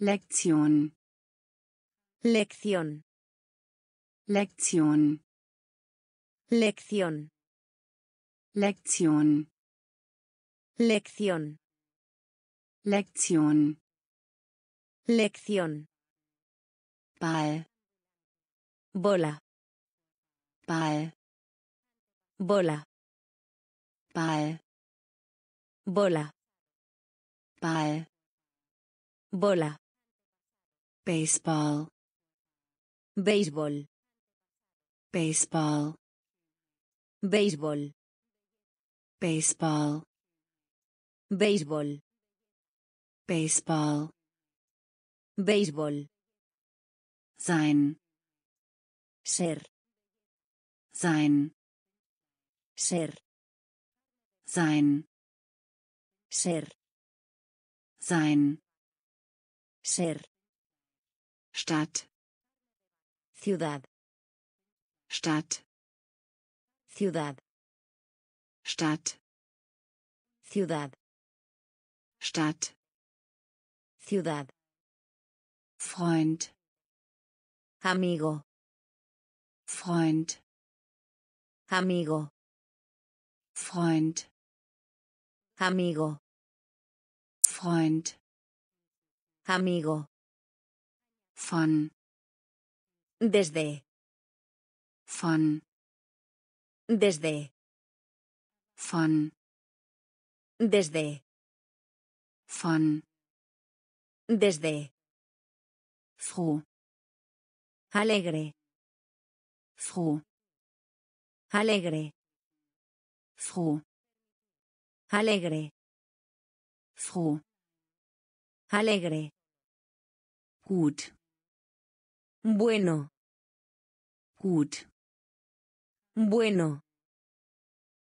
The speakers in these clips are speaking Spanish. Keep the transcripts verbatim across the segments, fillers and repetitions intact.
Lektion. Lección. Lección. Lección. Lección. Lección. Lección. Lección. Ball. Bola. Ball. Bola. Ball. Bola. Ball. Bola. Baseball. Béisbol. Baseball. Béisbol. Baseball. Béisbol. Baseball. Béisbol. Sein. Ser. Sein. Ser. Sein. Ser. Sein. Ser. Stadt. Ciudad. Stadt. Ciudad. Stadt. Ciudad. Stadt. Ciudad. Freund. Amigo. Freund. Amigo. Freund. Amigo. Freund. Amigo. Von. Desde. Von. Desde. Von. Desde. Von. Desde. Froh. Alegre. Froh. Alegre. Froh. Alegre. Froh. Alegre. Gut. Bueno. Gut. Bueno.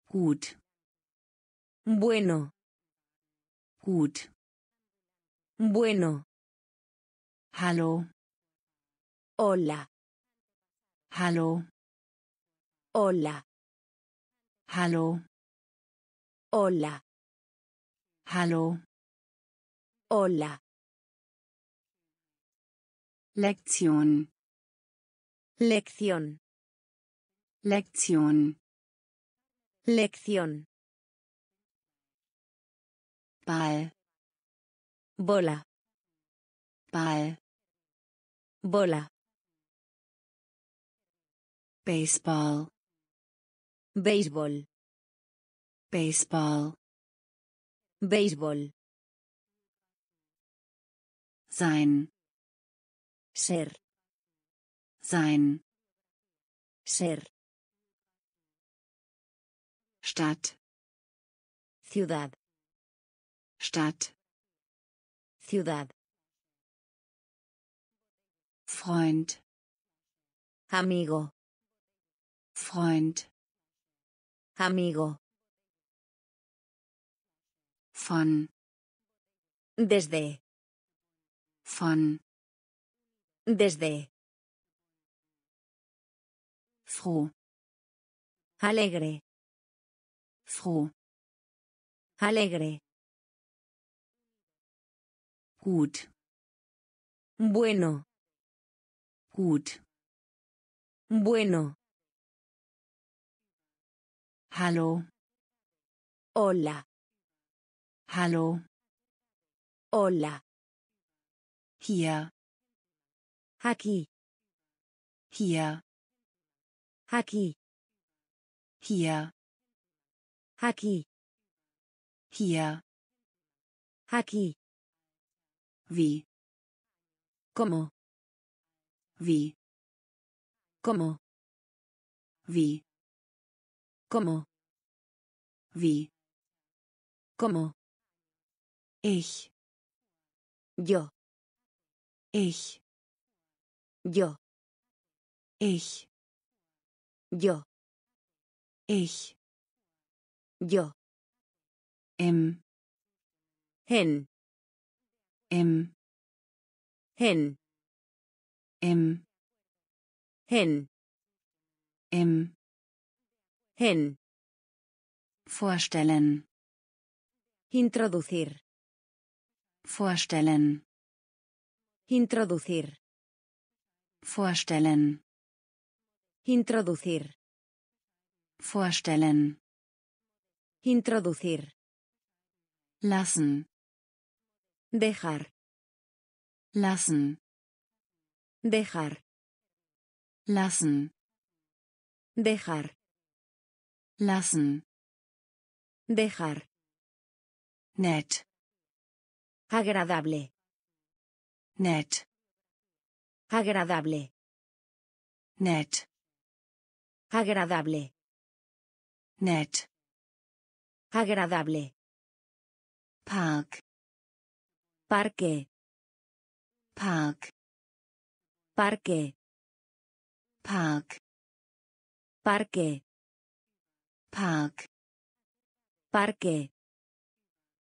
Gut. Bueno. Gut. Bueno. Hallo. Hola. Hallo. Hola. Hallo. Hola. Hallo. Hola. Lección. Lección. Lección. Lección. Ball. Bola. Ball. Bola. Baseball. Béisbol. Baseball. Béisbol. Sein. Ser. Sein. Ser. Stadt. Ciudad. Stadt. Ciudad. Freund. Amigo. Freund. Amigo. Von. Desde. Von. Desde. Froh. Alegre. Froh. Alegre. Gut. Bueno. Gut. Bueno. Hallo. Hola. Hallo. Hola. Hier. Aquí. Hier. Aquí. Hier. Aquí. Hier. Aquí. Wie. Como. Wie. Como. Wie. Como. Wie. Como. Ich. Yo. Ich. Yo. Ich. Yo. Ich. Yo. Im. Hin. Im. Hin. Im. Hin. Im. Hin. Vorstellen. Introducir. Vorstellen. Introducir. Vorstellen. Introducir. Vorstellen. Introducir. Lassen. Dejar. Lassen. Dejar. Lassen. Dejar. Lassen. Dejar. Nett. Agradable. Nett. Agradable. Nett. Agradable. Nett. Agradable. Park. Parque. Park. Parque. Park. Parque. Park. Parque.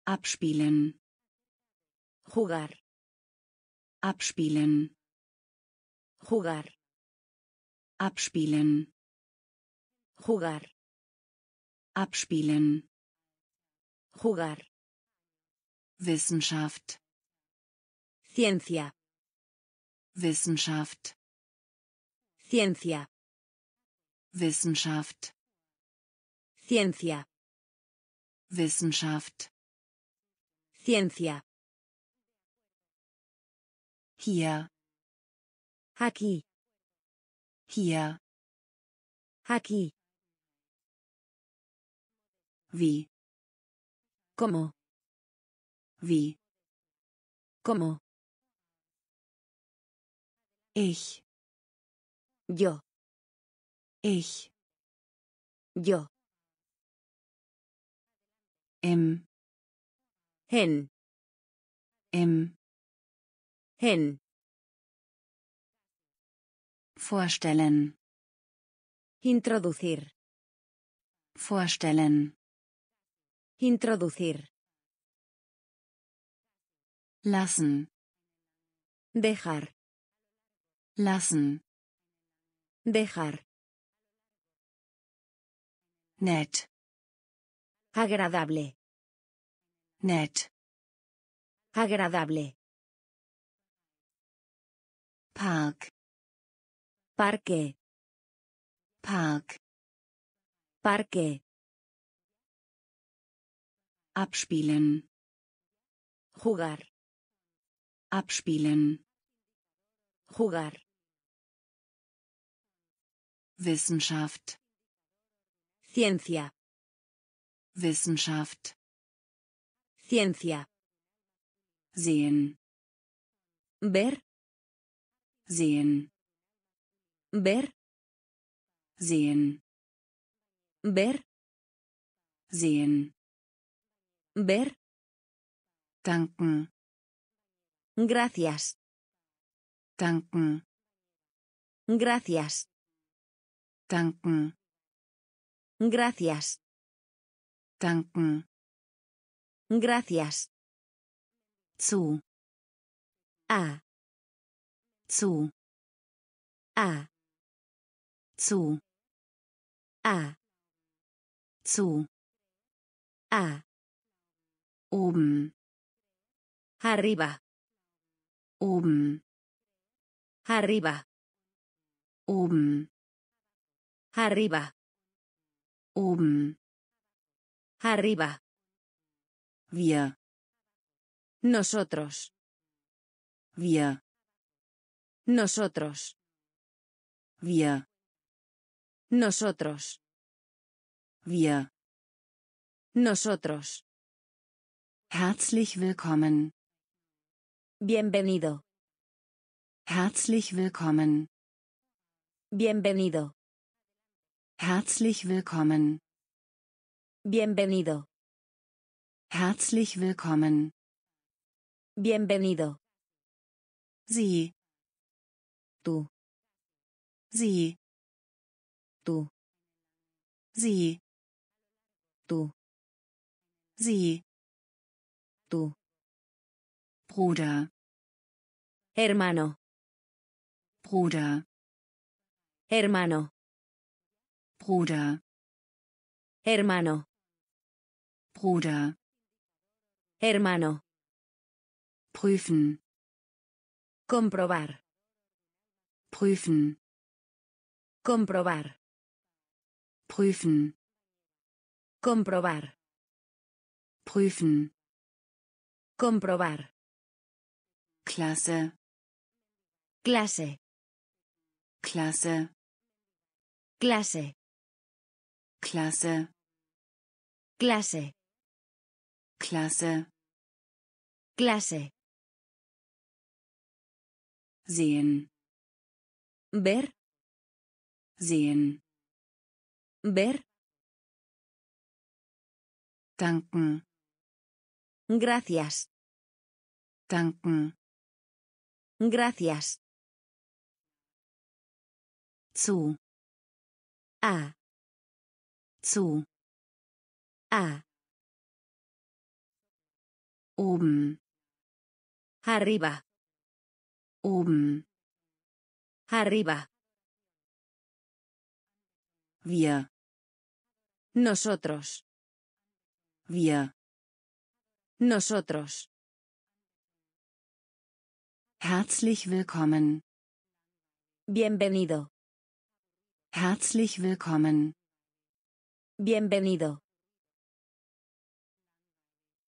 Abspielen. Jugar. Abspielen. Jugar. Abspielen. Jugar. Abspielen. Jugar. Wissenschaft. Ciencia. Wissenschaft. Ciencia. Wissenschaft. Ciencia. Wissenschaft. Ciencia. Hier. Aquí. Hier. Aquí. Wie. Como. Wie. Como. Ich. Yo. Ich. Yo. Im. Hen. Im. Hen. Vorstellen. Introducir. Vorstellen. Introducir. Lassen. Dejar. Lassen. Dejar. Nett. Agradable. Nett. Agradable. Park. Parque. Park. Parque. Abspielen. Jugar. Abspielen. Jugar. Wissenschaft. Ciencia. Wissenschaft. Ciencia. Sehen. Ver. Sehen. Ver. Sehen. Ver. Sehen. Ver. Danken. Gracias. Danken. Gracias. Danken. Gracias. Danken. Gracias. Zu. A. Zu. A. Zu. A. Zu. A. Oben. Arriba. Oben. Arriba. Oben. Arriba. Oben. Arriba. Wir. Nosotros. Wir. Nosotros. Wir. Nosotros. Wir. Nosotros. Herzlich willkommen. Bienvenido. Herzlich willkommen. Bienvenido. Herzlich willkommen. Bienvenido. Herzlich willkommen. Bienvenido. Sie. Du. Sie. Du. Sie. Du. Sie. Du. Bruder. Hermano. Bruder. Hermano. Bruder. Hermano. Bruder. Hermano. Prüfen. Comprobar. Prüfen. Comprobar. Prüfen. Comprobar. Prüfen. Comprobar. Klasse. Klasse. Klasse. Klasse. Klasse. Klasse. Klasse. Klasse. Sehen. Ver. Sehen. Ver. Danken. Gracias. Danken. Gracias. Zu. A. Zu. A. Oben. Arriba. Oben. Arriba. Wir. Nosotros. Wir. Nosotros. Herzlich willkommen. Bienvenido. Herzlich willkommen. Bienvenido.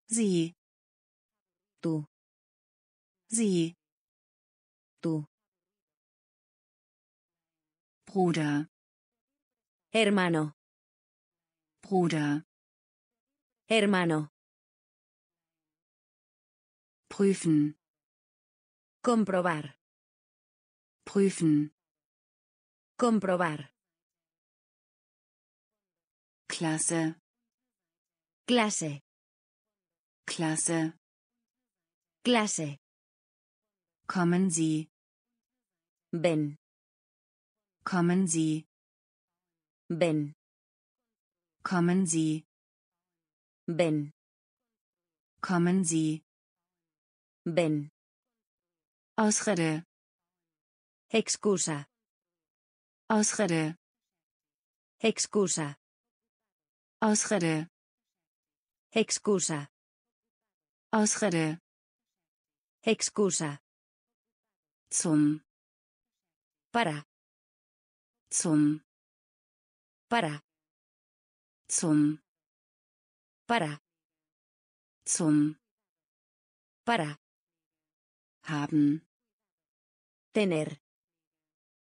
Sie. Tú. Sie. Tú. Bruder. Hermano. Bruder. Hermano. Prüfen. Comprobar. Prüfen. Comprobar. Klasse. Klasse. Klasse. Klasse. Kommen Sie. Ben. Kommen Sie. Ben. Kommen Sie. Ben. Kommen Sie. Ben. Ausrede. Excusa. Ausrede. Excusa. Ausrede. Excusa. Ausrede. Excusa. Zum. Para. Zum. Para. Zum. Para. Zum. Para. Haben. Tener.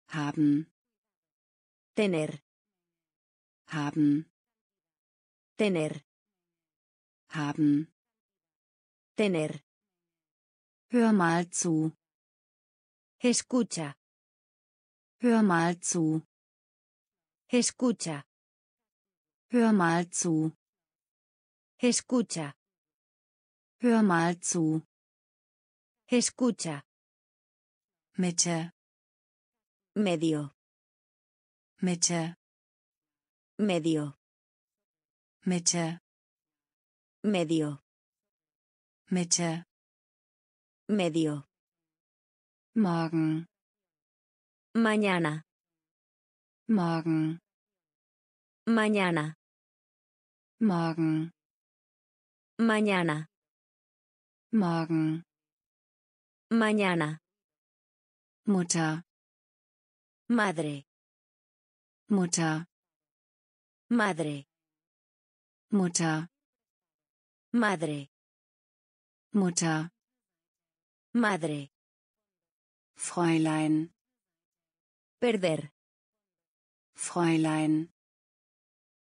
Haben. Tener. Haben. Tener. Haben. Tener. Hör mal zu. Escucha. Hör mal zu. Escucha. Hör mal zu. Escucha. Hör mal zu. Escucha. Mitte. Medio. Mitte. Medio. Mitte. Medio. Mitte. Medio. Morgen. Mañana. Morgen. Mañana. Morgen. Mañana. Morgen. Mañana. Mutter. Madre. Mutter. Madre. Mutter. Madre. Mutter. Madre. Fräulein. Perder. Fräulein.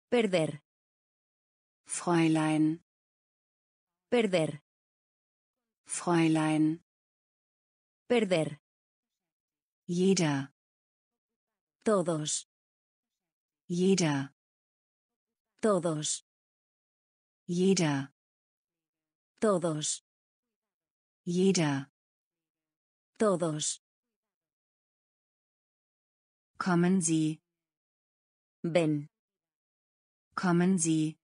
Perder. Fräulein. Perder. Fräulein. Perder. Jeder. Todos. Jeder. Todos. Jeder. Todos. Jeder. Todos. Kommen Sie. Ben. Kommen Sie.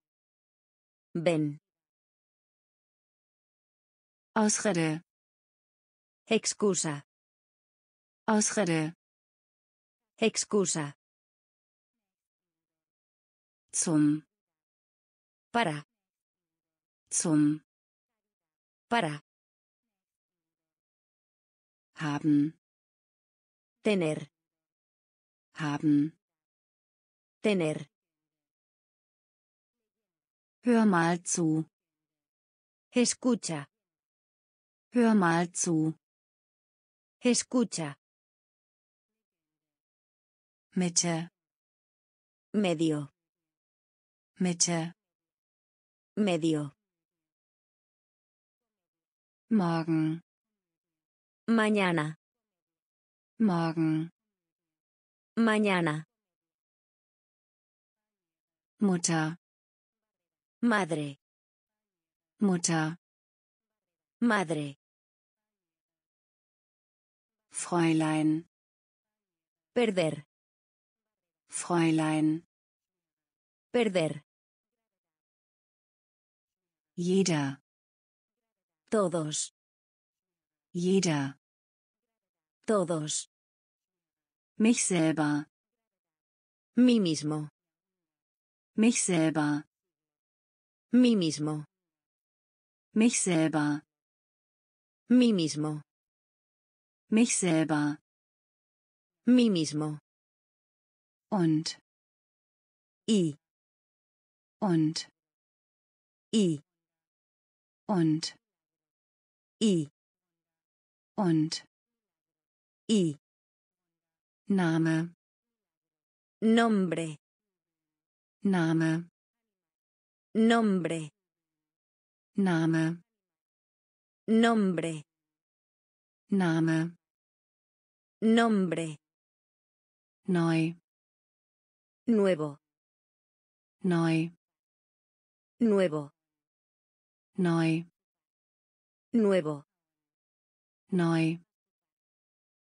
Ben. Ausrede. Excusa. Ausrede. Excusa. Zum. Para. Zum. Para. haben, tener, haben, tener. Hör mal zu. Escucha. Hör mal zu. Escucha. Mecha. Medio. Mecha. Medio. Morgen. Mañana. Morgen. Mañana. Mutter. Madre. Mutter. Madre. Fräulein. Perder. Fräulein. Perder. Jeder. Todos. Jeder. Todos. Mich selber. Mí mismo. Mich selber. Mí mismo. Mich selber. Mí mismo. Mich selber. Mí mismo. Und. I. Und. I. Und. I. Und. I. Name. Nombre. Name. Nombre. Name. Nombre. Name. Nombre. Neu. Nuevo. Neu. Nuevo. Neu. Nuevo. Neu.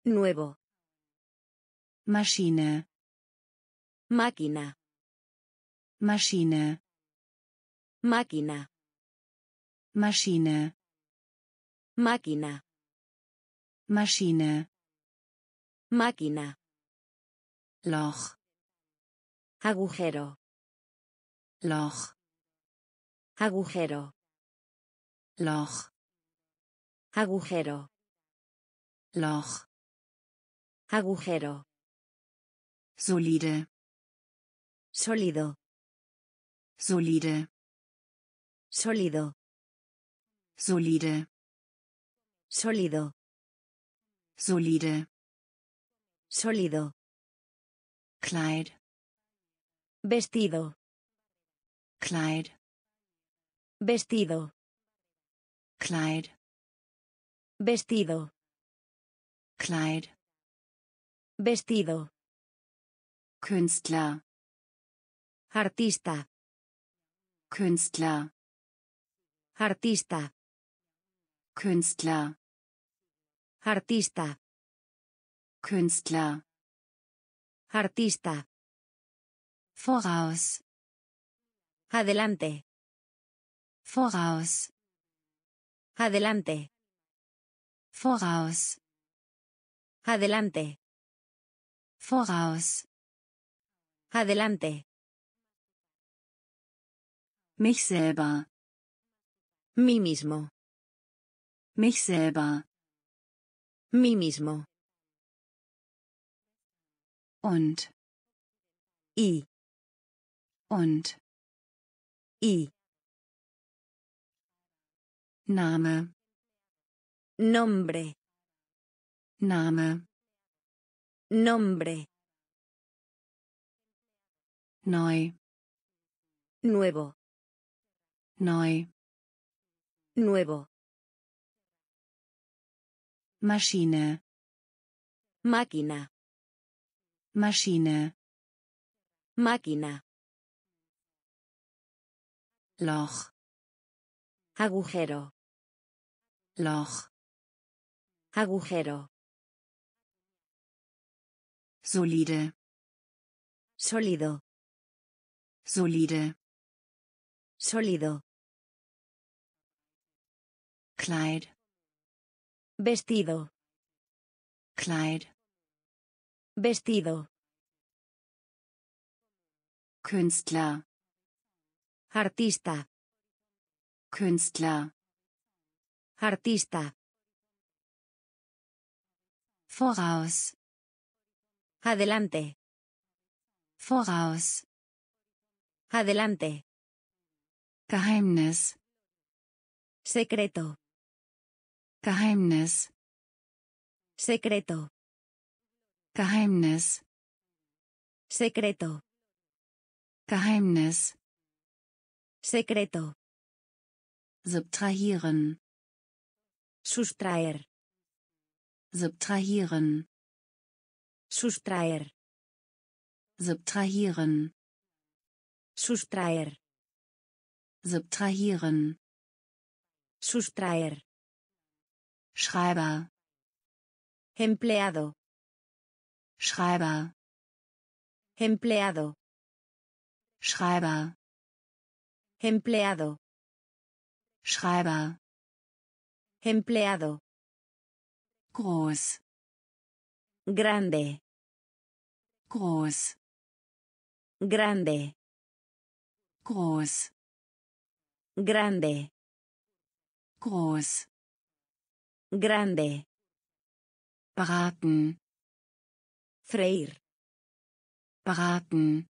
Nuevo. Maschine. Máquina. Maschine. Máquina. Maschine. Máquina. Maschine. Máquina. Loch. Agujero. Loch. Agujero. Loch. Agujero. Loch. Agujero. Solide. Sólido. Solide. Sólido. Solide. Sólido. Solide. Sólido. Kleid. Vestido. Kleid. Vestido. Kleid. Vestido. Kleid. Vestido. Künstler. Artista. Künstler. Artista. Künstler. Artista. Künstler. Artista. Voraus. Adelante. Voraus. Adelante. Voraus. Adelante. Voraus. Adelante. Mich selber. Mí mismo. Mich selber. Mí mismo. Und. I. Und. I. Name. Nombre. Name. Nombre. Neu. Nuevo. Neu. Nuevo. Maschine. Máquina. Maschine. Máquina. Loch. Agujero. Loch. Agujero. Solide. Sólido. Solide. Sólido. Kleid. Vestido. Kleid. Vestido. Künstler. Artista. Künstler. Artista. Voraus. Adelante. Voraus. Adelante. Geheimnis. Secreto. Geheimnis. Secreto. Geheimnis. Secreto. Geheimnis. Secreto. Subtrahieren. Sustraer. Subtrahieren. Sustraer. Subtrahieren. Sustraer. Subtrahieren. Sustraer. Schreiber. Empleado. Schreiber. Empleado. Schreiber. Empleado. Schreiber. Empleado. Groß. Grande. Groß. Grande. Groß. Grande. Groß. Grande. Braten. Freir. Braten.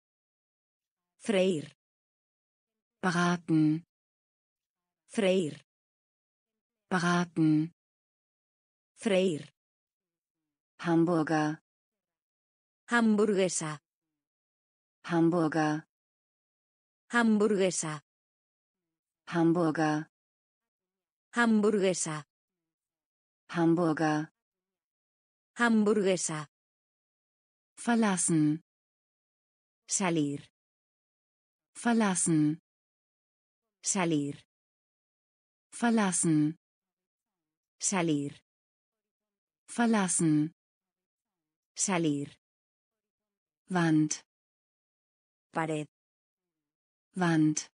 Freir. Braten. Freir. Braten. Freir. Hamburger. Hamburguesa. Hamburger. Hamburguesa. Hamburger. Hamburguesa. Hamburger. Hamburguesa. Verlassen. Salir. Verlassen. Salir. Verlassen. Salir. Verlassen. Salir. Wand. Pared. Wand.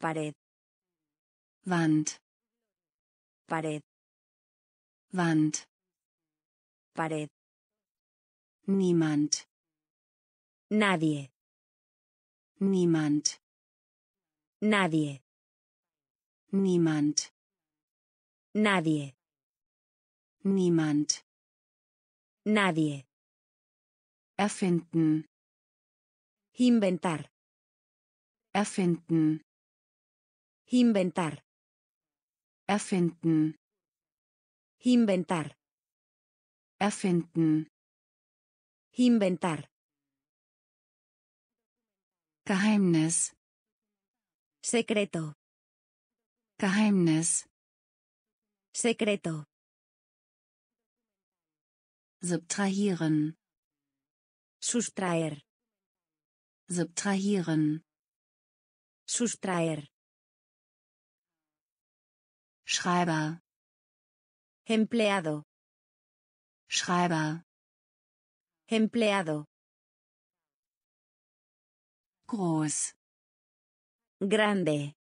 Pared. Wand. Pared. Wand. Pared. Niemand. Nadie. Niemand. Nadie. Niemand. Nadie. Niemand. Nadie. Erfinden. Inventar. Erfinden. Inventar. Erfinden. Inventar. Erfinden. Inventar. Geheimnis. Secreto. Geheimnis. Secreto. Subtrahieren. Sustraer. Subtrahieren. Sustraer. Schreiber. Empleado. Schreiber. Empleado. Groß. Grande.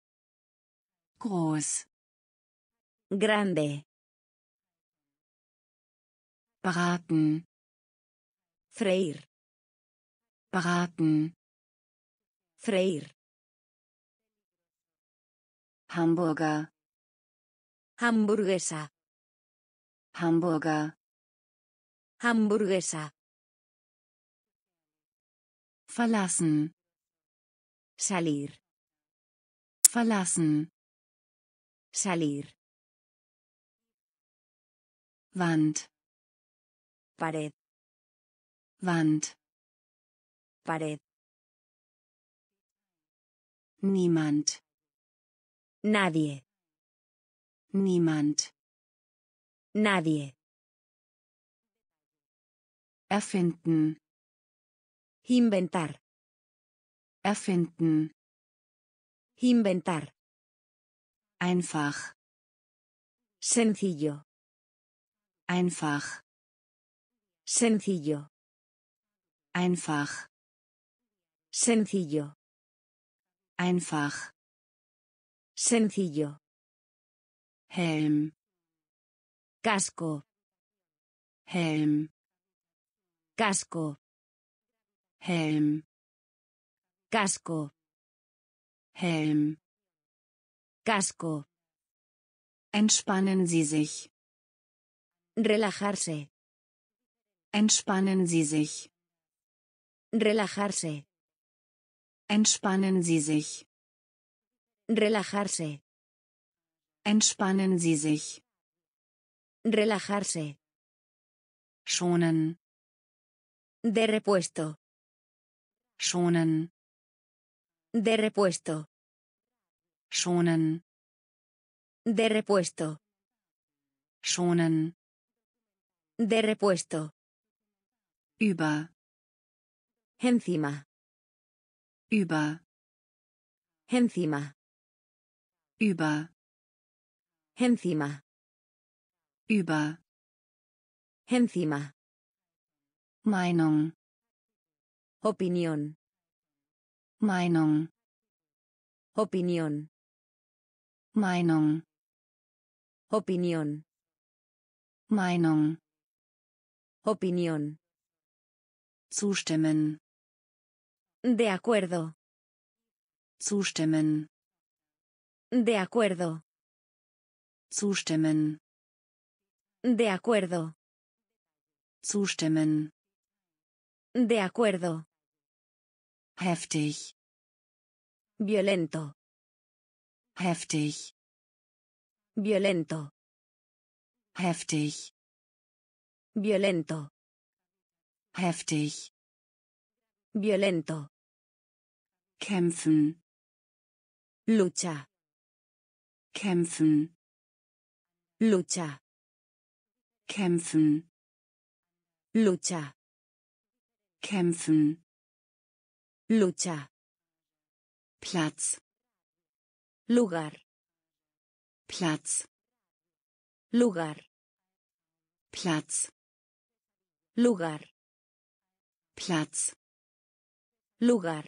Groß. Grande. Braten. Freir. Braten. Freir. Hamburger. Hamburguesa. Hamburger. Hamburguesa. Verlassen. Salir. Verlassen. Salir. Wand. Pared. Wand. Pared. Niemand. Nadie. Niemand. Nadie. Erfinden. Inventar. Erfinden. Inventar. Einfach. Sencillo. Einfach. Sencillo. Einfach. Sencillo. Einfach. Sencillo. Helm. Casco. Helm. Casco. Helm. Casco. Helm. Casco. Entspannen Sie sich. Relajarse. Entspannen Sie sich. Relajarse. Entspannen Sie sich. Relajarse. Entspannen Sie sich. Relajarse. Schonen. De repuesto. Schonen. De repuesto. Schonen. De repuesto. Schonen. De repuesto. Über. Encima. Über. Encima. Über. Encima. Über. Encima. Meinung. Opinión. Meinung. Opinión. Meinung. Opinión. Meinung. Opinión. Zustimmen. De acuerdo. Zustimmen. De acuerdo. Zustimmen. De acuerdo. Zustimmen. De acuerdo. Heftig. Violento. Heftig. Violento. Heftig. Violento. Heftig. Violento. Kämpfen. Lucha. Kämpfen. Lucha. Kämpfen. Lucha. Kämpfen. Lucha. Platz. Lugar. Platz. Lugar. Platz. Lugar. Platz. Lugar.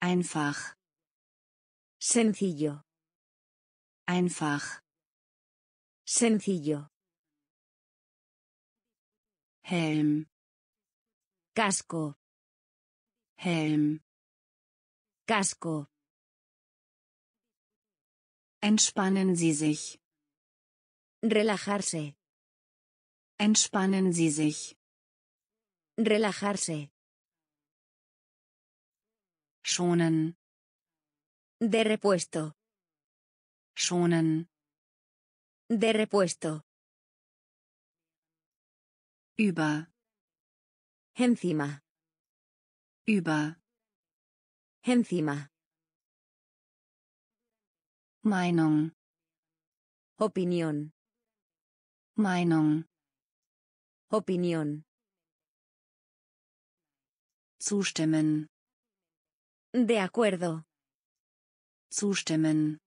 Einfach. Sencillo. Einfach. Sencillo. Helm. Casco. Helm. Casco. Entspannen Sie sich. Relajarse. Entspannen Sie sich. Relajarse. Schonen. De repuesto. Schonen. De repuesto. Über. Encima. Über. Encima. Meinung. Opinión. Meinung. Opinión. Zustimmen. De acuerdo. Zustimmen.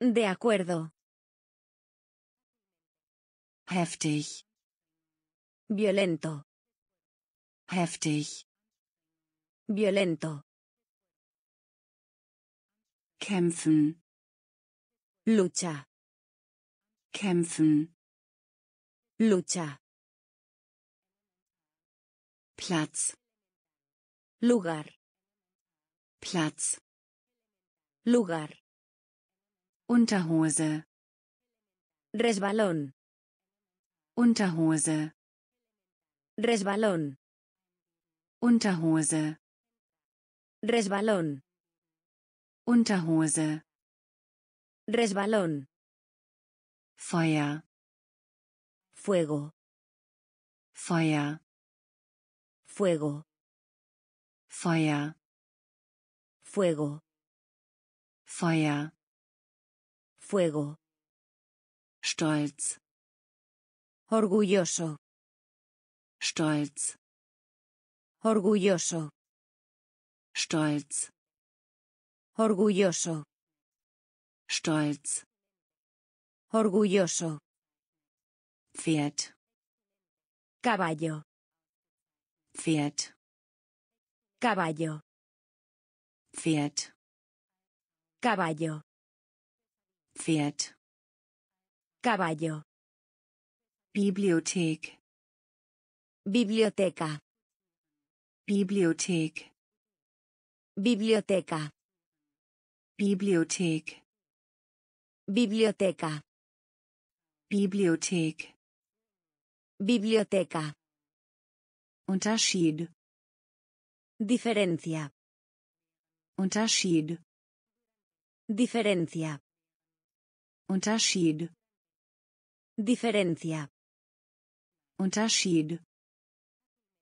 De acuerdo. Heftig. Violento. Heftig. Violento. Kämpfen. Lucha. Kämpfen. Lucha. Platz. Lugar. Platz. Lugar. Unterhose. Resbalón. Unterhose. Resbalón. Unterhose. Resbalón. Unterhose. Resbalón. Feuer. Fuego. Feuer. Fuego. Feuer. Fuego. Feuer. Fuego. Stolz. Orgulloso. Stolz. Orgulloso. Stolz. Orgulloso. Stolz. Orgulloso. Pferd. Caballo. Pferd. Caballo. Pferd. Caballo. Pferd. Caballo. Bibliothek. Biblioteca. Bibliothek. Biblioteca. Bibliothek. Biblioteca. Bibliothek. Biblioteca. Unterschied. Diferencia. Unterschied. Diferencia. Unterschied. Diferencia. Unterschied.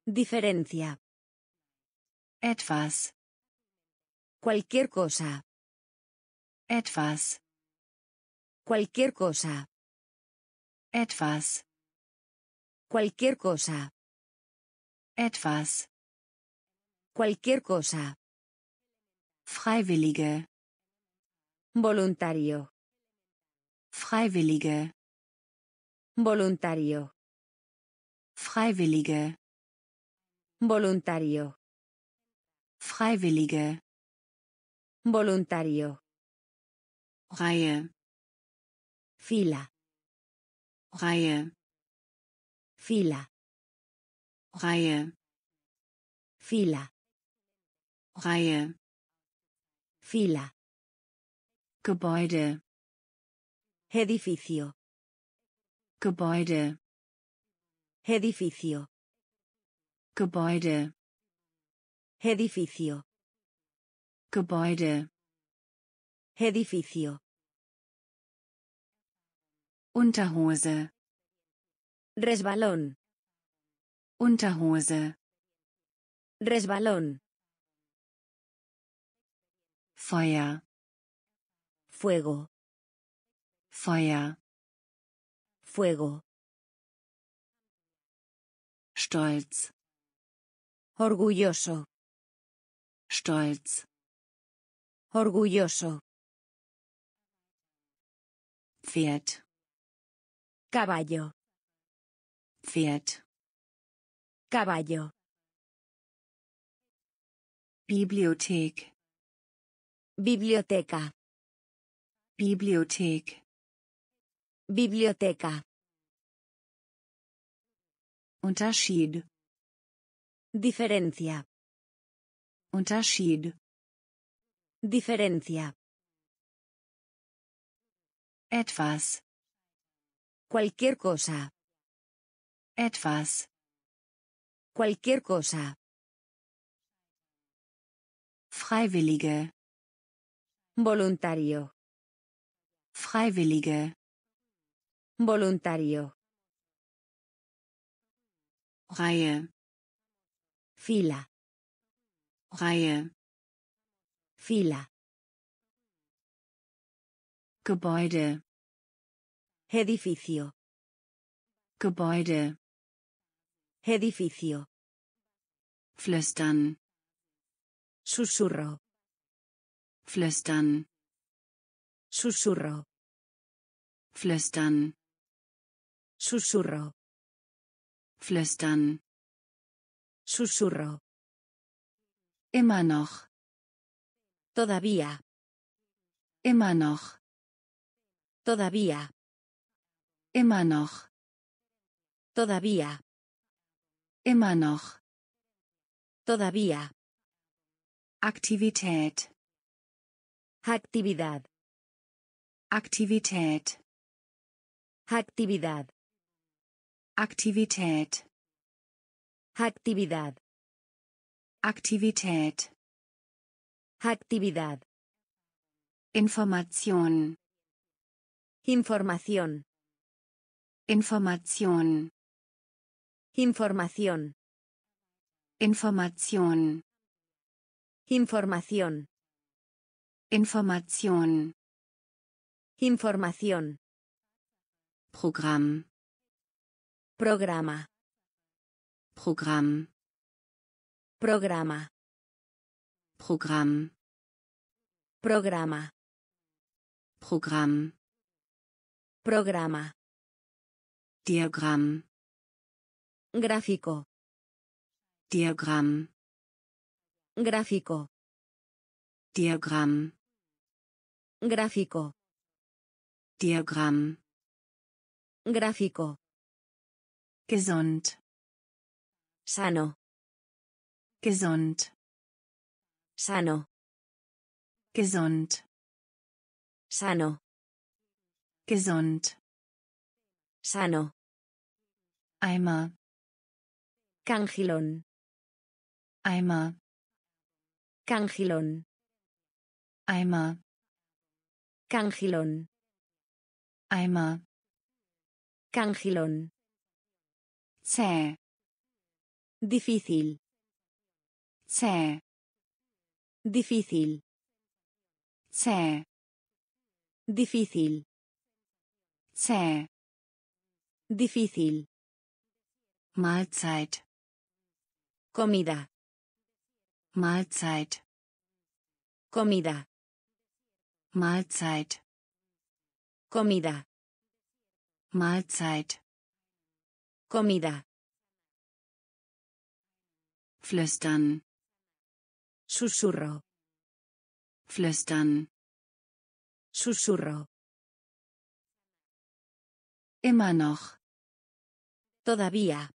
Diferencia. Etwas. Cualquier cosa. Etwas. Cualquier cosa. Etwas. Cualquier cosa. Etwas. Cualquier cosa. Freiwillige. Voluntario. Freiwillige. Voluntario. Freiwillige. Voluntario. Freiwillige. Voluntario. Reihe. Fila. Reihe. Fila. Reihe. Fila. Reihe. Fila. Gebäude. Edificio. Gebäude. Edificio. Gebäude. Edificio. Gebäude. Edificio. Unterhose. Resbalón. Unterhose. Resbalón. Feuer. Fuego. Feuer. Fuego. Stolz. Orgulloso. Stolz. Orgulloso. Pferd. Caballo. Pferd. Caballo. Bibliothek. Biblioteca. Bibliothek. Biblioteca. Unterschied. Diferencia. Unterschied. Diferencia. Etwas. Cualquier cosa. Etwas. Cualquier cosa. Freiwillige. Voluntario. Freiwillige. Voluntario. Reihe. Fila. Reihe. Fila. Gebäude. Edificio. Gebäude. Edificio. Flüstern. Susurro. Flüstern. Susurro. Flüstern. Susurro. Flüstern. Susurro. Immer noch. Todavía. Immer noch. Todavía. Immer noch. Todavía. Immer noch. Todavía. Aktivität. Actividad. Aktivität. Actividad. Aktivität. Actividad. Aktivität. Actividad. Información. Información. Información. Información. Información. Información. Información. Información. Programm. Programa. Programm. Programa. Programm. Programa. Programm. Programa. Diagramm. Gráfico. Diagramm. Gráfico. Diagramm. Gráfico. Diagramm. Gráfico. Gesund. Sano. Gesund. Sano. Gesund. Sano. Gesund. Sano. Eimer. Cangilón. Eimer. Cangilón. Eimer. Cangilón. Eimer. Cangilón. Se. Difícil. Se. Difícil. Se. Difícil. Se. Difícil. Mahlzeit. Comida. Mahlzeit. Comida. Mahlzeit. Comida. Mahlzeit. Comida. Flüstern. Susurro. Flüstern. Susurro. Immer noch. Todavía.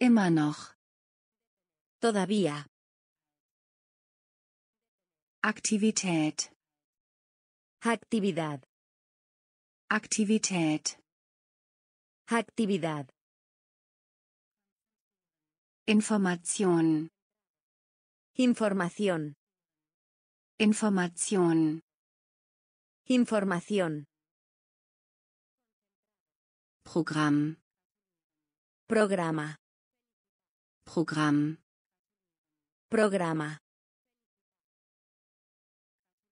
Immer noch. Todavía. Aktivität. Actividad. Aktivität. Actividad. Information. Información. Información. Información. Programm. Programa. Programm. Programa.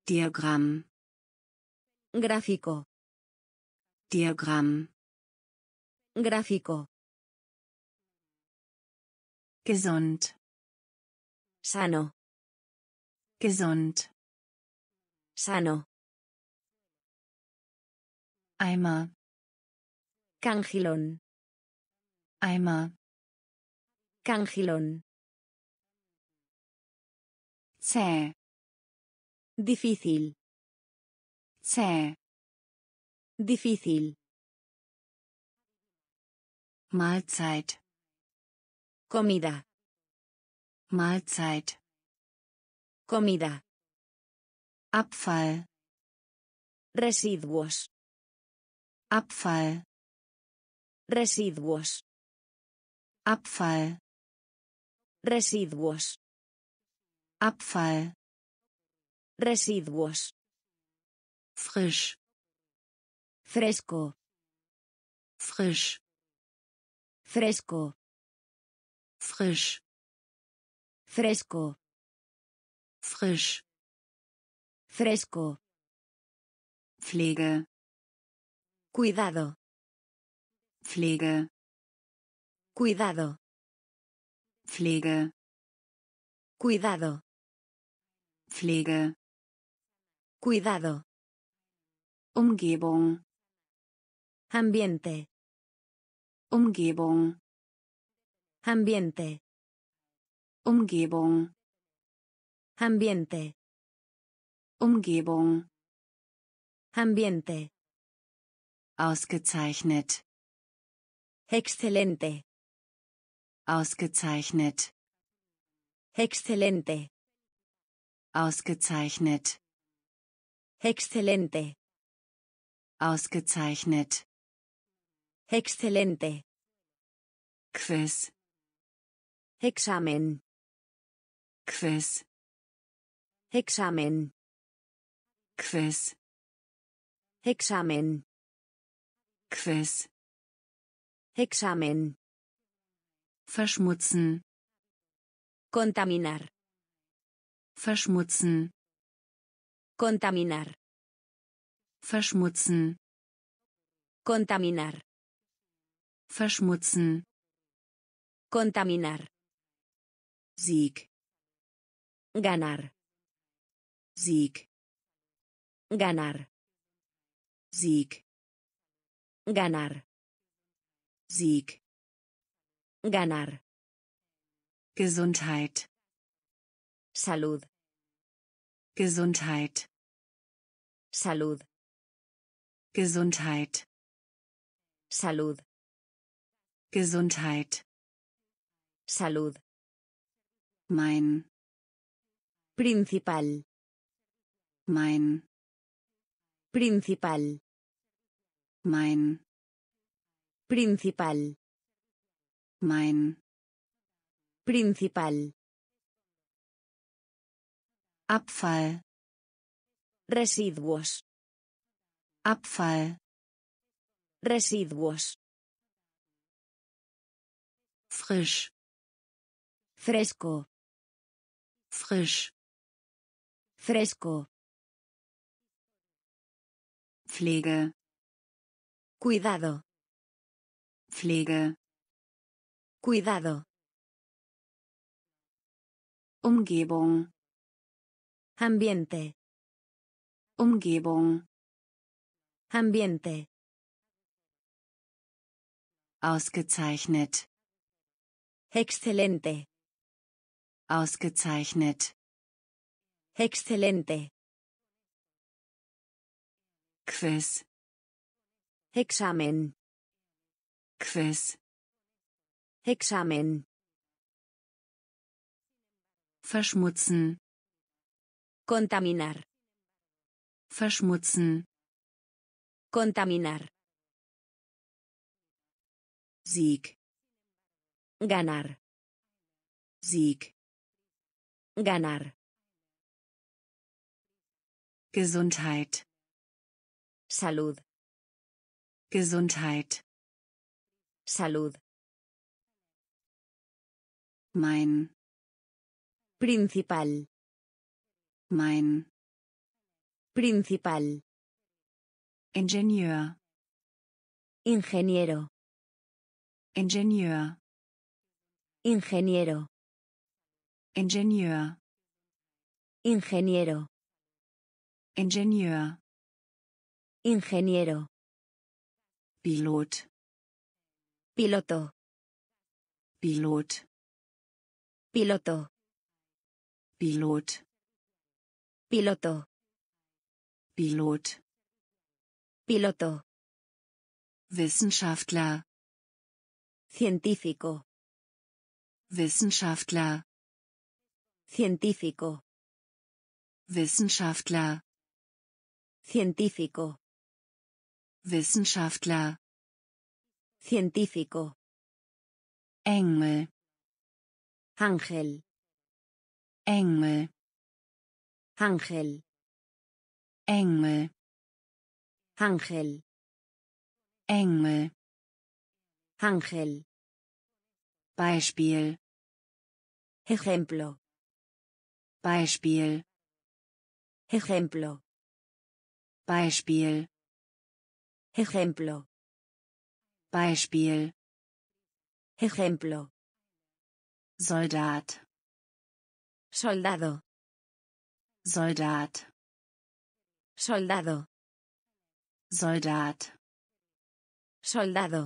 Diagramm. Gráfico. Diagramm. Gráfico. Gesund. Sano. Gesund. Sano. Eimer. Cangilón. Eimer. Cangilón. Se. Difícil. Se. Difícil. Mahlzeit. Comida. Mahlzeit. Comida. Abfall. Residuos. Abfall. Residuos. Abfall. Residuos. Abfall. Residuos. Frisch. Fresco. Frisch. Fresco. Frisch. Fresco. Frisch. Fresco. Pflege. Cuidado. Pflege. Cuidado. Pflege. Cuidado. Pflege. Cuidado. Umgebung. Ambiente. Umgebung. Ambiente. Umgebung. Ambiente. Umgebung. Ambiente. Ausgezeichnet. Excelente. Ausgezeichnet. Excelente. Ausgezeichnet. Excelente. Ausgezeichnet. Excelente. Quiz. Examen. Quiz. Examen. Quiz. Examen. Quiz. Examen. Verschmutzen. Contaminar. Verschmutzen. Contaminar. Verschmutzen. Contaminar. Verschmutzen. Contaminar. Sieg. Ganar. Sieg. Ganar. Sieg. Ganar. Sieg. Ganar. Gesundheit. Salud. Gesundheit. Salud. Gesundheit. Salud. Gesundheit. Salud. Mein. Principal. Mein. Principal. Mein. Principal. Mein. Principal. Abfall. Residuos. Abfall. Residuos. Frisch. Fresco. Frisch. Fresco. Pflege. Cuidado. Pflege. Cuidado. Umgebung. Ambiente. Umgebung. Ambiente. Ausgezeichnet. Excelente. Ausgezeichnet. Excelente. Quiz. Examen. Quiz. Examen. Verschmutzen. Contaminar. Verschmutzen. Contaminar. Sieg. Ganar. Sieg. Ganar. Gesundheit. Salud. Gesundheit. Salud. Mein. Principal. Mein. Principal. Ingenieur. Ingeniero. Ingenieur. Ingeniero. Ingenieur. Ingeniero. Ingenieur. Ingeniero. Pilot. Piloto. Pilot. Piloto. Pilot. Piloto. Pilot. Piloto. Wissenschaftler. Científico. Wissenschaftler. Científico. Wissenschaftler. Científico. Wissenschaftler. Científico. Engel. Ángel. Engel. Ángel. Engel. Ángel. Engel. Ángel. Beispiel. Ejemplo. Beispiel. Ejemplo. Beispiel. Ejemplo. Beispiel. Ejemplo. Soldat. Soldado. Soldat. Soldado. Soldat. Soldado.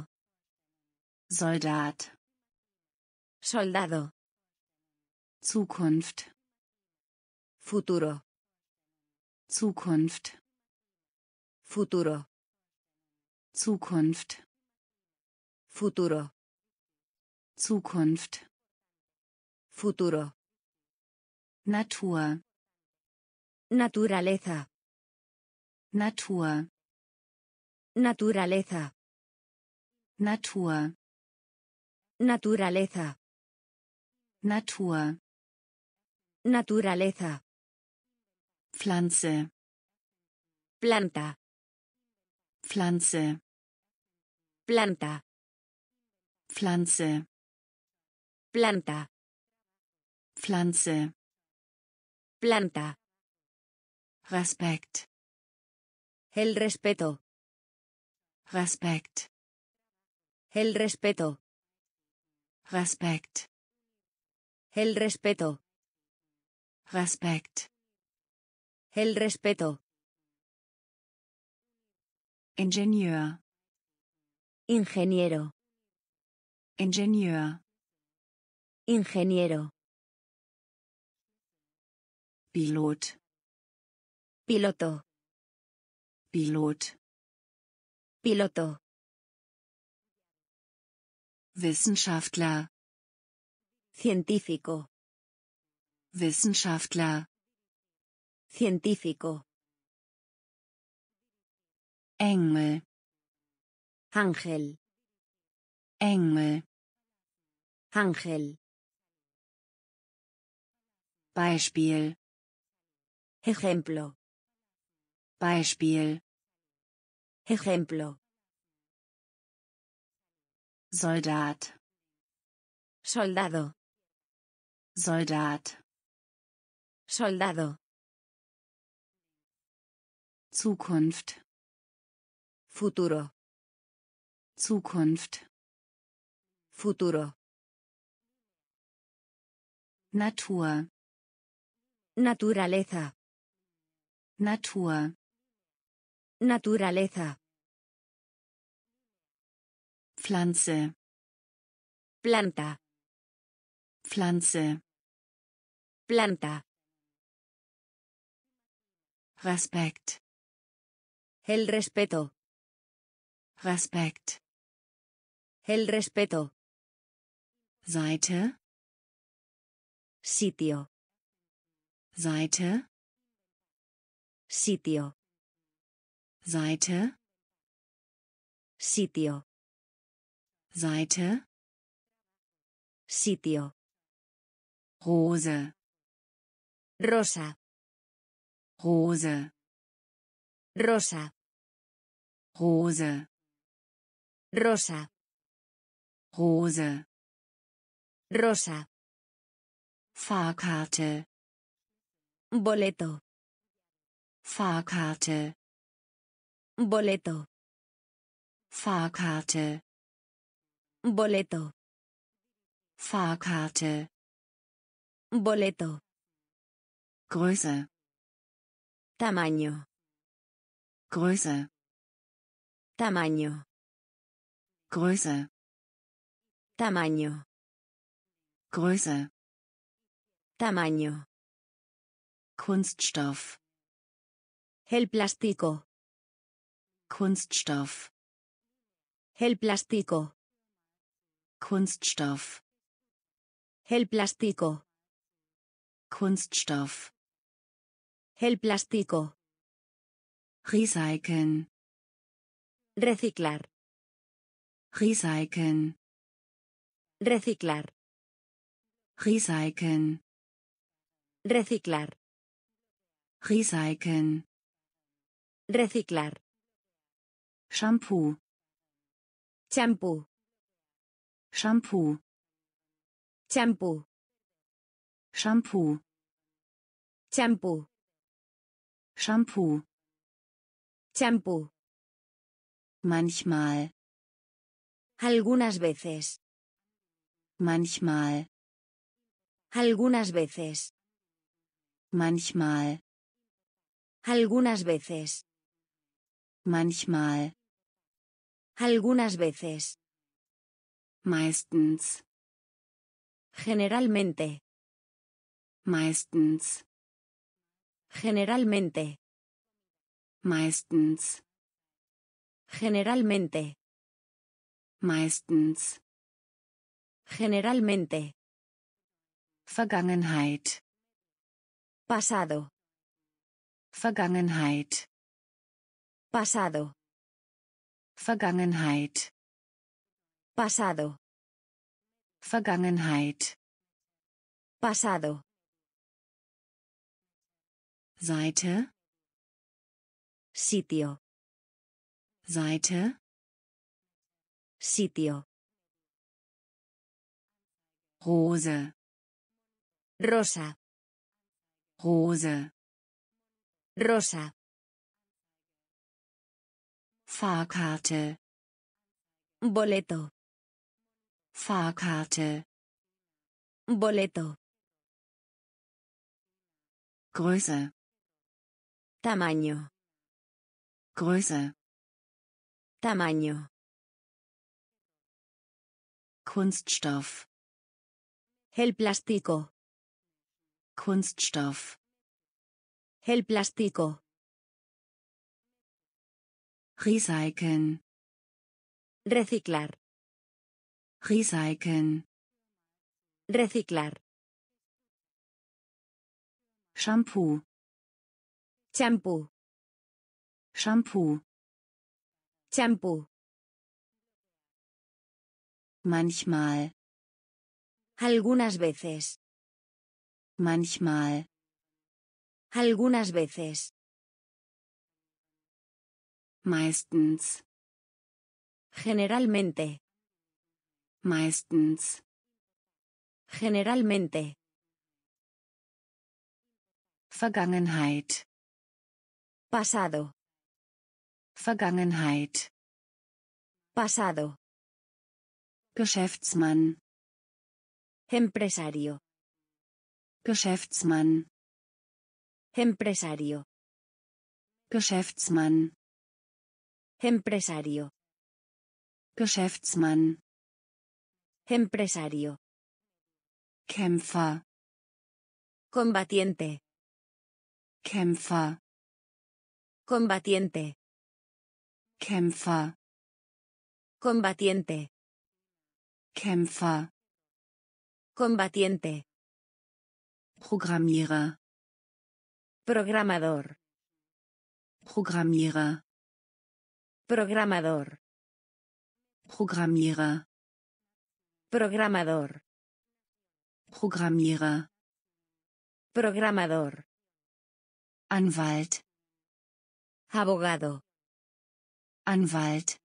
Soldat. Soldado. Zukunft. Futuro. Zukunft. Futuro. Zukunft. Futuro. Zukunft. Futuro. Natur. Naturaleza. Natur. Naturaleza. Natur. Naturaleza. Natur. Naturaleza. Pflanze. Planta. Pflanze. Planta. Pflanze. Planta. Pflanze. Planta. Respekt. El respeto. Respekt. El respeto. Respekt. El respeto. Respekt. El respeto. Ingenieur. Ingeniero. Ingenieur. Ingeniero. Pilot. Piloto. Pilot. Piloto. Wissenschaftler. Científico. Wissenschaftler. Científico. Engel. Ángel. Engel. Ángel. Beispiel. Ejemplo. Beispiel. Ejemplo. Soldat. Soldado. Soldat. Soldado. Zukunft. Futuro. Zukunft. Futuro. Natur. Naturaleza. Natur. Naturaleza. Pflanze. Planta. Pflanze. Planta. Respekt. El respeto. Respekt. El respeto. Seite. Sitio. Seite. Sitio. Seite. Sitio. Seite. Sitio. Rose. Rosa. Rose. Rosa. Rose. Rosa. Rose. Rosa. Fahrkarte. Boleto. Fahrkarte. Boleto. Fahrkarte. Boleto. Fahrkarte. Boleto. Größe. Tamaño. Größe. Tamaño. Größe. Tamaño. Größe. Tamaño. Kunststoff. El plástico. Kunststoff. El plástico. Kunststoff. El plástico. Kunststoff. El plástico. Recyceln. Reciclar. Recyceln. Reciclar. Recyceln. Reciclar. Recyceln. Reciclar. Shampoo. Shampoo. Shampoo. Shampoo. Shampoo. Shampoo. Shampoo. Shampoo. Manchmal. Algunas veces. Manchmal. Algunas veces. Manchmal. Algunas veces. Manchmal. Algunas veces. Meistens. Generalmente. Meistens. Generalmente. Meistens. Generalmente. Meistens. Generalmente. Vergangenheit. Pasado. Vergangenheit. Pasado. Vergangenheit. Pasado. Vergangenheit. Pasado. Seite. Sitio. Seite. Sitio. Rose. Rosa. Rose. Rosa. Fahrkarte. Boleto. Fahrkarte. Boleto. Größe. Tamaño. Größe. Tamaño. Kunststoff. El plástico. Kunststoff. El plástico. Recyceln. Reciclar. Recyceln. Reciclar. Shampoo. Shampoo. Shampoo. Shampoo. Manchmal. Algunas veces. Manchmal. Algunas veces. Meistens. Generalmente. Meistens. Generalmente. Vergangenheit. Pasado. Vergangenheit. Pasado. Geschäftsmann. Empresario. Geschäftsmann. Empresario. Geschäftsmann. Empresario. Geschäftsmann. Empresario. Kämpfer. Combatiente. Kämpfer. Combatiente. Kämpfer. Combatiente. Kämpfer. Combatiente. Programmierer. Programador. Programmierer. Programador. Programmierer. Programador. Programmierer. Programador. Anwalt. Abogado. Anwalt.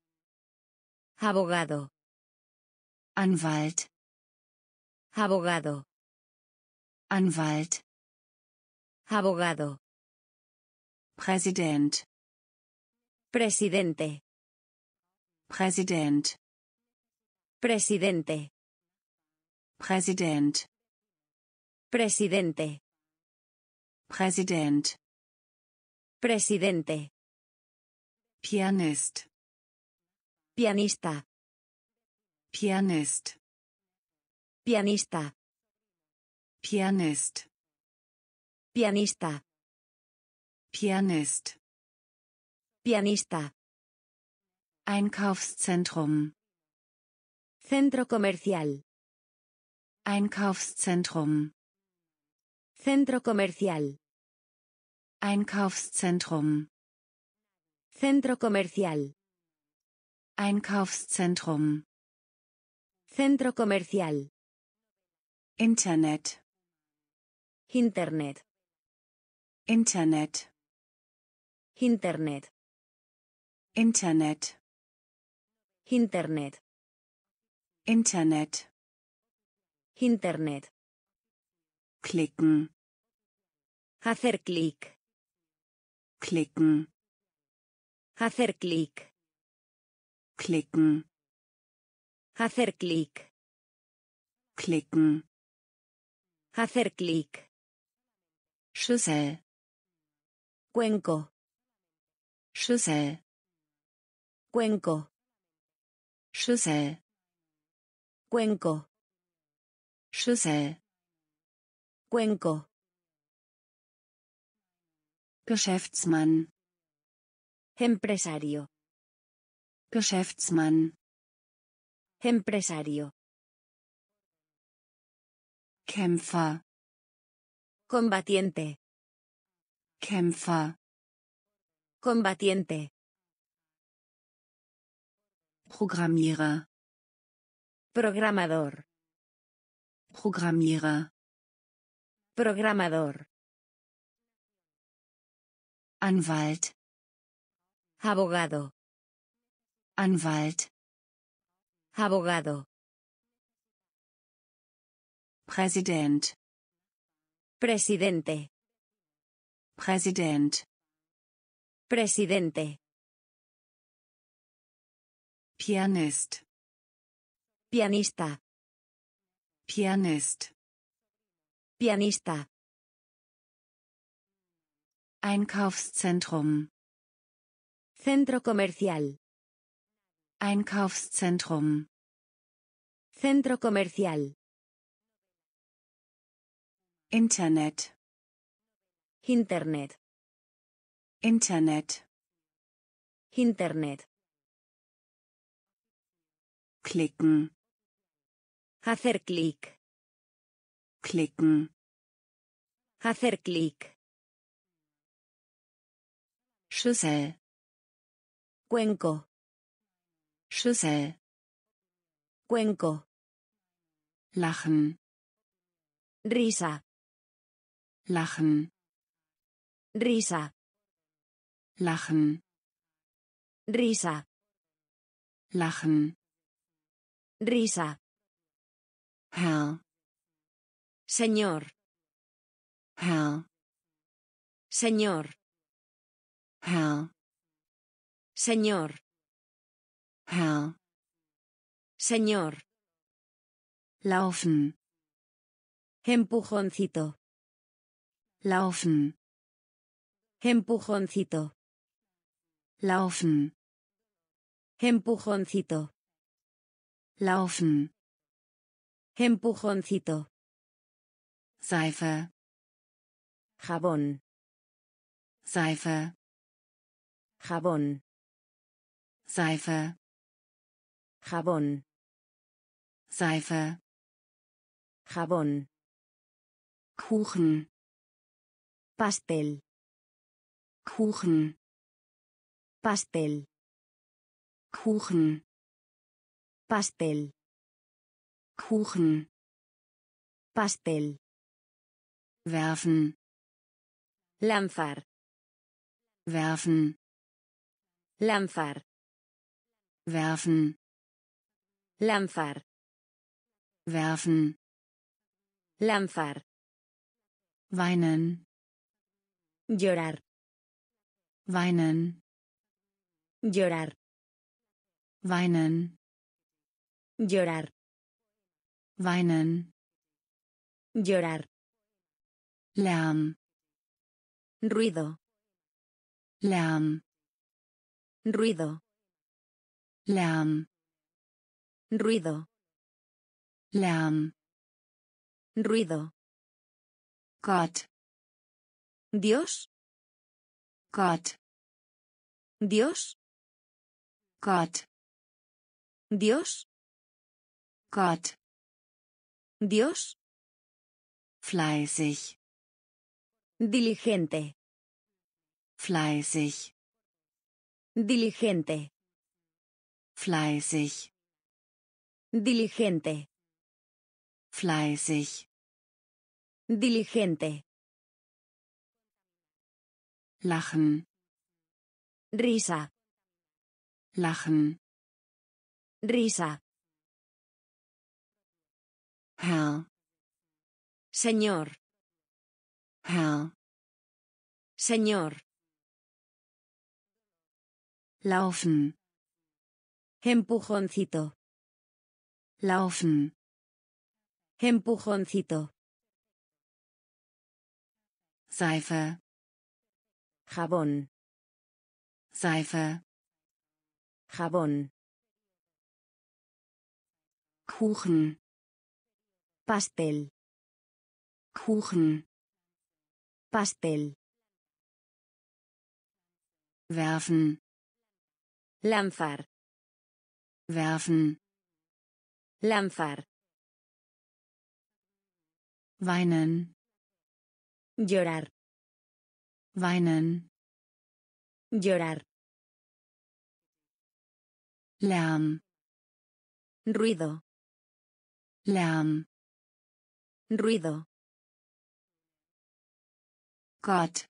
Abogado. Anwalt. Abogado. Anwalt. Abogado. Präsident. Presidente. Präsident. Presidente. Präsident. Presidente. Präsident. Presidente. Pianist. Pianista. Pianist. Pianista. Pianist. Pianista. Pianist. Pianista. Einkaufszentrum. Centro comercial. Einkaufszentrum. Centro comercial. Einkaufszentrum. Centro comercial. Einkaufszentrum. Centro comercial. Internet. Internet. Internet. Internet. Internet. Internet. Internet. Internet. Klicken. Hacer clic. Klicken. Hacer clic. Klicken. Hacer clic. Klicken. Hacer clic. Schüssel. Cuenco. Schüssel. Cuenco. Schüssel. Cuenco. Schüssel. Cuenco. Geschäftsmann. Empresario. Geschäftsmann. Empresario. Kämpfer. Combatiente. Kämpfer. Combatiente. Programmierer. Programador. Programmierer. Programador. Anwalt. Abogado. Anwalt. Abogado. Präsident. Presidente. Präsident. Presidente. Pianist. Pianista. Pianist. Pianista. Einkaufszentrum. Centro comercial. Einkaufszentrum. Centro comercial. Internet. Internet. Internet. Internet. Klicken. Hacer clic. Klicken. Hacer clic. Schüssel. Cuenco. Schüssel. Cuenco. Lachen. Risa. Lachen. Risa. Lachen. Risa. Lachen. Risa. Herr. Señor. Herr. Señor. Herr. Señor. Herr. Señor. Laufen. Empujoncito. Laufen. Empujoncito. Laufen. Empujoncito. Laufen. Empujoncito. Seife. Jabón. Seife. Jabón. Seife. Jabón. Seife. Jabón. Kuchen. Pastel. Kuchen. Pastel. Kuchen. Pastel. Kuchen. Pastel. Werfen. Lanzar. Werfen. Lanzar. Werfen. Lanzar. Werfen. Lanzar. Weinen. Llorar. Weinen. Llorar. Weinen. Llorar. Weinen. Llorar. Lärm. Ruido. Lärm. Ruido. Lärm. Ruido. Lärm. Ruido. Gott. Dios. Gott. Dios. Gott. Dios. Gott. Dios. Fleißig. Diligente. Fleißig. Diligente. Fleißig. Diligente. Fleißig. Diligente. Lachen. Risa. Lachen. Risa. Herr. Señor. Herr. Señor. Laufen. Empujoncito. Laufen. Empujoncito. Seife. Jabón. Seife. Jabón. Kuchen. Pastel. Kuchen. Pastel. Werfen. Lanzar. Werfen. Lanzar. Weinen. Llorar. Weinen. Llorar. Lärm. Ruido. Lärm. Ruido. Gott.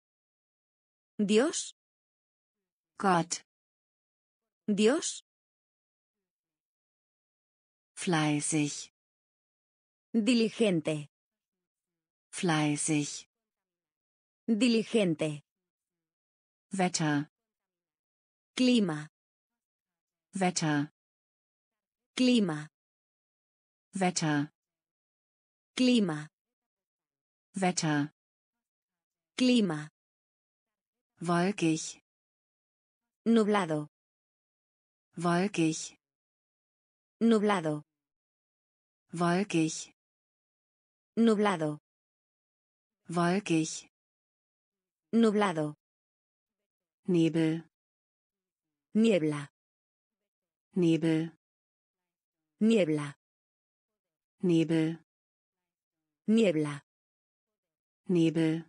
Dios. Gott. Dios. Fleißig. Diligente. Fleißig. Diligente. Wetter. Klima. Wetter. Klima. Wetter. Klima. Wetter. Klima. Wolkig. Nublado. Wolkig. Nublado. Wolkig. Nublado. Wolkig. Nublado. Nebel. Niebla. Nebel. Niebla. Nebel. Niebla. Nebel.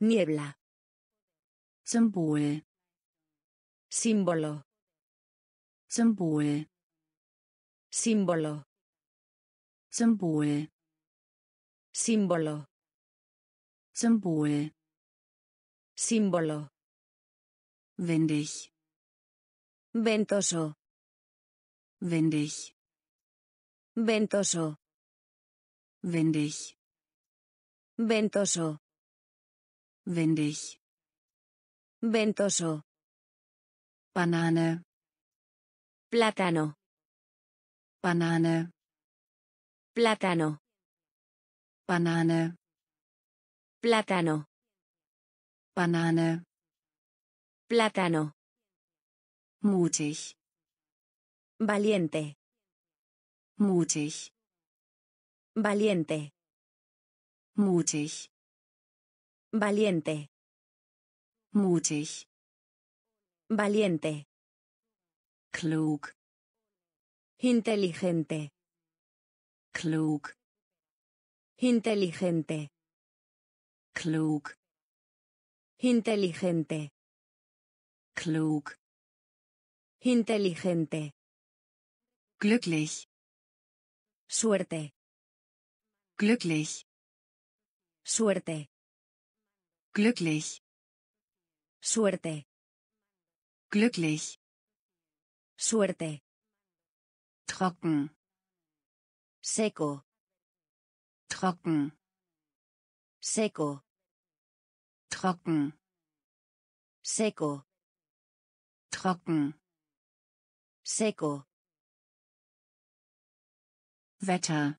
Niebla. Symbol. Símbolo. Symbol. Símbolo. Symbol. Símbolo. Symbol. Símbolo. Windig. Ventoso. Windig. Ventoso. Windig. Ventoso. Windig. Ventoso. Banane. Plátano. Banane. Plátano. Banane. Plátano. Banane. Plátano. Mutig. Valiente. Mutig. Valiente. Mutig. Valiente. Mutig. Valiente. Klug. Inteligente. Klug. Inteligente. Klug. Inteligente. Klug. Inteligente. Glücklich. Suerte. Glücklich. Suerte. Glücklich. Suerte. Glücklich. Suerte. Trocken. Seco. Trocken. Seco. Trocken. Seco. Trocken. Seco. Wetter.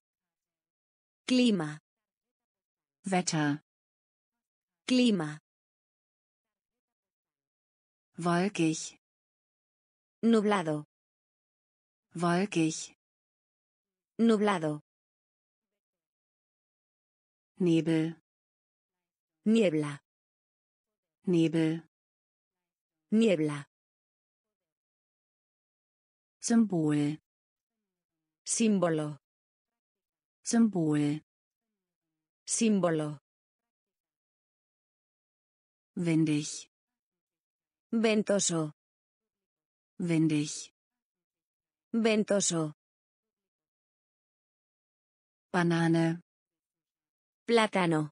Klima. Wetter. Klima. Wolkig. Nublado. Wolkig. Nublado. Nebel. Niebla. Nebel. Niebla. Symbol. Símbolo. Symbol. Símbolo. Windig. Ventoso. Windig. Ventoso. Banane. Plátano.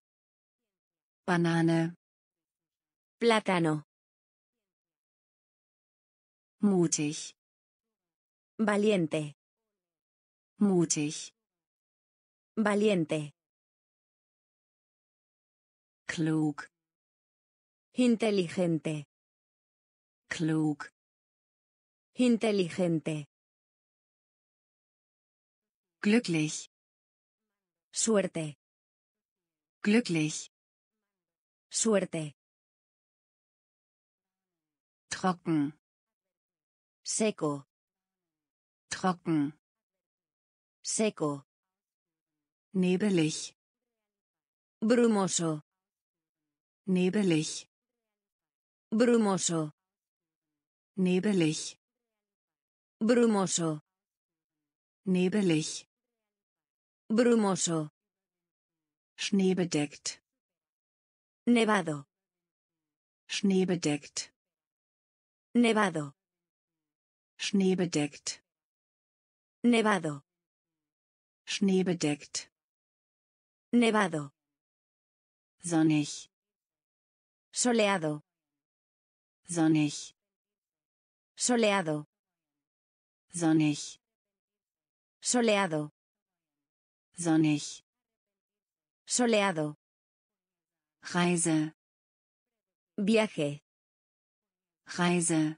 Banane. Plátano. Mutig. Valiente. Mutig. Valiente. Klug. Inteligente. Klug. Inteligente. Glücklich. Suerte. Glücklich. Suerte. Trocken. Seco. Trocken. Seco. Nebelig. Brumoso. Nebelig. Brumoso. Nebelig. Brumoso. Nebelig. Brumoso. Schneebedeckt. Nevado. Schneebedeckt. Nevado. Schneebedeckt. Nevado. Schneebedeckt. Nevado. Sonnig. Soleado. Sonnig. Soleado. Sonnig. Soleado. Sonnig. Soleado. Reise. Viaje. Reise.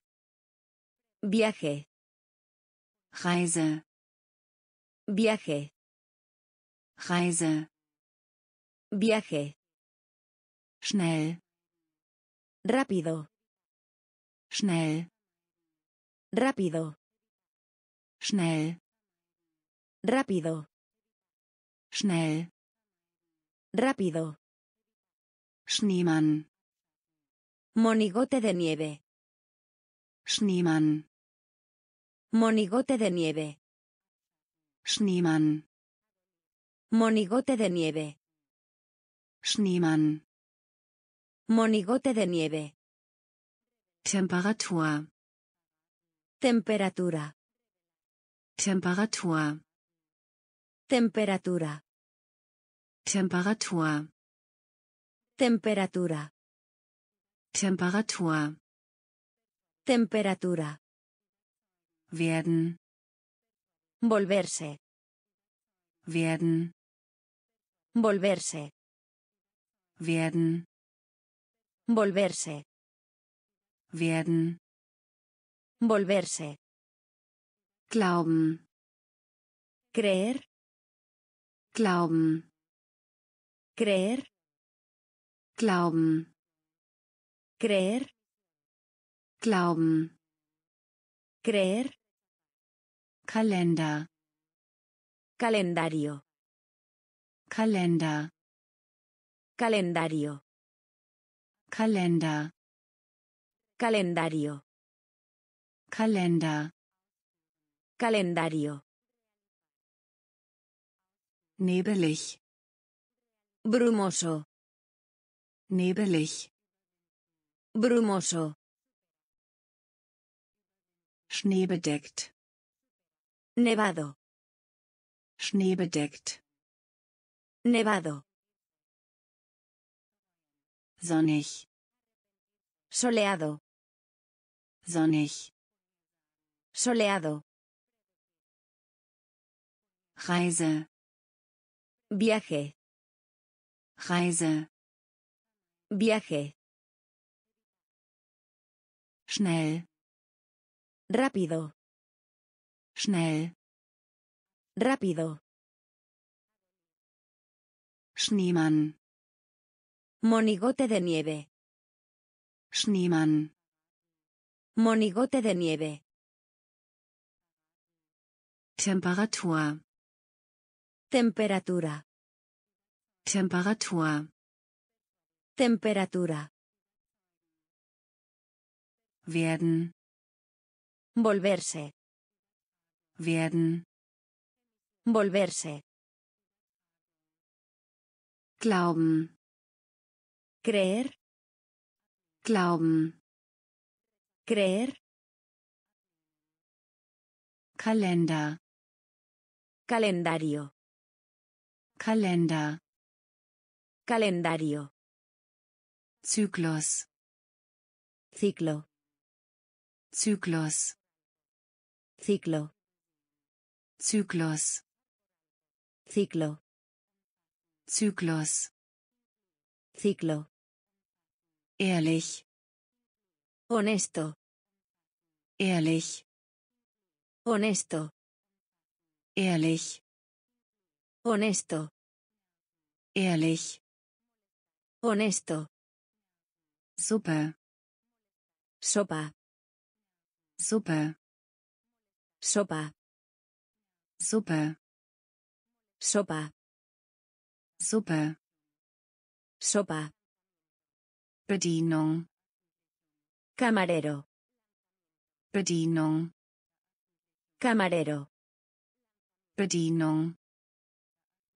Viaje. Reise. Viaje. Reise. Viaje. Schnell. Rápido. Schnell. Rápido. Schnell. Rápido. Schnell. Rápido. Schneemann. Monigote de nieve. Schneemann. Monigote de nieve. Schneemann. Monigote de nieve. Schneemann. Monigote de nieve. Temperatur. Temperatura. Temperatur. Temperatura. Temperatur. Temperatura. Temperatur. Temperatura. Werden. Volverse. Werden. Volverse. Werden. Volverse. Werden. Volverse. Glauben. Creer. Glauben. Creer. Glauben. Creer. Glauben. Creer. Kalender. Calendario. Kalender. Calendario. Kalender. Calendario. Kalender. Calendario. Nebelig. Brumoso. Nebelig. Brumoso. Schneebedeckt. Nevado. Schneebedeckt. Nevado. Sonnig. Soleado. Sonnig. Soleado. Reise. Viaje. Reise. Viaje. Schnell. Rápido. Schnell. Rápido. Schneemann. Monigote de nieve. Schneemann. Monigote de nieve. Temperatur. Temperatura. Temperatur. Temperatura. Werden. Volverse. Werden. Volverse. Glauben. Creer. Glauben. Creer. Kalender. Calendario. Kalender. Calendario. Zyklus. Ciclo. Zyklus. Ciclo. Zyklus. Ciclo. Zyklus. Ciclo. Ehrlich. Honesto. Ehrlich. Honesto. Ehrlich. Honesto. Ehrlich. Honesto. Suppe. Sopa. Suppe. Sopa. Suppe. Sopa. Suppe. Sopa. Bedienung. Camarero. Bedienung. Camarero. Bedienung.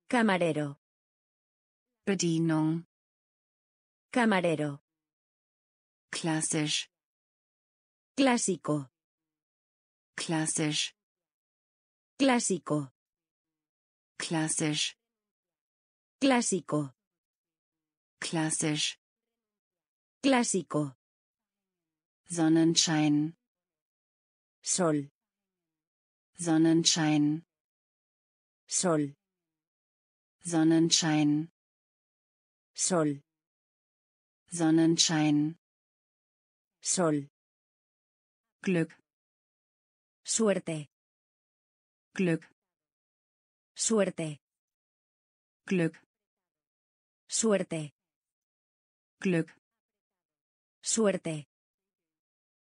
Camarero. Bedienung. Camarero. Klassisch. Clásico. Klassisch. Clásico. Klassisch. Clásico. Klassisch. Clásico. Sonnenschein. Sol. Sonnenschein. Sol. Sonnenschein. Sol. Sonnenschein. Sol. Glück. Suerte. Glück. Suerte. Glück. Suerte. Glück. Suerte.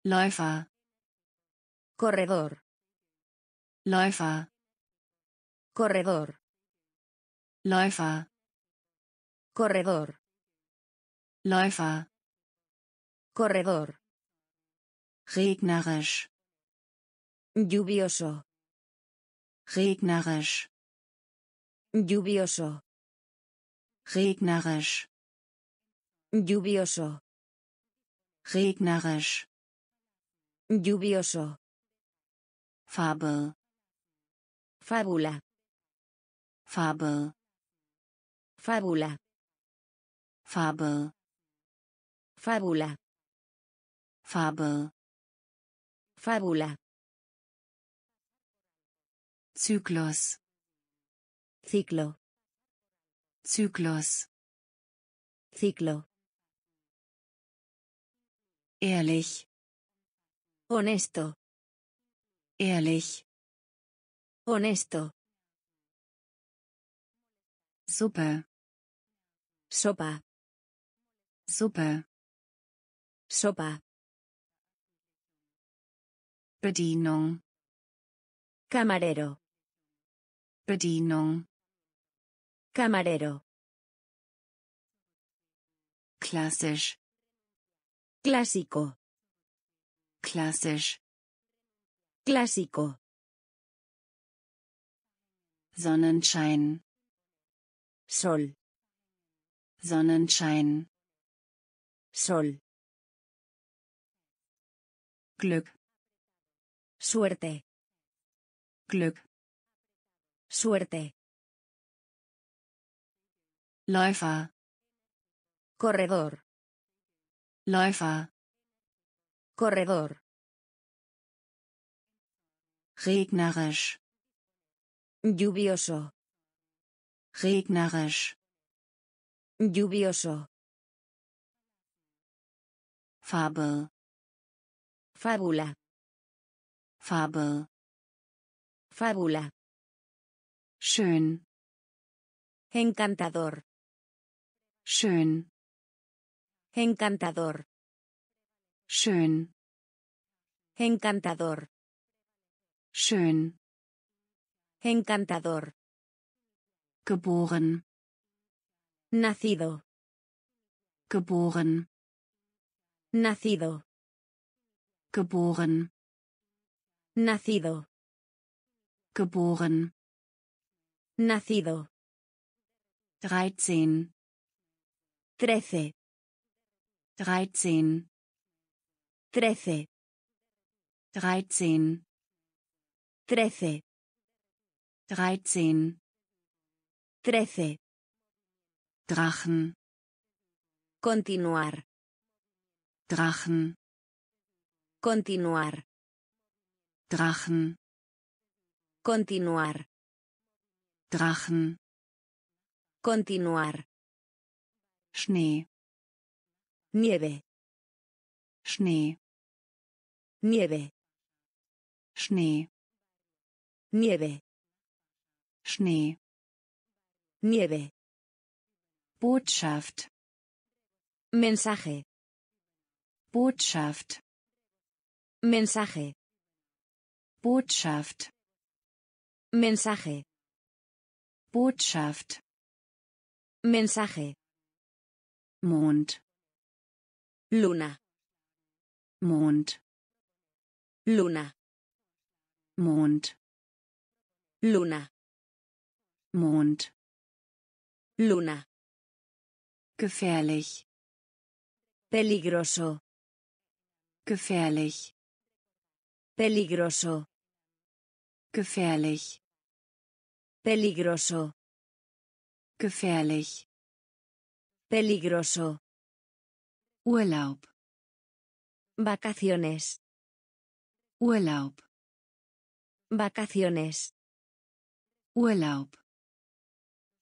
Läufer. Corredor. Läufer. Corredor. Läufer. Corredor. Läufer. Corredor. Regnerisch. Lluvioso. Regnerisch. Lluvioso. Regnerisch. Lluvioso. Regnerisch. Lluvioso. Fabel. Fábula. Fabel. Fábula. Fabel. Fábula. Fabel. Fábula. Ciclos. Ciclo. Ciclos. Ciclo. Ehrlich. Honesto. Ehrlich. Honesto. Suppe. Sopa. Suppe. Sopa. Bedienung. Camarero. Bedienung. Camarero. Klassisch. Clásico. Klassisch. Clásico. Sonnenschein. Sol. Sonnenschein. Sol. Glück. Suerte. Glück. Suerte. Läufer. Corredor. Läufer. Corredor. Regnerisch. Lluvioso. Regnerisch. Lluvioso. Fabel. Fábula. Fabel. Fábula. Schön. Encantador. Schön. Encantador. Schön. Encantador. Schön. Encantador. Geboren. Nacido. Geboren. Nacido. Geboren. Nacido. Geboren. Nacido. Dreizehn. Trece. Dreizehn. Trece. Dreizehn. Trece. Dreizehn. Trece. Drachen. Continuar. Drachen. Continuar. Drachen. Continuar. Drachen. Continuar. Schnee. Nieve. Schnee. Nieve. Schnee. Nieve. Schnee. Nieve. Botschaft. Mensaje. Botschaft. Mensaje. Botschaft. Mensaje. Botschaft. Mensaje. Mond. Luna. Mond. Luna. Mond. Luna. Mond. Luna. Gefährlich. Peligroso. Gefährlich. Peligroso. Gefährlich. Peligroso. Gefährlich. Peligroso. Urlaub. Vacaciones. Urlaub. Vacaciones. Urlaub.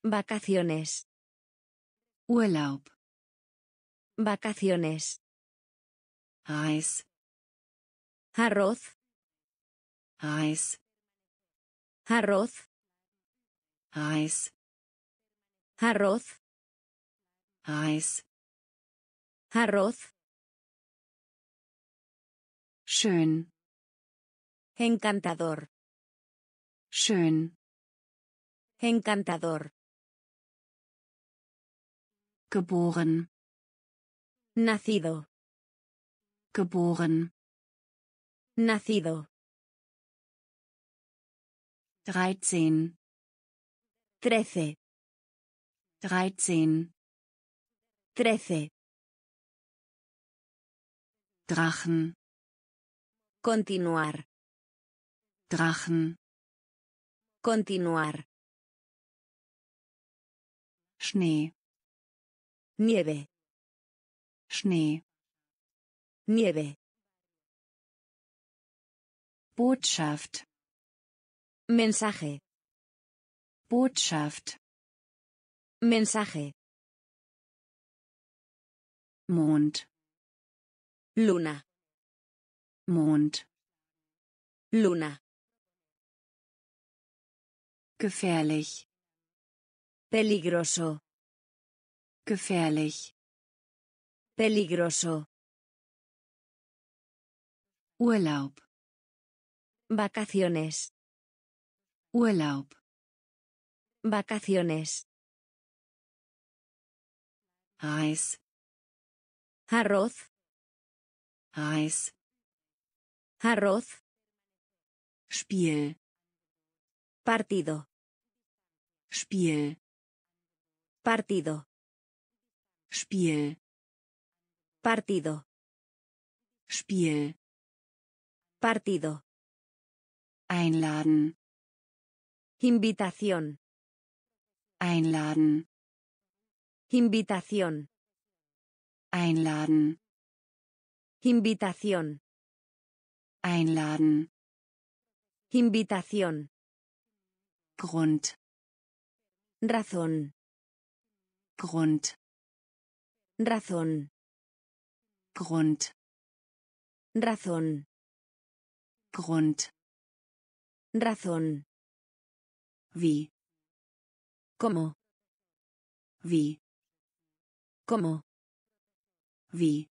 Vacaciones. Urlaub. Vacaciones. Reis. Arroz. Reis. Arroz. Reis. Arroz. Reis. Arroz. Schön. Encantador. Schön. Encantador. Geboren. Nacido. Geboren. Nacido. Dreizehn. Trece. Dreizehn. Trece. Drachen. Continuar. Drachen. Continuar. Schnee. Nieve. Schnee. Nieve. Botschaft. Mensaje. Botschaft. Mensaje. Mond. Luna. Mond. Luna. Gefährlich. Peligroso. Gefährlich. Peligroso. Urlaub. Vacaciones. Urlaub. Vacaciones. Reis. Arroz. Reis. Arroz. Spiel. Partido. Spiel. Partido. Spiel. Partido. Spiel. Partido. Einladen. Invitación. Einladen. Invitación. Einladen. Invitación. Einladen. Invitación. Grund. Razón. Grund. Razón. Grund. Razón. Grund. Razón. Wie. Como. Wie. Como. Wie.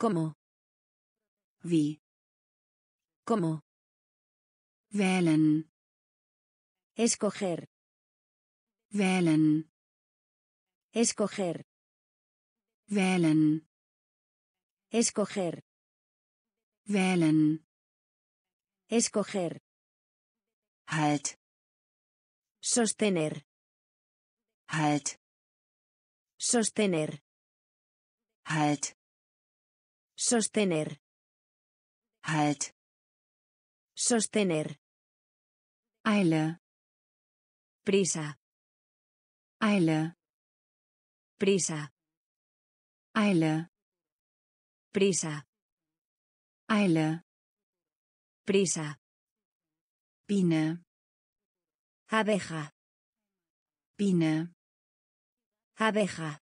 Como. Wie. Como. Wählen. Escoger. Wählen. Escoger. Wählen. Escoger. Wählen. Escoger. Halt. Sostener. Halt. Sostener. Halt. Sostener. Halt. Sostener. Eile. Prisa. Eile. Prisa. Eile. Prisa. Eile. Prisa. Biene. Abeja. Biene. Abeja.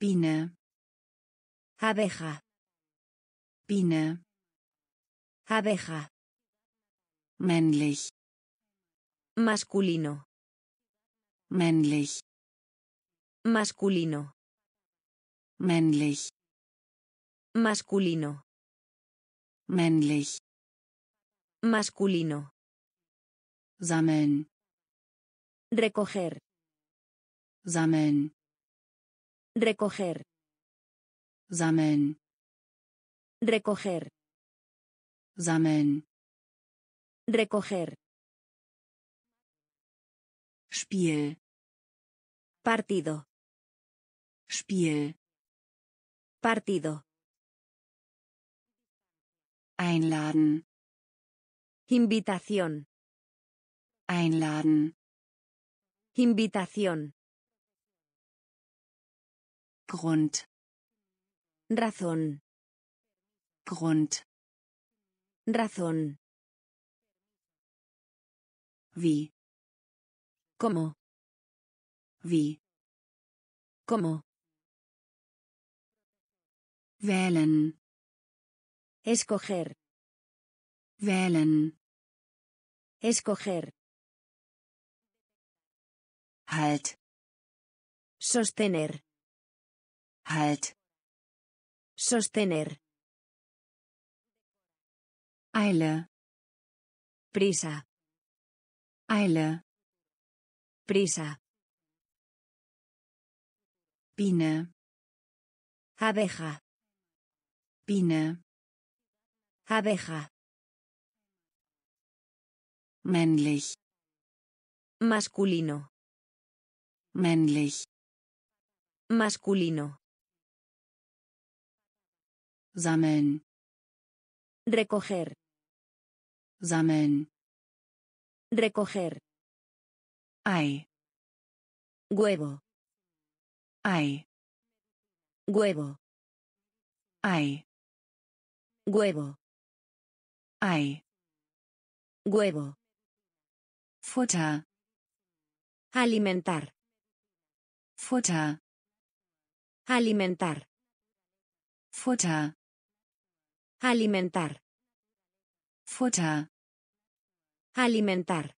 Biene. Abeja. Biene. Abeja. Männlich. Masculino. Männlich. Masculino. Männlich. Masculino. Männlich. Masculino. Sammeln. Recoger. Sammeln. Recoger. Sammeln. Recoger. Sammeln. Recoger. Spiel. Partido. Spiel. Partido. Einladen. Invitación. Einladen. Invitación. Grund. Razón. Grund. Razón. Wie. Como. Wie. Como. Wählen. Escoger. Wählen. Escoger. Halt. Sostener. Halt. Sostener. Eile. Prisa. Eile. Prisa. Biene. Abeja. Biene. Abeja. Männlich. Masculino. Männlich. Masculino. Sammeln. Recoger. Sammeln. Recoger. Ei. Huevo. Ei. Huevo. Ei. Huevo. Ei. Huevo. Futter. Alimentar. Futter. Alimentar. Futter. Alimentar. Futter. Alimentar.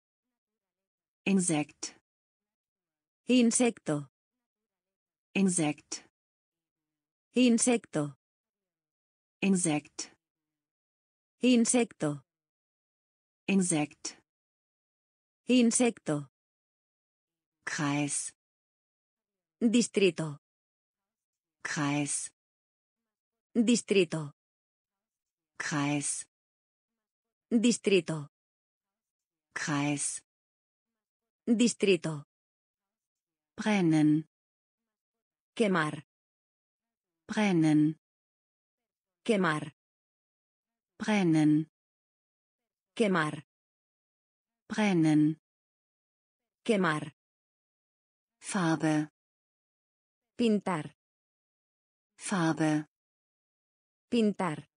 Insekt. Insecto. Insekt. Insecto. Insekt. Insecto. Insekt. Insecto. Kreis. Distrito. Kreis. Distrito. Kreis. Distrito. Kreis. Distrito. Brennen. Quemar. Brennen. Quemar. Brennen. Quemar. Brennen. Quemar. Farbe. Pintar. Farbe. Pintar.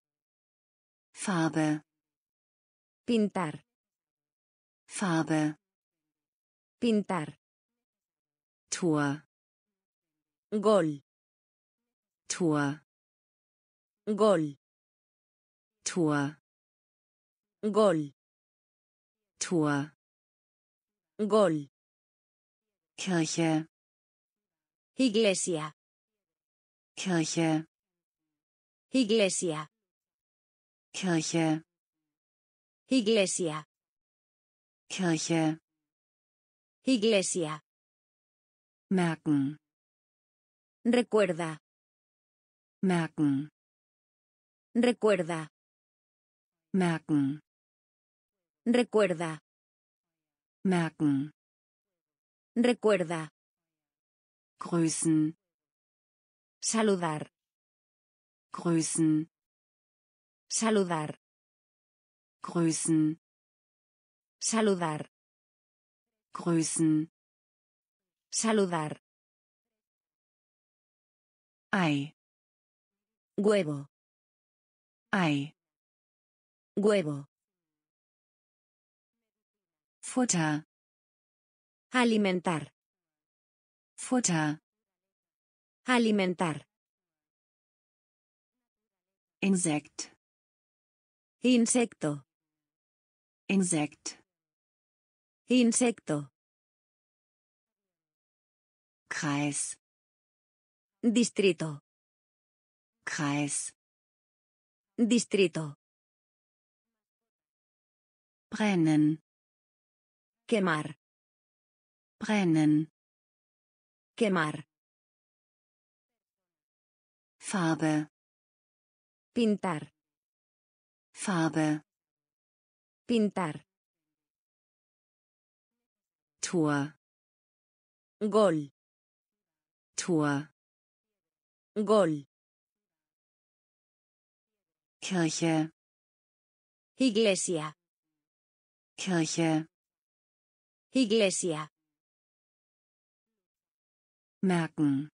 Farbe. Pintar. Farbe. Pintar. Tor. Gol. Tor. Gol. Tor. Gol. Tor. Gol. Kirche. Iglesia. Kirche. Iglesia. Kirche. Iglesia. Kirche. Iglesia. Merken. Recuerda. Merken. Recuerda. Merken. Recuerda. Merken. Recuerda. Grüßen. Saludar. Grüßen. Saludar. Grüßen. Saludar. Grüßen. Saludar. Ei. Huevo. Ei. Huevo. Futter. Alimentar. Futter. Alimentar. Insekt. Insecto. Insekt. Insecto. Kreis. Distrito. Kreis. Distrito. Brennen. Quemar. Brennen. Quemar. Farbe. Pintar. Farbe. Pintar. Tor. Gol. Tor. Gol. Kirche. Iglesia. Kirche. Iglesia. Merken.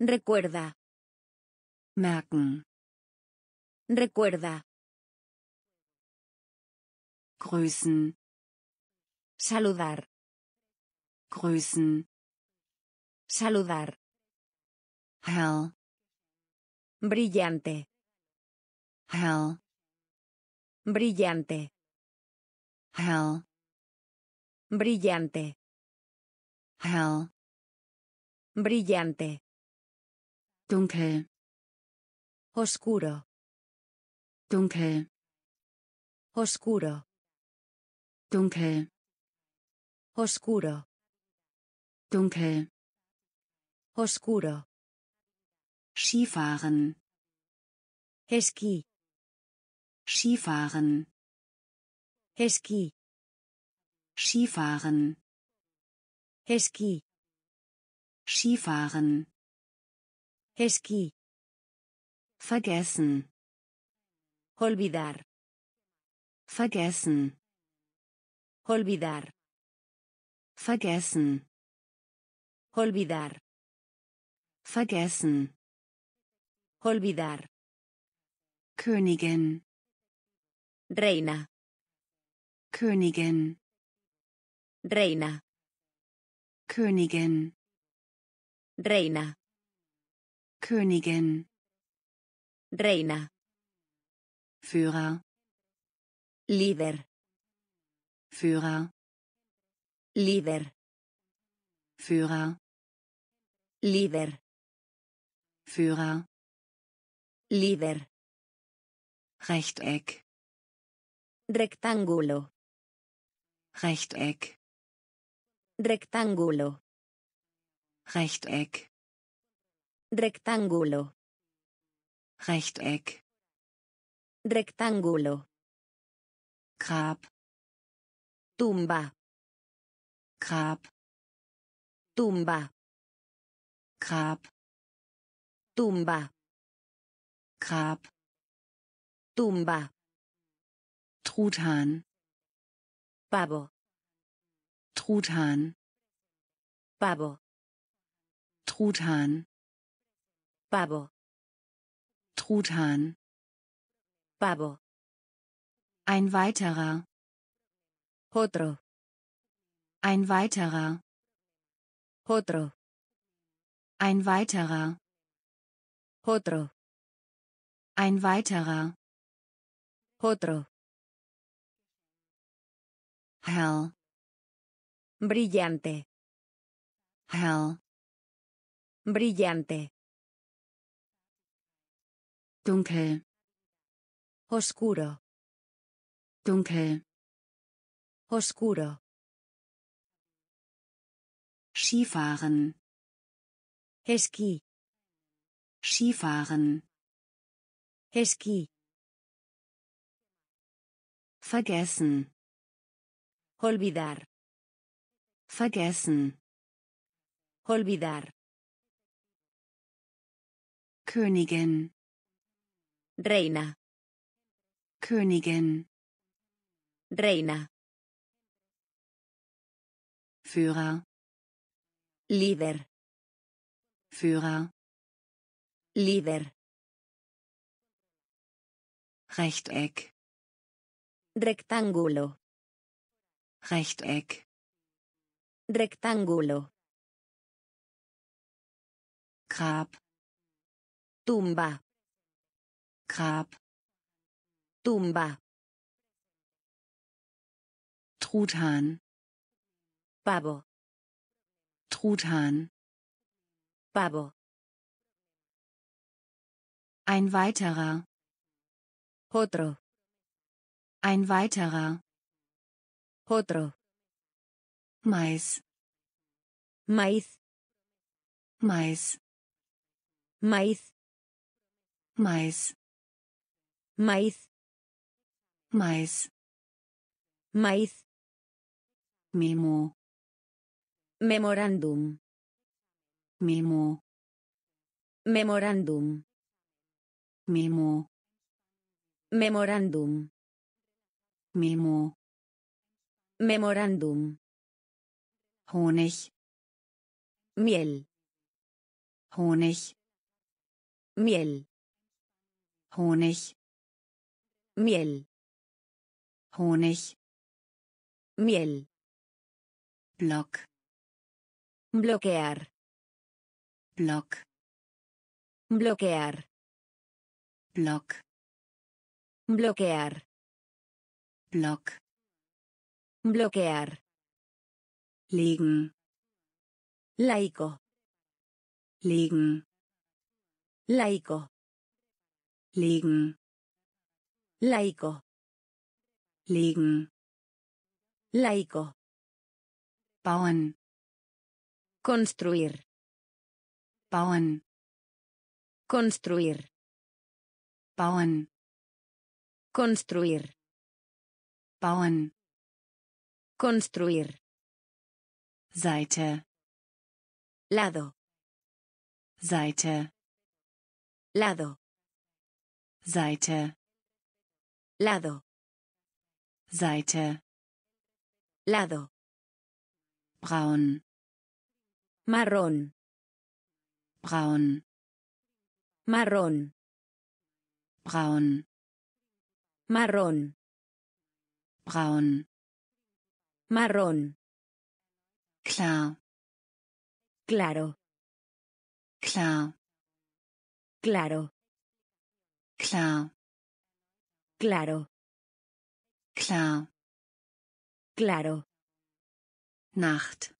Recuerda. Merken. Recuerda. Grüßen. Saludar. Grüßen. Saludar. Hell. Brillante. Hell. Brillante. Hell. Brillante. Hell. Brillante. Dunkel. Oscuro. Dunkel. Oscuro. Dunkel. Oscuro. Dunkel. Oscuro. Skifahren. Esquí. Skifahren. Esquí. Skifahren. Esquí. Skifahren. Esquí. Vergessen. Olvidar. Vergessen. Olvidar. Vergessen. Olvidar. Vergessen. Olvidar. Königin. Reina. Königin. Reina. Königin. Reina. Königin. Reina. Führer. Líder. Führer. Líder. Führer. Líder. Führer. Líder. Rechteck. Rectángulo. Rechteck. Rectángulo. Rechteck. Rectángulo. Rechteck. Rectángulo. Grab. Tumba. Grab. Tumba. Grab. Tumba. Grab. Tumba. Truthahn. Pavo. Truthahn. Pavo. Truthahn. Pavo. Truthahn. Pavo. Ein weiterer. Otro. Ein weiterer. Otro. Ein weiterer. Otro. Ein weiterer. Otro. Hell. Brillante. Hell. Brillante. Dunkel. Oscuro. Dunkel. Oscuro. Skifahren. Esquí. Skifahren. Esquí. Vergessen. Olvidar. Vergessen. Olvidar. Königin. Reina. Königin. Reina. Führer. Líder. Führer. Líder. Rechteck. Rectángulo. Rechteck. Rectángulo. Grab. Tumba. Grab. Tumba. Truthahn. Pavo. Truthahn. Pavo. Ein weiterer. Otro. Ein weiterer. Otro. Mais. Mais. Mais. Mais. Mais. Mais. Mais. Mais. Memo. Memorandum. Memo. Memorandum. Memo. Memorandum. Memo. Memorandum. Honig. Miel. Honig. Miel. Honig. Miel. Honig. Miel. Block. Bloquear. Block. Bloquear. Block. Bloquear. Block. Bloquear. Liegen. Laico. Liegen. Laico. Liegen. Laico. Liegen. Laico. Bauen. Construir. Bauen. Construir. Bauen. Construir. Bauen. Construir. Seite. Lado. Seite. Lado. Seite. Lado. Seite. Lado. Braun. marrón, braun, marrón, braun, marrón, braun, marrón, klar, claro, klar, claro, klar, claro, klar, claro, Nacht,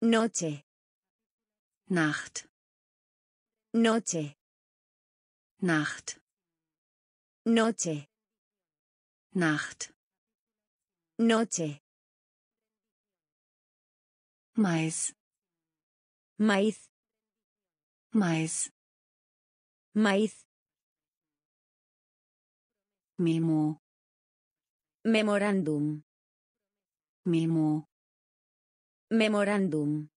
noche, Nacht, noche, Nacht, noche, Nacht, noche, Mais, maíz, maíz, maíz, memo, memorándum, memo, memorándum,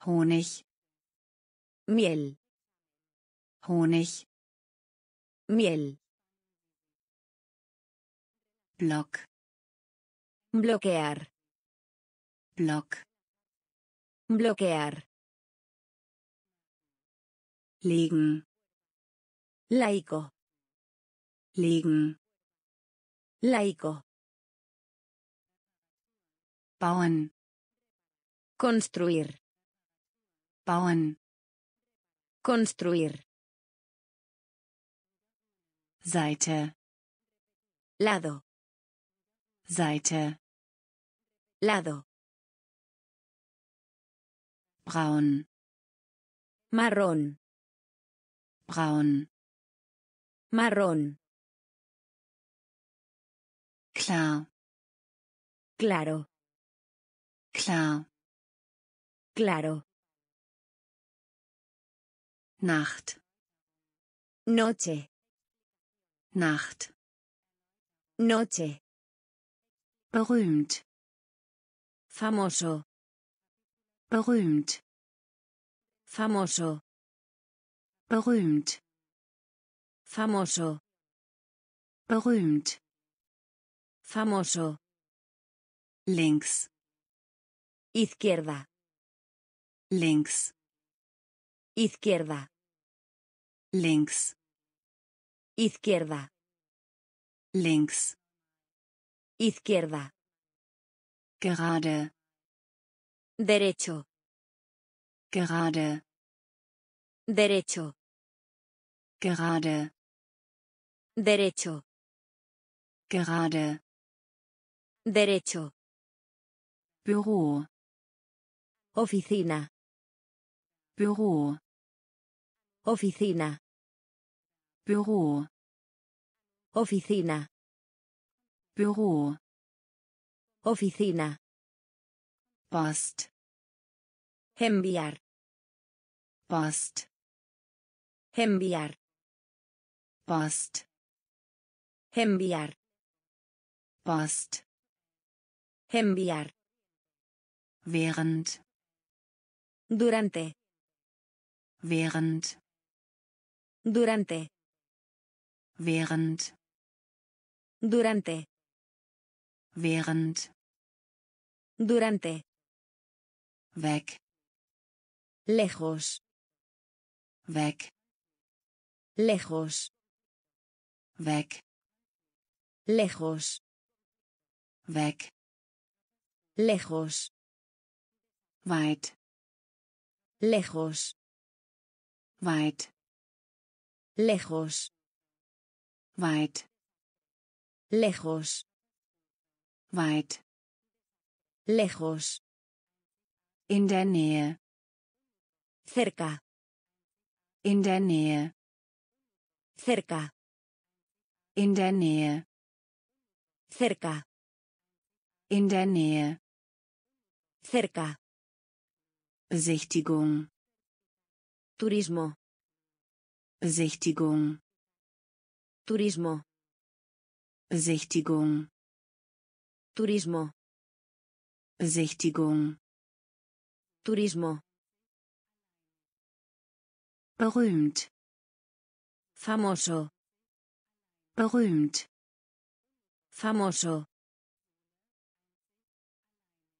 Honig, miel, Honig, miel, Block, bloquear, Block, bloquear, Liegen, laico, Liegen, laico, Bauen, construir, Bauen, construir, Seite, lado, Seite, lado, braun, marrón, braun, marrón, klar, claro, klar, claro, Nacht, noche, Nacht, noche, berühmt, famoso, berühmt, famoso, berühmt, famoso, berühmt, famoso, links, izquierda, links, izquierda, links, izquierda, links, izquierda, gerade, derecho, gerade, derecho, gerade, derecho, gerade, derecho, Büro, oficina, Büro, oficina, Büro, oficina, Büro, oficina, Post, enviar, Post, enviar, Post, enviar, Post, enviar, während, durante, während, durante, während, durante, während, durante, weg, lejos, weg, lejos, weg, lejos, weg, lejos, weit, lejos, weit, lejos, weit, lejos, weit, lejos, in der Nähe, cerca, in der Nähe, cerca, in der Nähe, cerca, in der Nähe, cerca, Besichtigung, Turismo, Besichtigung, Turismo, Besichtigung, Turismo, Besichtigung, Turismo, berühmt, famoso, berühmt, famoso,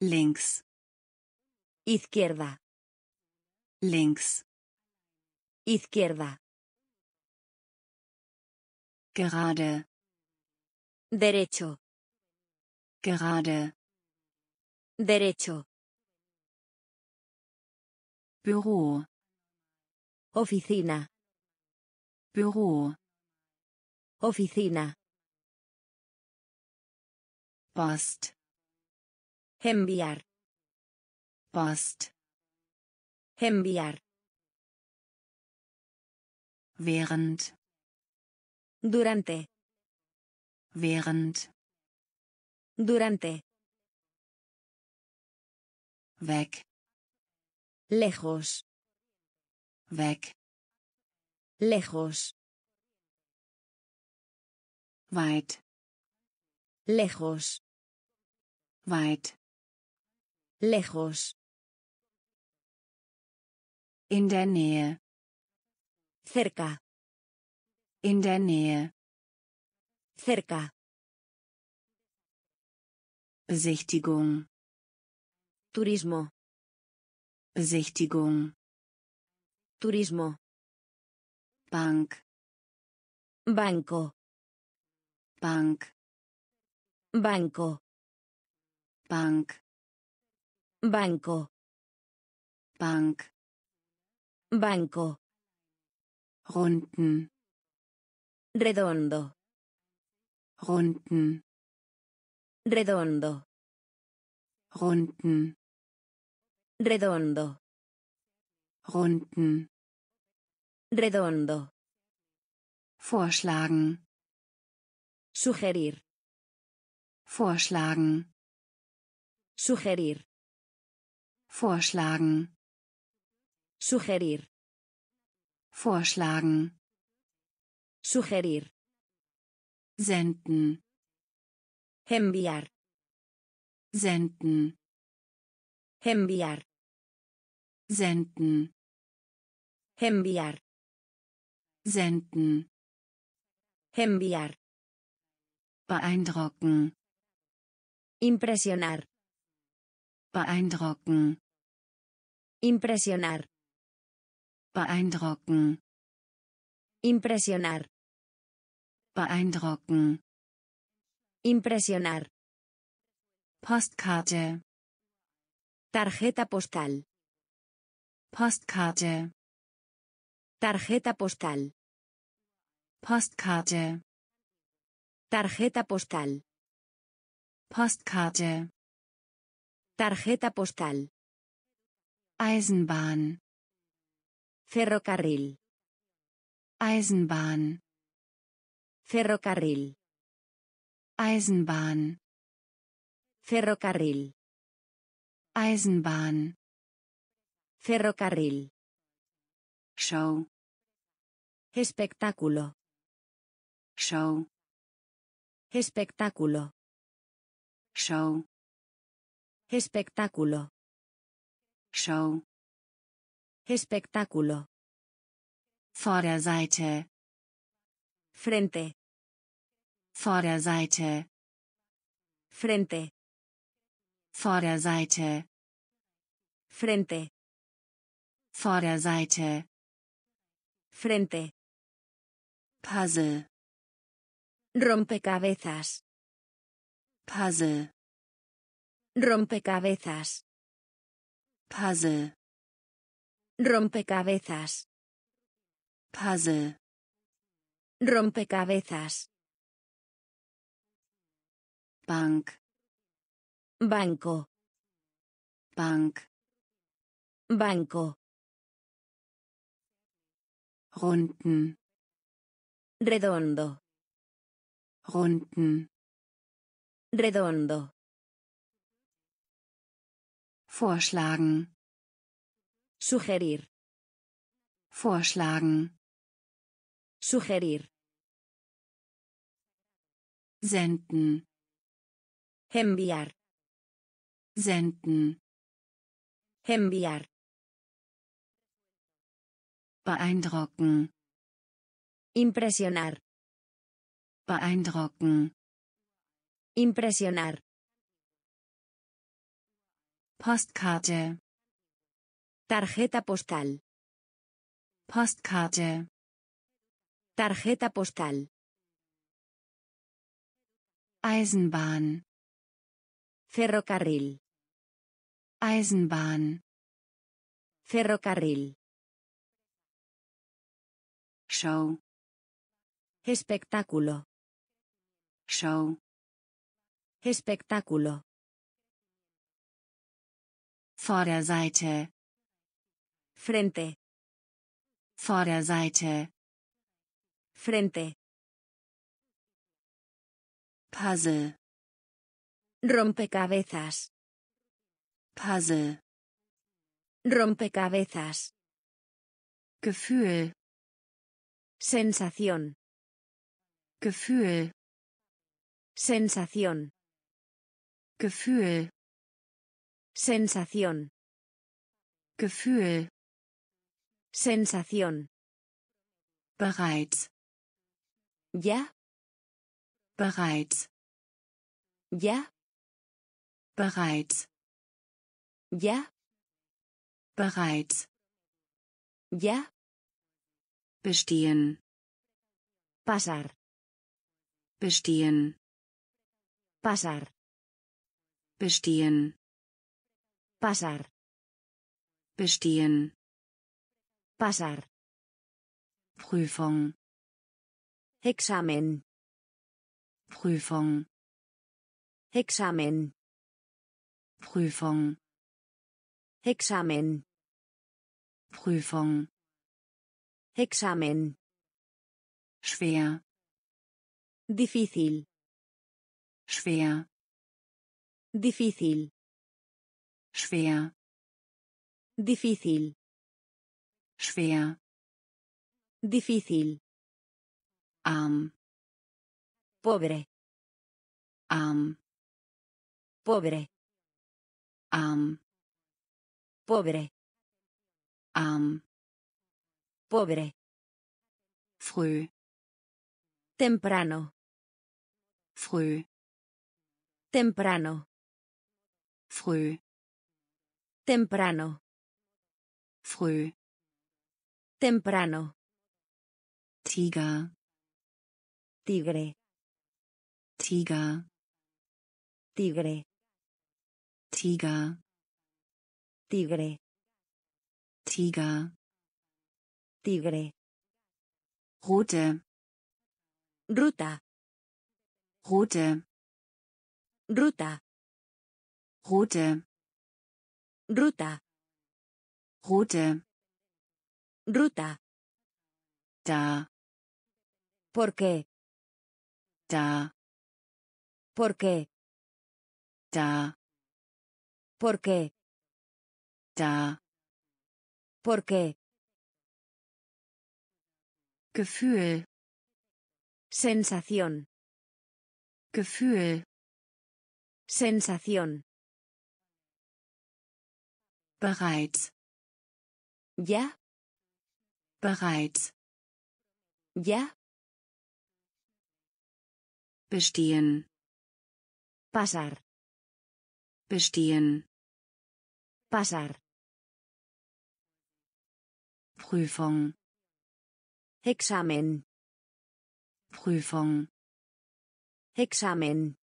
links, Izquierda. Links. Izquierda. Gerade. Derecho. Gerade. Derecho. Büro. Oficina. Büro. Oficina. Post. Enviar. Post. Enviar. Während. Durante. Während. Durante. Weg. Lejos. Weg. Lejos. Weit. Lejos. Weit. Lejos. In der Nähe. Cerca. In der Nähe. Cerca. Besichtigung. Turismo. Besichtigung. Turismo. Bank. Banco. Bank. Banco. Bank. Banco. Bank. Banco. Runden. Redondo. Runden. Redondo. Runden. Redondo. Runden. Redondo. Vorschlagen. Sugerir. Vorschlagen. Sugerir. Vorschlagen. Sugerir. Vorschlagen. Sugerir. Senden. Enviar. Senden. Enviar. Senden. Enviar. Senden. Enviar. Beeindrucken. Impresionar. Beeindrucken. Impresionar. Beeindrucken. Impresionar. Beeindrucken. Impresionar. Postkarte. Tarjeta postal. Postkarte. Tarjeta postal. Postkarte. Tarjeta postal. Postkarte. Tarjeta postal. Eisenbahn. Ferrocarril. Eisenbahn. Ferrocarril. Eisenbahn. Ferrocarril. Eisenbahn. Ferrocarril. Show. Espectáculo. Show. Espectáculo. Show. Espectáculo. Show. Espectáculo. Vorderseite. Frente. Vorderseite. Frente. Vorderseite. Frente. Vorderseite. Frente. Puzzle. Rompecabezas. Puzzle. Rompecabezas. Puzzle. Rompecabezas. Puzzle. Rompecabezas. Bank. Banco. Bank. Banco. Runden. Redondo. Runden. Redondo. Vorschlagen. Sugerir. Vorschlagen. Sugerir. Senden. Enviar. Senden. Enviar. Beeindrucken. Impresionar. Beeindrucken. Impresionar. Postkarte. Tarjeta postal. Postkarte. Tarjeta postal. Eisenbahn. Ferrocarril. Eisenbahn. Ferrocarril. Show. Espectáculo. Show. Espectáculo. Vorderseite. Frente. Vorderseite. Frente. Puzzle. Rompecabezas. Puzzle. Rompecabezas. Gefühl. Sensación. Gefühl. Sensación. Gefühl. Sensación. Gefühl. Sensación. Bereits. Ya. Bereits. Ya. Bereits. Ya. Bereits. Ya. Bestehen. Pasar. Bestehen. Pasar. Bestehen. Pasar. Bestehen. Pasar. Prüfung. Examen. Prüfung. Examen. Prüfung. Examen. Prüfung. Examen. Schwer. Difícil. Schwer. Difícil. Schwer. Difícil. Schwer. Difícil. Arm. Pobre. Arm. Pobre. Arm. Pobre. Arm. Pobre. Früh. Temprano. Früh. Temprano. Früh. Temprano. Früh. Temprano. Tiger. Tigre. Tiger. Tigre. Tiger. Tigre. Tiger. Tigre. Route. Ruta. Route. Ruta. Route. Ruta. Route. Ruta. Da. ¿Por qué? Da. ¿Por qué? Da. ¿Por qué? Da. ¿Por qué? Gefühl. Sensación. Gefühl. Sensación. Bereits. Ya. Bereits. Ya. Bestehen. Pasar. Bestehen. Pasar. Prüfung. Examen. Prüfung. Examen.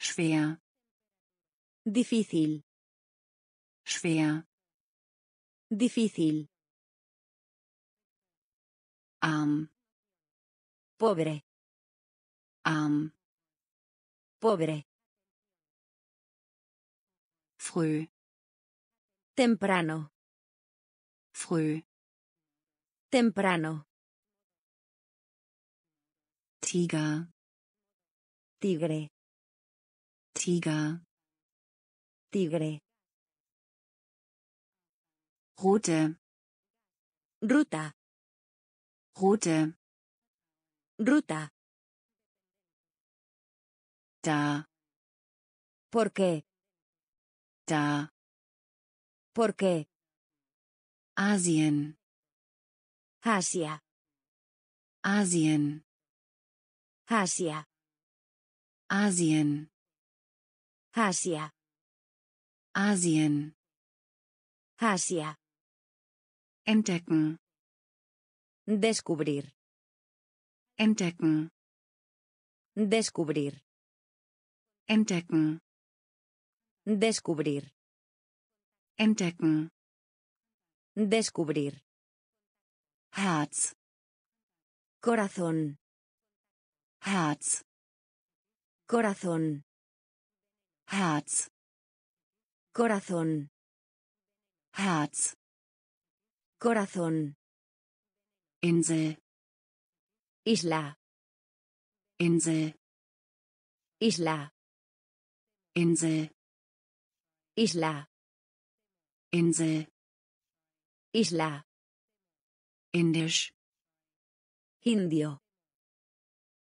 Schwer. Difícil. Schwer. Difícil. Arm. Pobre. Arm. Pobre. Früh. Temprano. Früh. Temprano. Tiger. Tigre. Tiger. Tigre. Route. Ruta. Route. Ruta. Da. ¿Por qué? Da. ¿Por qué? Asien. Asia. Asien. Asia. Asien. Asia. Asien. Asia. Entdecken. Descubrir. Entdecken. Descubrir. Entdecken. Descubrir. Entdecken. Descubrir. Herz. Corazón. Herz. Corazón. Herz. Corazón. Herz. Corazón. Insel. Isla. Insel. Isla. Insel. Isla. Insel. Isla. Indisch. Indio.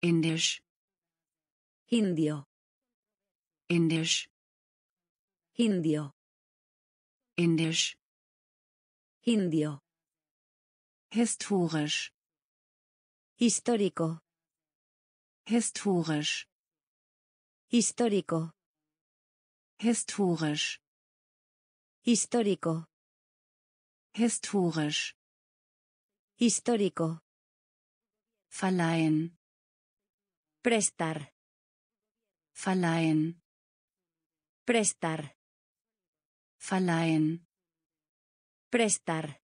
Indisch. Indio. Indisch. Indio. Indisch. Indio. Historisch. Histórico. Historisch. Histórico. Historisch. Histórico. Historisch. Histórico. Verleihen. Prestar. Verleihen. Prestar. Verleihen. Prestar.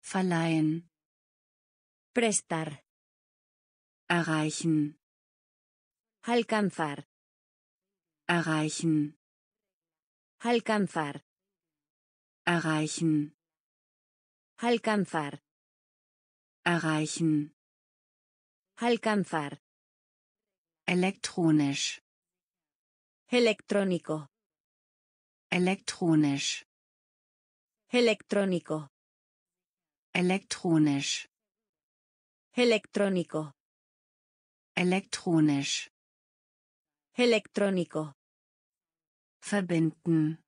Verleihen. Prestar. Erreichen. Alcanzar. Erreichen. Alcanzar. Erreichen. Alcanzar. Erreichen. Alcanzar. Elektronisch. Electrónico. Elektronisch. Electrónico. Elektronisch. Electrónico. Elektronisch. Electrónico. Verbinden.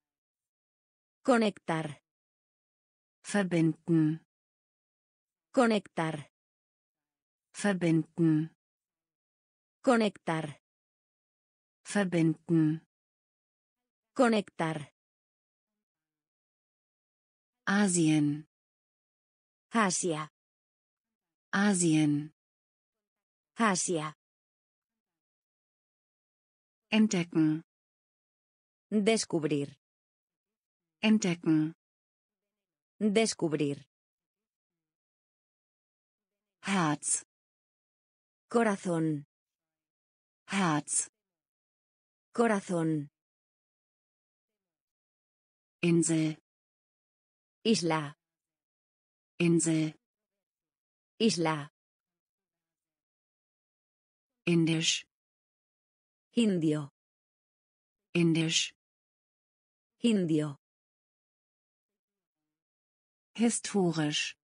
Conectar. Verbinden. Conectar. Verbinden. Conectar. Verbinden. Conectar. Asien. Asia. Asien. Asia. Entdecken. Descubrir. Entdecken. Descubrir. Herz. Corazón. Herz. Corazón. Insel. Isla. Insel. Isla. Indisch. Indio. Indisch. Indio. Historisch.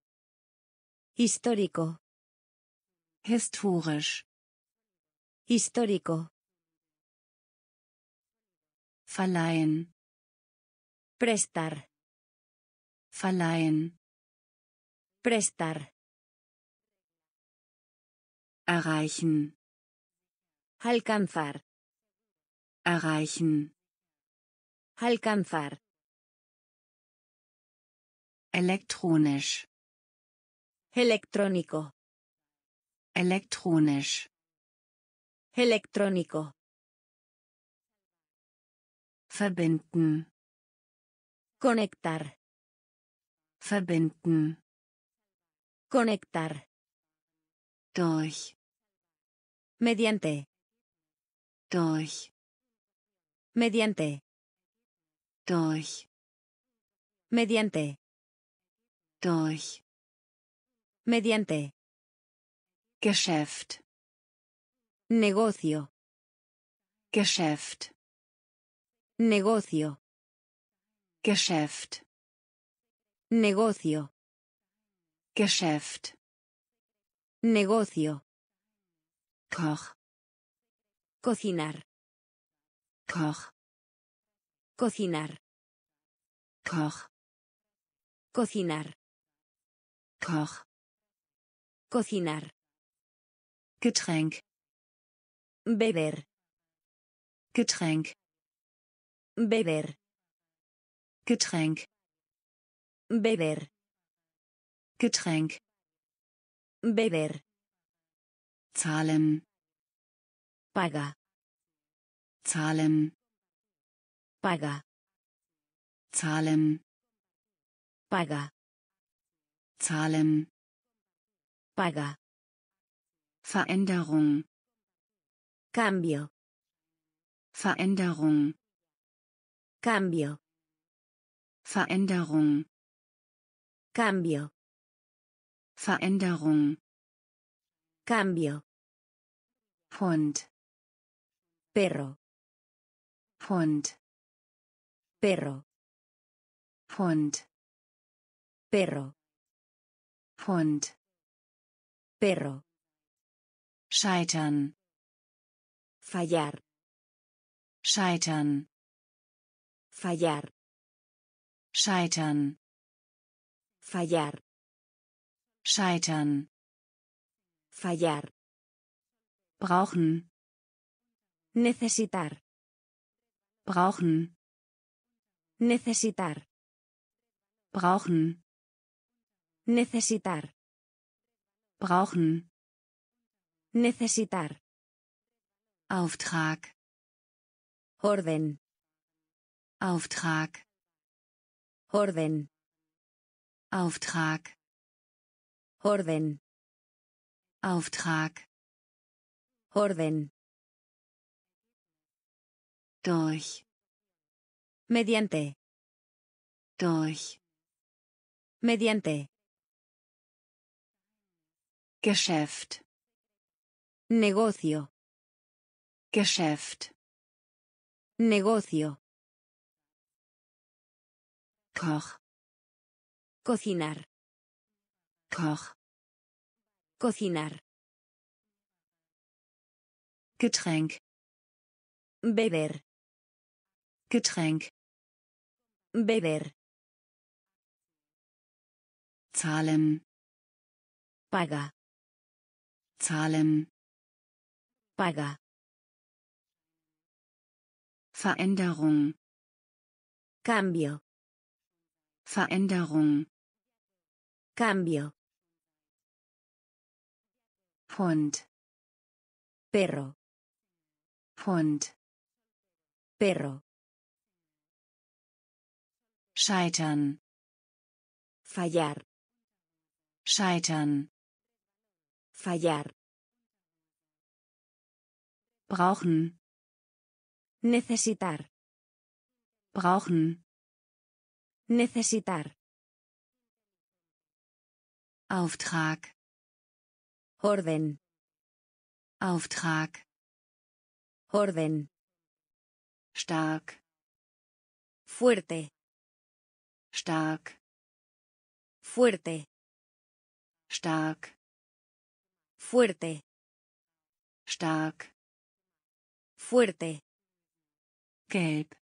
Histórico. Historisch. Histórico. Verleihen. Prestar. Verleihen. Prestar. Erreichen. Alcanzar. Erreichen. Alcanzar. Elektronisch. Electrónico. Elektronisch. Electrónico. Verbinden. Conectar. Verbinden. Conectar. Durch. Mediante. Durch. Mediante. Durch. Mediante. Durch. Mediante. Geschäft. Negocio. Geschäft. Negocio. Geschäft. Negocio. Geschäft. Negocio. Koch. Cocinar. Koch. Cocinar. Koch. Cocinar. Koch. Cocinar. Getränk. Beber. Getränk. Beber. Getränk. Beber. Getränk. Beber. Zahlen. Paga. Zahlen. Paga. Zahlen. Paga. Zahlen. Paga. Veränderung. Cambio. Veränderung. Cambio. Veränderung. Cambio. Veränderung. Cambio. Hund. Perro. Hund. Perro. Hund. Perro. Hund. Perro. Scheitern. Fallar. Scheitern. Fallar. Scheitern. Fallar. Scheitern. Fallar. Brauchen. Necesitar. Brauchen. Necesitar. Brauchen. Necesitar. Brauchen. Necesitar. Auftrag. Orden. Auftrag. Orden. Auftrag. Orden. Auftrag. Orden. Durch. Mediante. Durch. Mediante. Geschäft. Negocio. Geschäft. Negocio. Koch. Cocinar. Koch. Cocinar. Getränk. Beber. Getränk. Beber. Zahlen. Paga. Zahlen. Paga. Veränderung. Cambio. Veränderung. Cambio. Hund. Perro. Hund. Perro. Scheitern. Fallar. Scheitern. Fallar. Brauchen. Necesitar. Brauchen. Necesitar. Auftrag. Orden. Auftrag. Orden. Stark. Fuerte. Stark. Fuerte. Stark. Fuerte. Stark. Fuerte. Gelb.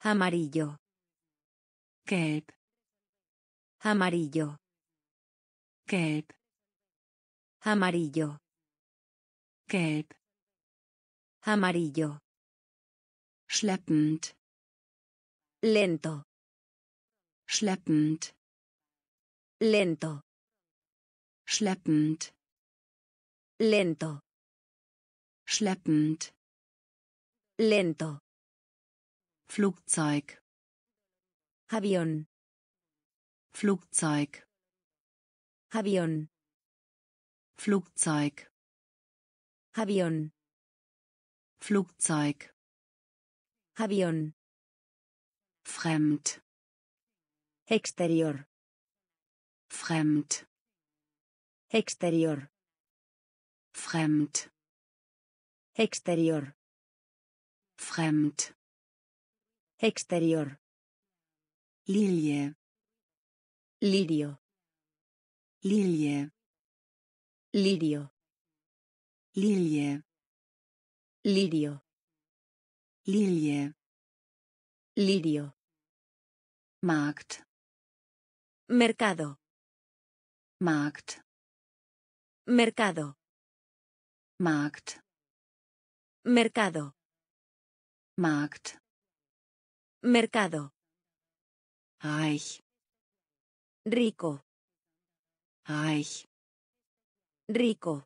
Amarillo. Gelb. Amarillo. Gelb. Amarillo. Gelb. Amarillo. Schleppend. Lento. Schleppend. Lento. Schleppend. Lento. Schleppend. Lento. Flugzeug. Avión. Flugzeug. Avión. Flugzeug. Avión. Flugzeug. Avión. Fremd. Exterior. Fremd. Exterior. Fremd. Exterior. Fremd. Exterior. Lilie. Lirio. Lilie. Lirio. Lilie. Lirio. Lilie. Lirio. Markt. Mercado. Markt. Mercado. Markt. Mercado. Markt. Mercado. Reich. Rico. Reich. Rico.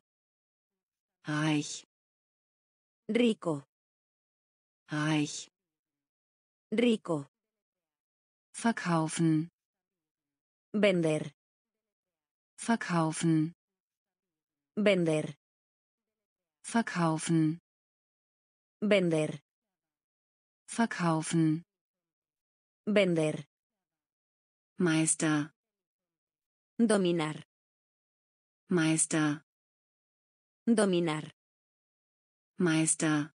Reich. Rico. Reich. Rico. Verkaufen. Vender. Verkaufen. Vender. Verkaufen. Vender. Verkaufen. Vender. Meister. Dominar. Meister. Dominar. Meister.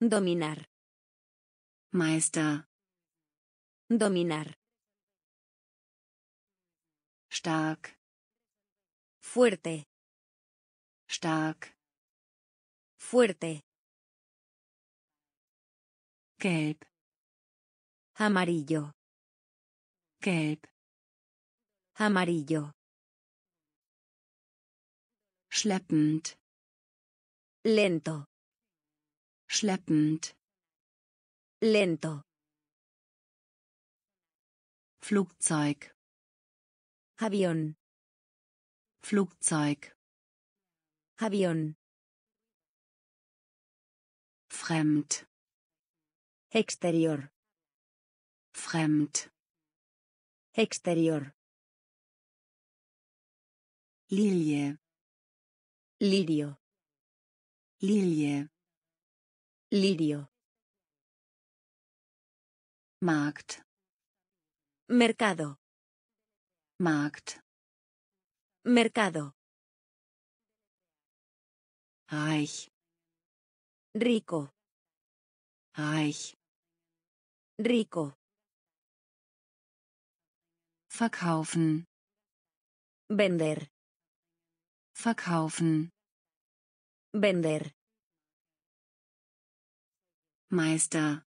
Dominar. Meister. Dominar. Stark. Fuerte. Stark. Fuerte. Gelb. Amarillo. Gelb. Amarillo. Schleppend. Lento. Schleppend. Lento. Flugzeug. Avión. Flugzeug. Avión. Fremd. Exterior. Fremd. Exterior. Lilie. Lirio. Lilie. Lirio. Markt. Mercado. Markt. Mercado. Reich. Rico. Reich. Rico. Verkaufen. Vender. Verkaufen. Vender. Meister.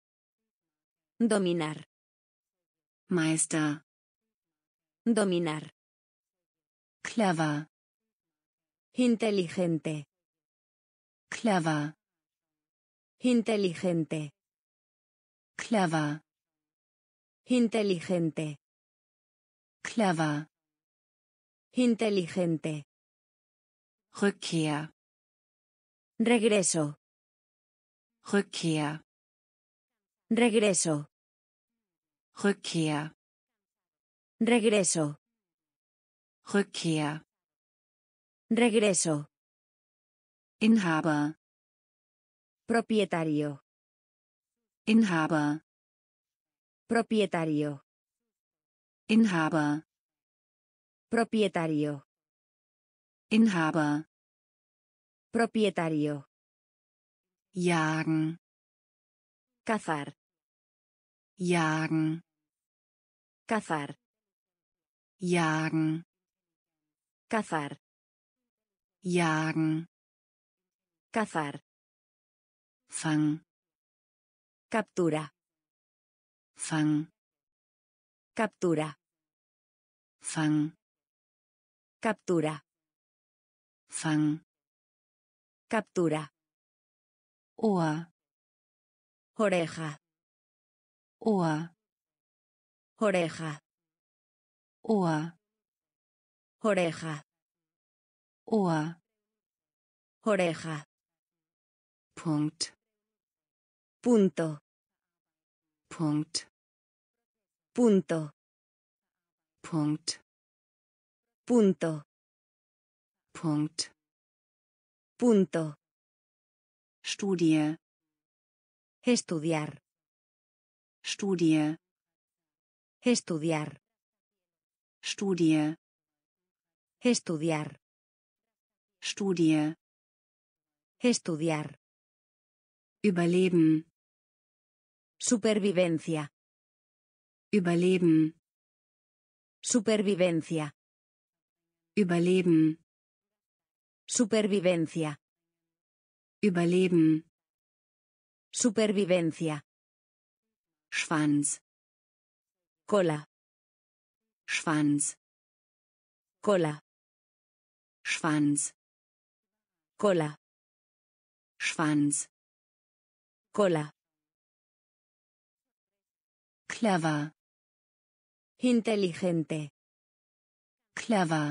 Dominar. Meister. Dominar. Clever. Inteligente. Clever. Inteligente. Clever. Inteligente. Clever. Inteligente. Rückkehr. Regreso. Rückkehr. Regreso. Rückkehr. Regreso. Rückkehr. Regreso. Inhaber. Propietario. Inhaber. Propietario. Inhaber. Propietario. Inhaber. Propietario. Jagen. Cazar. Jagen. Cazar. Jagen. Cazar. Jagen. Cazar. Fang. Captura. Fang. Captura. Fang. Captura. Fang. Captura. Oa. Oreja. Oa. Oreja. Oa. Oreja. Oa. Oreja. Punkt. Punto. Punkt. Punto. Punkt. Punto. Punkt. Punto. Studie. Estudiar. Studie. Estudiar. Studie. Estudiar. Studie. Estudiar. Überleben. Supervivencia. Überleben. Supervivencia. Überleben. Supervivencia. Überleben. Supervivencia. Schwanz. Cola. Schwanz. Cola. Schwanz. Cola. Schwanz. Cola. Clever. Inteligente. Clever.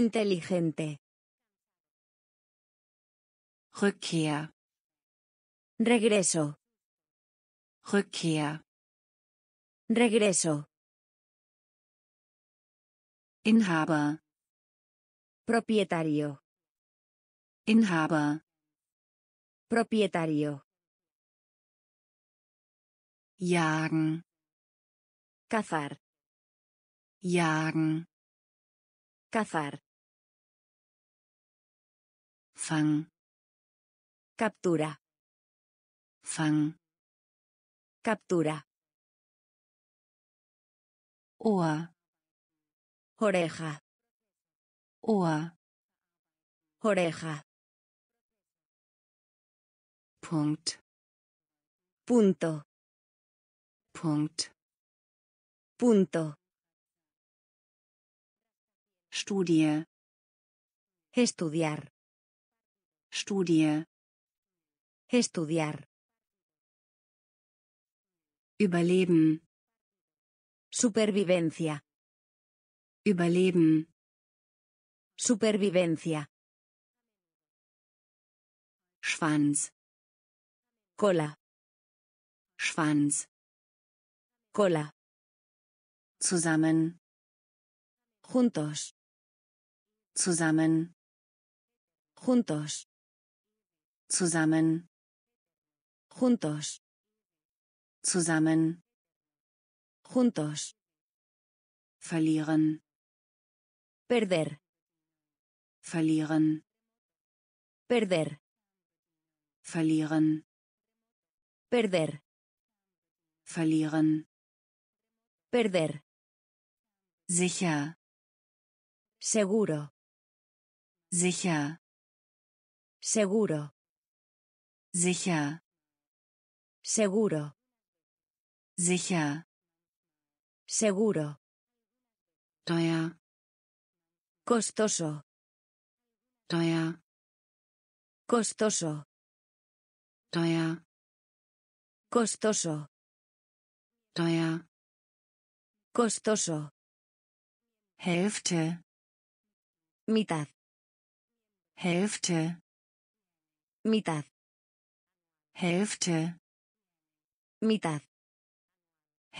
Inteligente. Rückkehr. Regreso. Rückkehr. Regreso. Inhaber. Propietario. Inhaber. Propietario. Jagen. Cazar. Jagen. Cazar. Fang. Captura. Fang. Captura. Ohr. Oreja. Ohr. Oreja. Punkt. Punto. Punkt. Punto. Studie. Estudiar. Studie. Estudiar. Überleben. Supervivencia. Überleben. Supervivencia. Schwanz. Cola. Schwanz. Cola. Zusammen. Juntos. Zusammen. Juntos. Zusammen. Juntos. Zusammen. Juntos. Verlieren. Perder. Verlieren. Perder. Verlieren. Perder. Verlieren. Perder. Sicher. Seguro. Sicher. Seguro. Sicher. Seguro. Sicher. Seguro. Teuer. Costoso. Teuer. Costoso. Teuer. Costoso. Teuer. Costoso. Hälfte. Mitad. Hälfte. Mitad. Hälfte. Mitad.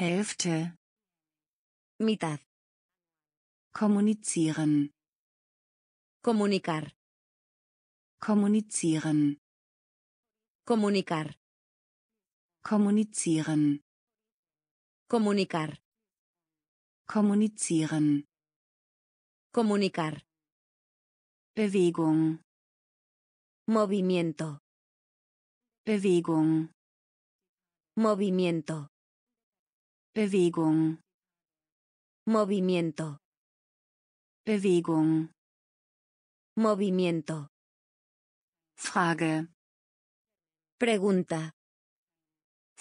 Hälfte. Mitad. Kommunizieren. Comunicar. Kommunizieren. Comunicar. Kommunizieren. Comunicar. Kommunizieren. Comunicar. Bewegung. Movimiento. Bewegung. Movimiento. Bewegung. Movimiento. Bewegung. Movimiento. Frage. Pregunta.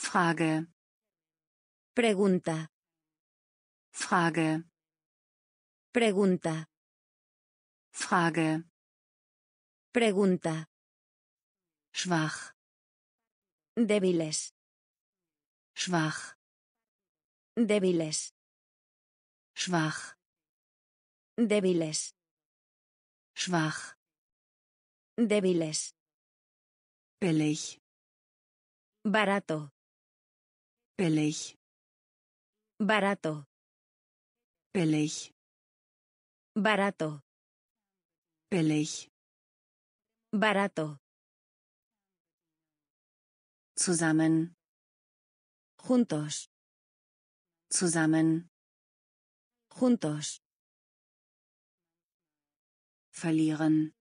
Frage. Pregunta. Frage. Pregunta. Frage. Pregunta. Schwach. Débiles. Schwach. Débiles. Schwach. Débiles. Schwach. Débiles. Billig. Barato. Billig. Barato. Billig. Barato. Billig. Barato. Zusammen. Juntos. Zusammen. Juntos. Verlieren.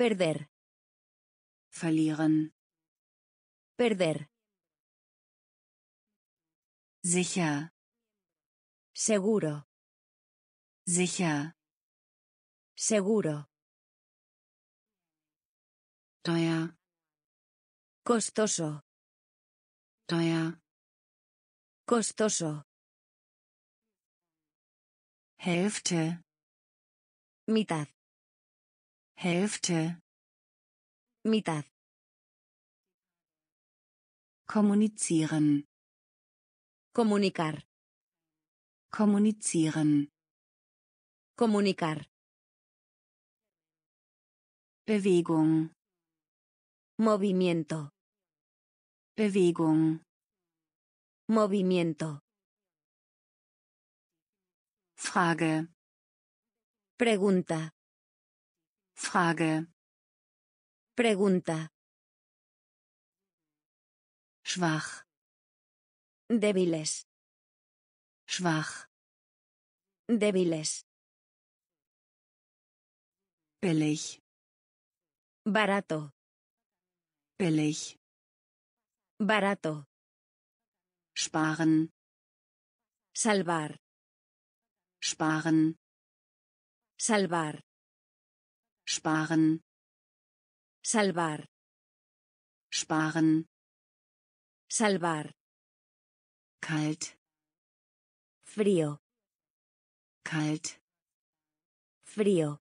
Perder. Verlieren. Perder. Sicher. Seguro. Sicher. Seguro. Teuer. Costoso. Teuer. Costoso. Hälfte. Mitad. Hälfte. Mitad. Kommunizieren. Comunicar. Kommunizieren. Comunicar. Bewegung. Movimiento. Bewegung. Movimiento. Frage. Pregunta. Frage. Pregunta. Schwach. Débiles. Schwach. Débiles. Billig. Barato. Billig. Barato. Sparen. Salvar. Sparen. Salvar. Sparen. Salvar. Sparen. Salvar. Kalt. Frío. Kalt. Frío.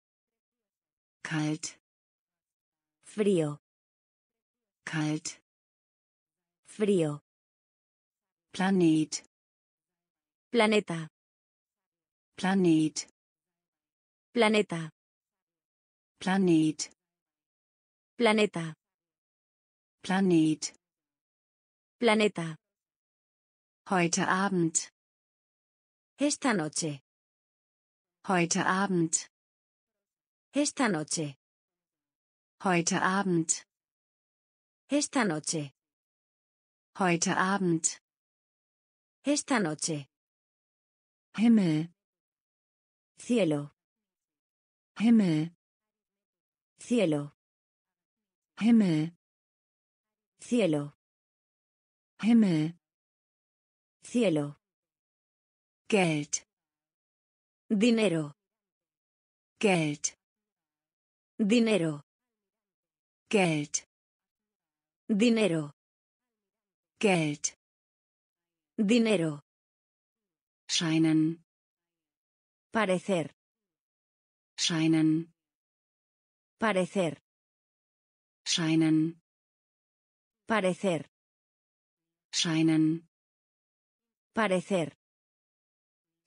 Kalt. Frío. Kalt. Frío. Planet. Planeta. Planet. Planeta. Planet. Planeta. Planet. Planeta. Heute Abend. Esta noche. Heute Abend. Esta noche. Heute Abend. Esta noche. Heute Abend. Esta noche. Himmel. Cielo. Himmel. Cielo. Himmel. Cielo. Himmel. Cielo. Geld. Dinero. Geld. Dinero. Geld. Dinero. Geld. Dinero. Scheinen. Parecer. Scheinen. Parecer. Scheinen. Parecer. Scheinen. Parecer.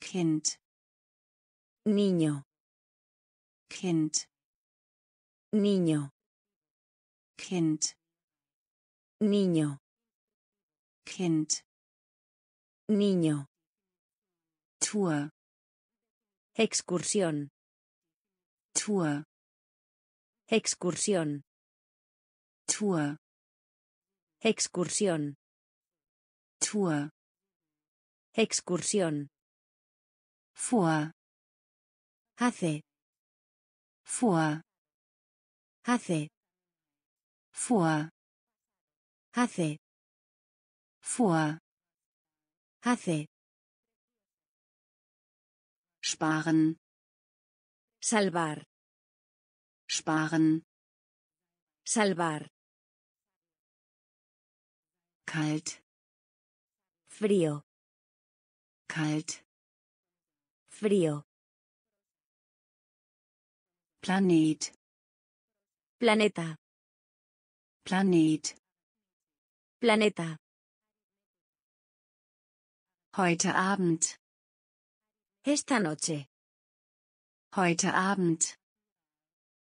Kind. Niño. Kind. Niño. Kind. Niño. Kind. Niño. Tour. Excursión. Tour. Excursión. Tour. Excursión. Tour. Excursión. Vor. Hace. Vor. Hace. Vor. Hace. Vor. Hace. Sparen. Salvar. Sparen. Salvar. Kalt. Frío. Kalt. Frío. Planet. Planeta. Planet. Planeta. Heute Abend. Esta noche. Heute Abend.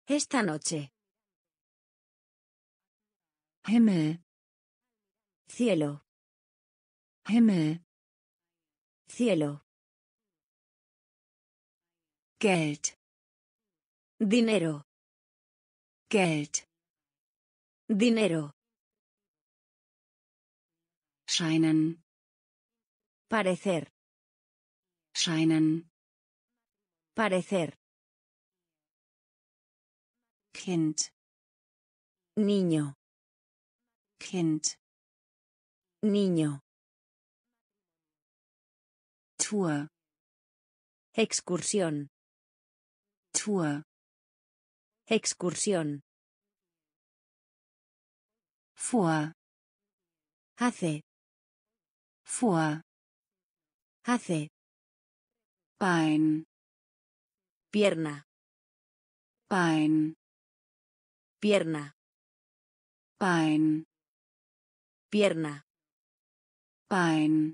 Esta noche. Himmel. Cielo. Himmel. Cielo. Geld. Dinero. Geld. Dinero. Scheinen. Parecer. Scheinen. Parecer. Kind. Niño. Kind. Niño. Tour. Excursión. Tour. Excursión. Vor. Hace. Vor. Hace. Bein. Pierna. Bein. Pierna. Bein. Pierna. Bein.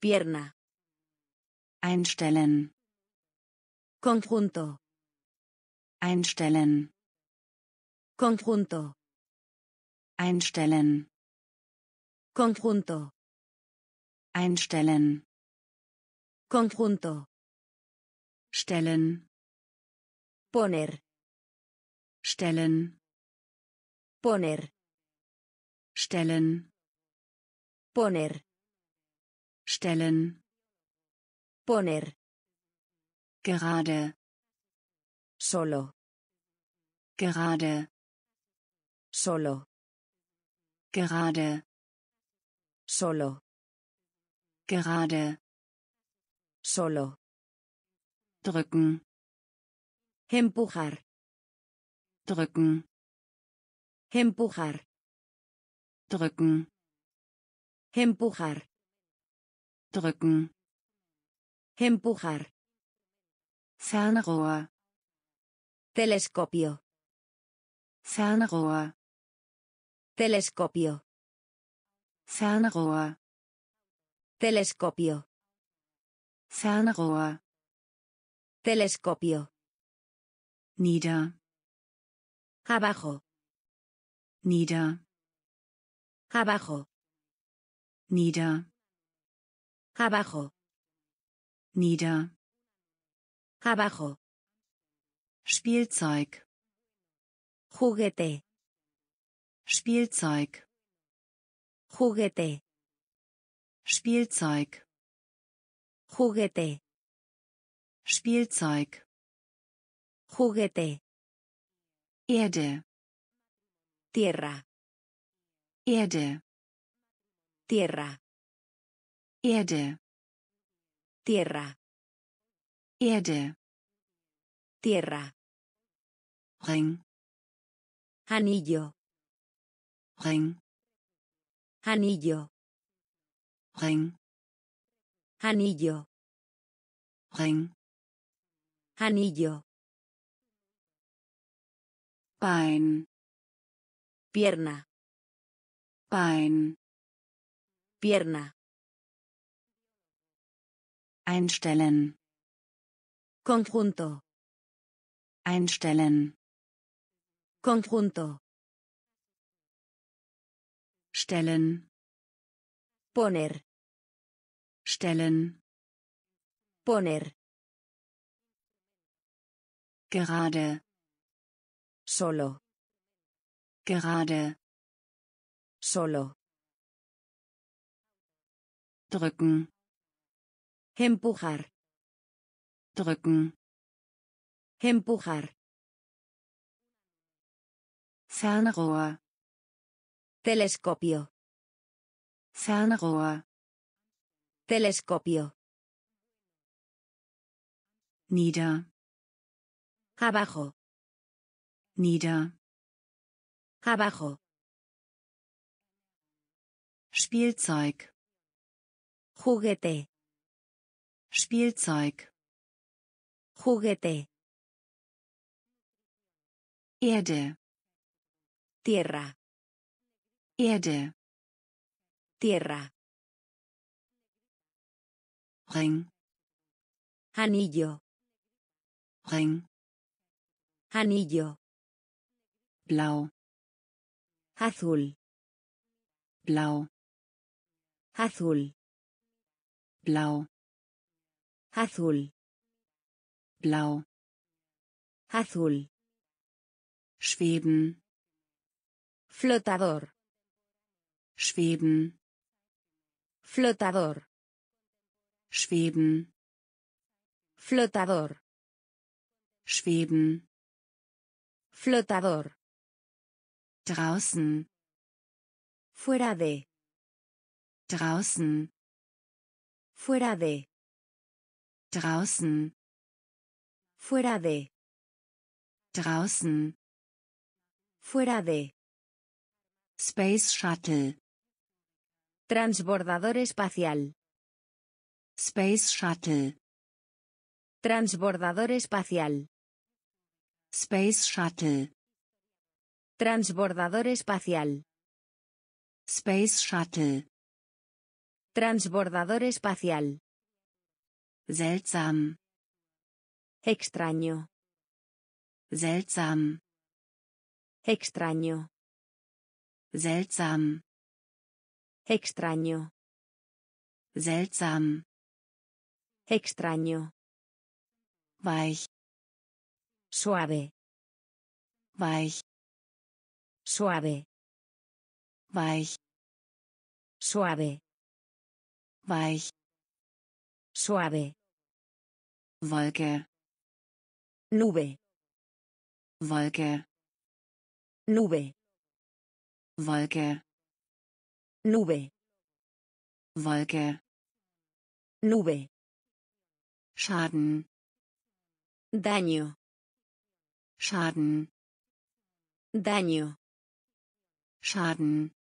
Pierna. Einstellen. Conjunto. Einstellen. Conjunto. Einstellen. Conjunto. Einstellen. Conjunto. Stellen. Poner. Stellen. Poner. Stellen. Poner. Stellen. Poner. Gerade. Solo. Gerade. Solo. Gerade. Solo. Gerade. Solo. Drücken. Empujar. Drücken. Empujar. Drücken. Empujar. Drücken. Empujar. Fernrohr. Telescopio. Fernrohr. Telescopio. Fernrohr. Telescopio. Fernrohr. Telescopio. Nieder. Abajo. Nieder. Abajo. Nieder. Abajo. Nieder. Abajo. Spielzeug. Juguete. Spielzeug. Juguete. Spielzeug. Juguete. Spielzeug. Juguete. Erde. Tierra. Erde. Tierra. Erde. Tierra. Erde. Tierra. Ring. Anillo. Ring. Anillo. Ring. Anillo. Ring. Anillo. Bein. Pierna. Bein. Pierna. Einstellen. Conjunto. Einstellen. Conjunto. Stellen. Poner. Stellen. Poner. Gerade. Solo. Gerade. Solo. Drücken. Empujar. Drücken. Empujar. Fernrohr. Telescopio. Fernrohr. Telescopio. Nieder. Abajo. Nieder. Abajo. Spielzeug. Juguete. Spielzeug. Juguete. Erde. Tierra. Erde. Tierra. Ring. Anillo. Ring. Anillo. Blau. Azul. Blau. Azul. Blau. Azul. Blau. Azul. Schweben. Flotador. Schweben. Flotador. Schweben. Flotador. Schweben. Flotador. Draußen. Fuera de. Draußen. Fuera de. Draußen. Fuera de. Draußen. Fuera de. Space Shuttle. Transbordador espacial. Space Shuttle. Transbordador espacial. Space Shuttle. Transbordador espacial. Space Shuttle. Transbordador espacial. Seltsam. Extraño. Seltsam. Extraño. Seltsam. Extraño. Seltsam. Extraño. Weich. Suave. Weich. Suave. Weich. Suave. Weich. Suave. Wolke. Nube. Wolke. Nube. Wolke. Nube. Wolke. Nube. Schaden. Daño. Schaden. Daño. Schaden.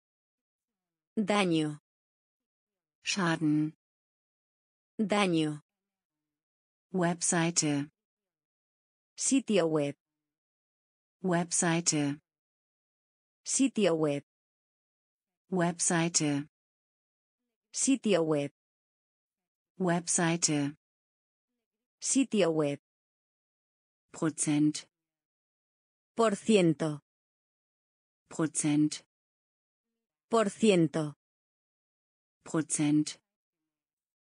Daño. Schaden. Daño. Webseite. Sitio web. Webseite. Sitio web. Webseite. Sitio web. Webseite. Sitio web. Prozent. Por ciento. Prozent. Por ciento. Prozent.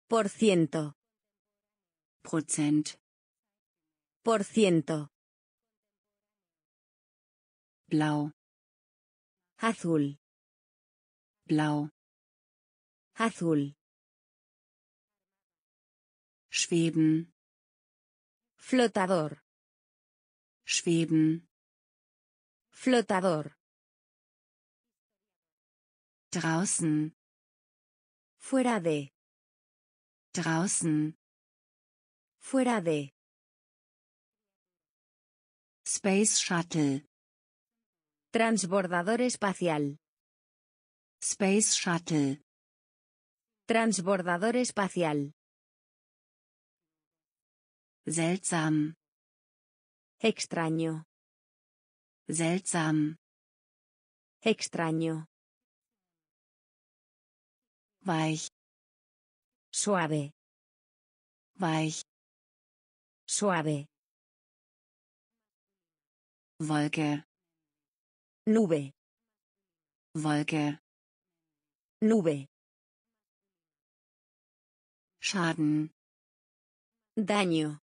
Por ciento. Prozent. Por ciento. Blau. Azul. Blau. Azul. Schweben. Flotador. Schweben. Flotador. Draußen. Fuera de. Draußen. Fuera de. Space Shuttle. Transbordador espacial. Space Shuttle. Transbordador espacial. Seltsam. Extraño. Seltsam. Extraño. Weich. Suave. Weich. Suave. Wolke. Nube. Wolke. Nube. Schaden. Daño.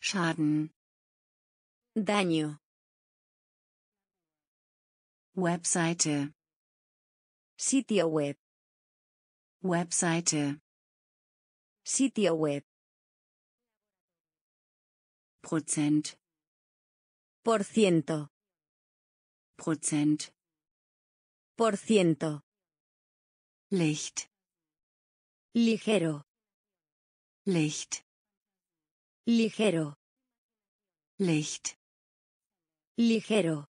Schaden. Daño. Webseite. Sitio web. Webseite. Sitio web. Prozent. Por ciento. Prozent. Por ciento. Licht. Ligero. Licht. Ligero. Licht. Ligero.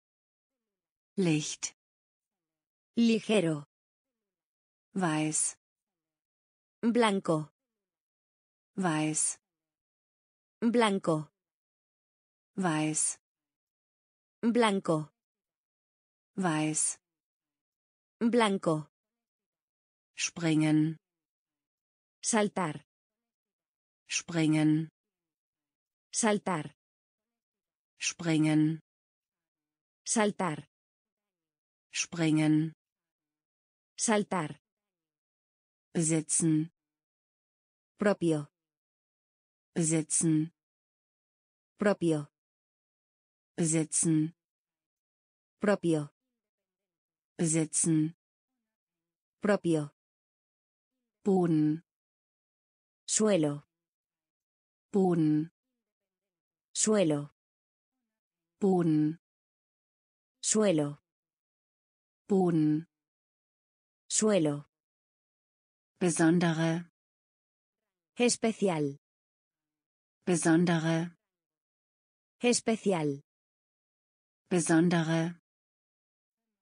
Licht. Ligero. Weiß. Blanco. Weiß. Blanco. Weiß. Blanco. Weiß. Blanco. Springen. Saltar. Springen. Saltar. Springen. Saltar. Springen. Saltar. Besitzen. Propio. Besitzen. Propio. Besitzen. Propio. Besitzen. Propio. Boden. Suelo. Boden. Suelo. Boden. Suelo. Boden. Suelo. Besondere. Especial. Besondere. Especial. Besondere.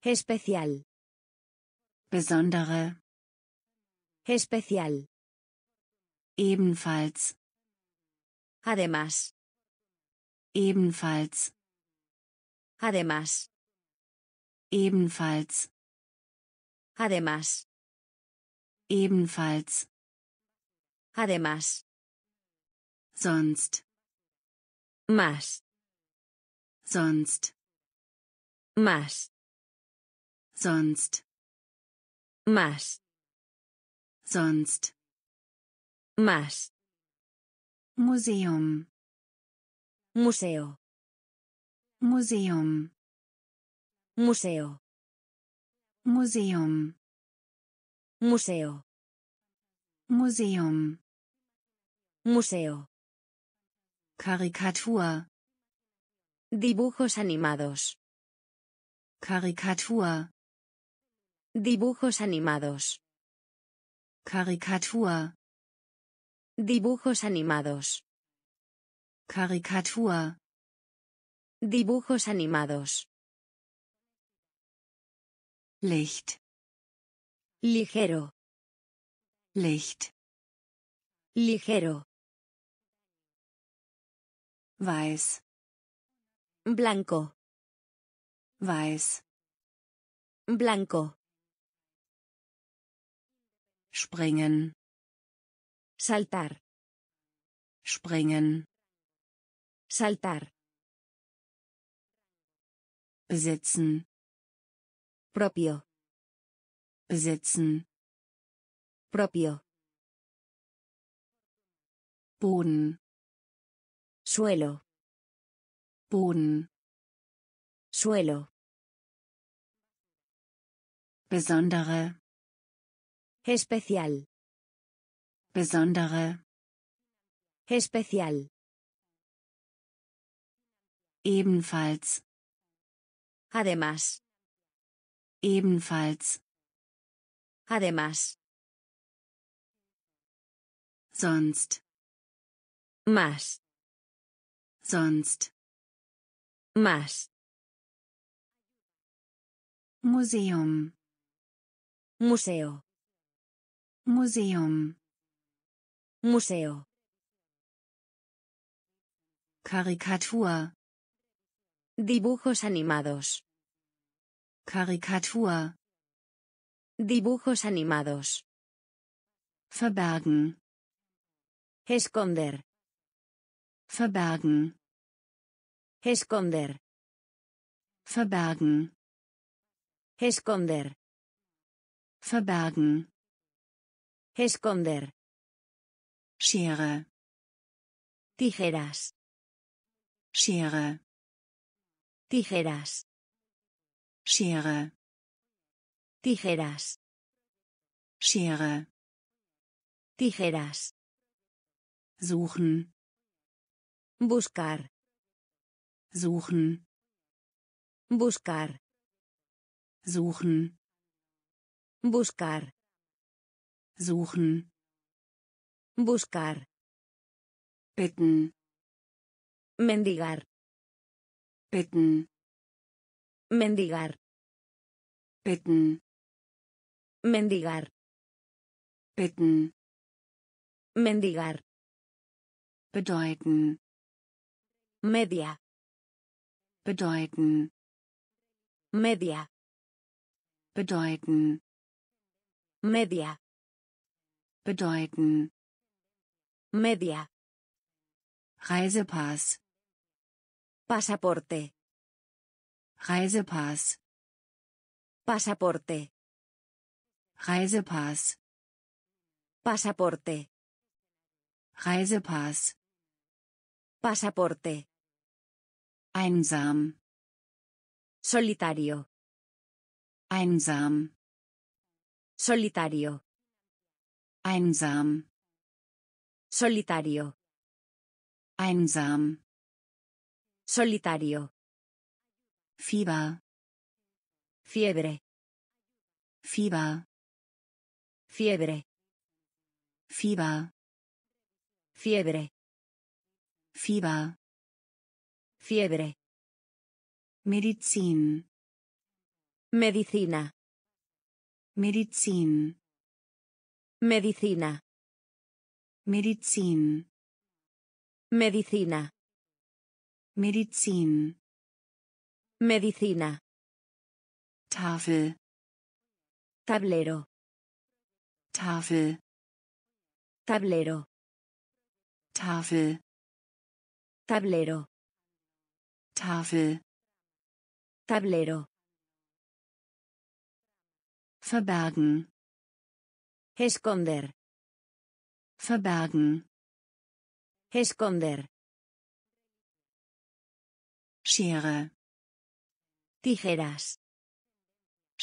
Especial. Besondere. Especial. Ebenfalls. Además. Ebenfalls. Además. Ebenfalls. Además. Ebenfalls. Además. Sonst. Más. Sonst. Más. Sonst. Más. Sonst. Más. Museum. Museo. Museum. Museo. Museum. Museo. Museum. Museo. Karikatur. Dibujos animados. Karikatur. Dibujos animados. Karikatur. Dibujos animados. Karikatur. Dibujos animados. Licht. Ligero. Licht. Ligero. Weiß. Blanco. Weiß. Blanco. Springen. Saltar. Springen. Saltar. Besitzen. Propio. Besitzen. Propio. Boden. Suelo. Boden. Suelo. Besondere. Especial. Besondere. Especial. Ebenfalls. Además. Ebenfalls. Además. Sonst. Más. Sonst. Más. Museum. Museo. Museum. Museo. Karikatur. Dibujos animados. Karikatur. Dibujos animados. Verbergen. Esconder. Verbergen. Esconder. Verbergen. Esconder. Verbergen. Esconder. Schere. Tijeras. Schere. Tijeras. Schere. Tijeras. Schere. Tijeras. Suchen. Buscar. Suchen. Buscar. Suchen. Buscar. Suchen. Buscar. Bitten. Mendigar. Bitten. Mendigar. Bitten. Mendigar. Bitten. Mendigar. Bedeuten. Media. Bedeuten. Media. Bedeuten. Media. Bedeuten. Media. Reisepass. Pasaporte. Reisepass. Pasaporte. Reisepass. Pasaporte. Reisepass. Pasaporte. Einsam. Solitario. Einsam. Solitario. Einsam. Solitario. Einsam. Solitario. Fieber. Fiebre. Fieber. Fiebre. Fieber. Fiebre. Fieber. Fiebre. Medizin. Medicina. Medizin. Medicina. Medizin. Medicina. Medizin. Medicina. Tafel. Tablero. Tafel. Tablero. Tafel. Tablero. Tafel. Tablero. Verbergen. Esconder. Verbergen. Esconder. Schere. Tijeras.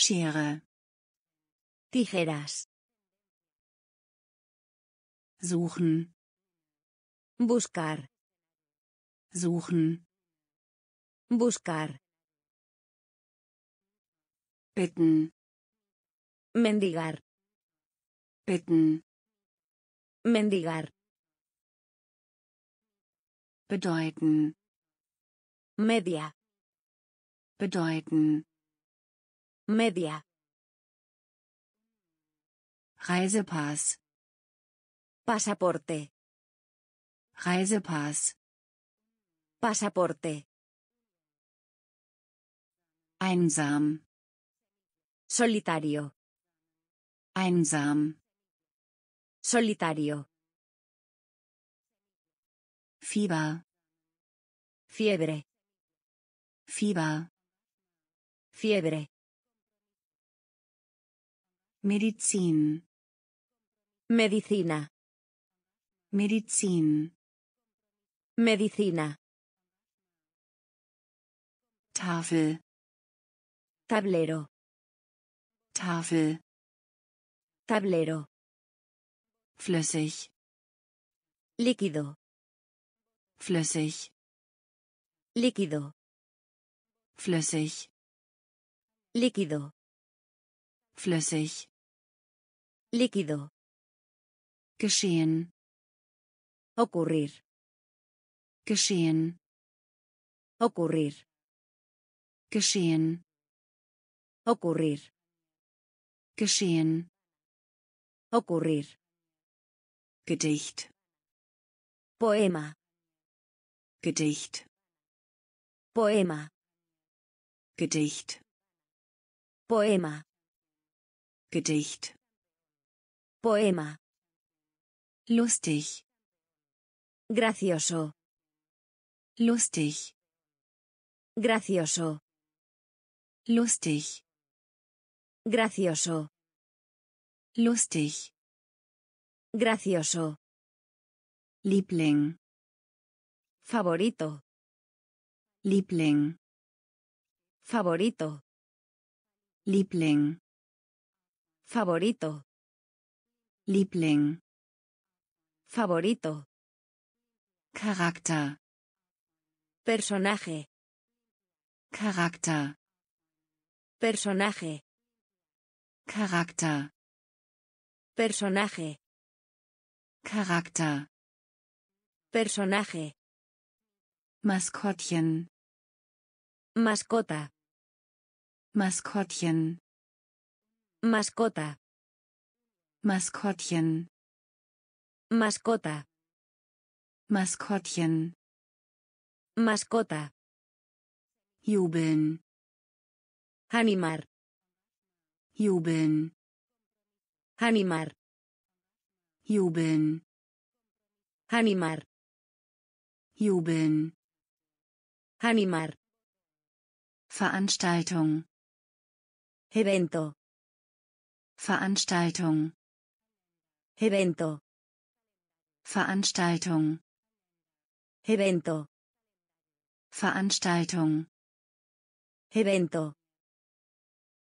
Schere. Tijeras. Suchen. Buscar. Suchen. Buscar. Bitten. Mendigar. Bitten. Mendigar. Bedeuten. Media. Bedeuten. Media. Reisepass. Pasaporte. Reisepass. Pasaporte. Einsam. Solitario. Einsam. Solitario. Fieber. Fiebre. Fieber. Fiebre. Medizin. Medicina. Medizin. Medicina. Tafel. Tablero. Tafel. Tablero. Flüssig. Líquido. Flüssig. Líquido. Flüssig. Líquido. Flüssig. Líquido. Geschehen. Ocurrir. Geschehen. Ocurrir. Geschehen. Ocurrir. Geschehen. Ocurrir. Gedicht. Poema. Gedicht. Poema. Gedicht. Poema. Gedicht. Poema. Lustig. Gracioso. Lustig. Gracioso. Lustig. Gracioso. Lustig. Gracioso. Liebling. Favorito. Liebling. Favorito. Liebling. Favorito. Liebling. Favorito. Charakter. Personaje. Charakter. Personaje. Charakter. Personaje. Charakter. Personaje. Maskottchen. Mascota. Maskottchen. Mascota. Maskottchen. Mascota. Maskottchen. Mascota. Jubeln. Animar. Jubeln. Animar. Jubeln. Animar. Jubeln. Animar. Veranstaltung. Evento. Veranstaltung. Evento. Veranstaltung. Evento. Veranstaltung. Evento.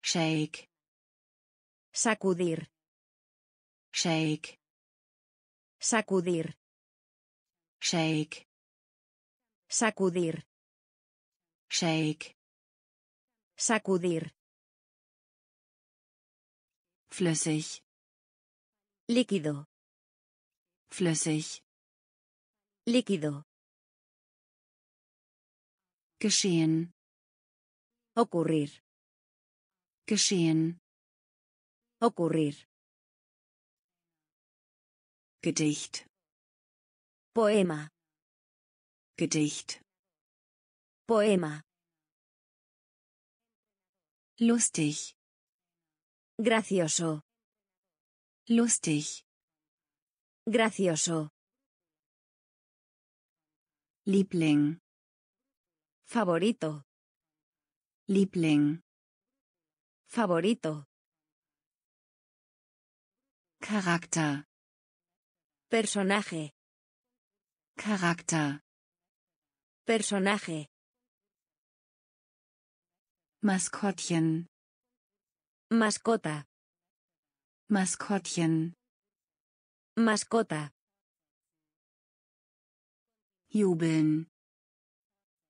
Shake. Sacudir. Shake. Sacudir. Shake. Sacudir. Shake. Sacudir. Flüssig. Líquido. Flüssig. Líquido. Geschehen. Ocurrir. Geschehen. Ocurrir. Gedicht. Poema. Gedicht. Poema. Lustig. Gracioso. Lustig. Gracioso. Liebling. Favorito. Liebling. Favorito. Charakter. Personaje. Charakter. Personaje. Maskottchen. Mascota. Maskottchen. Mascota. Jubeln.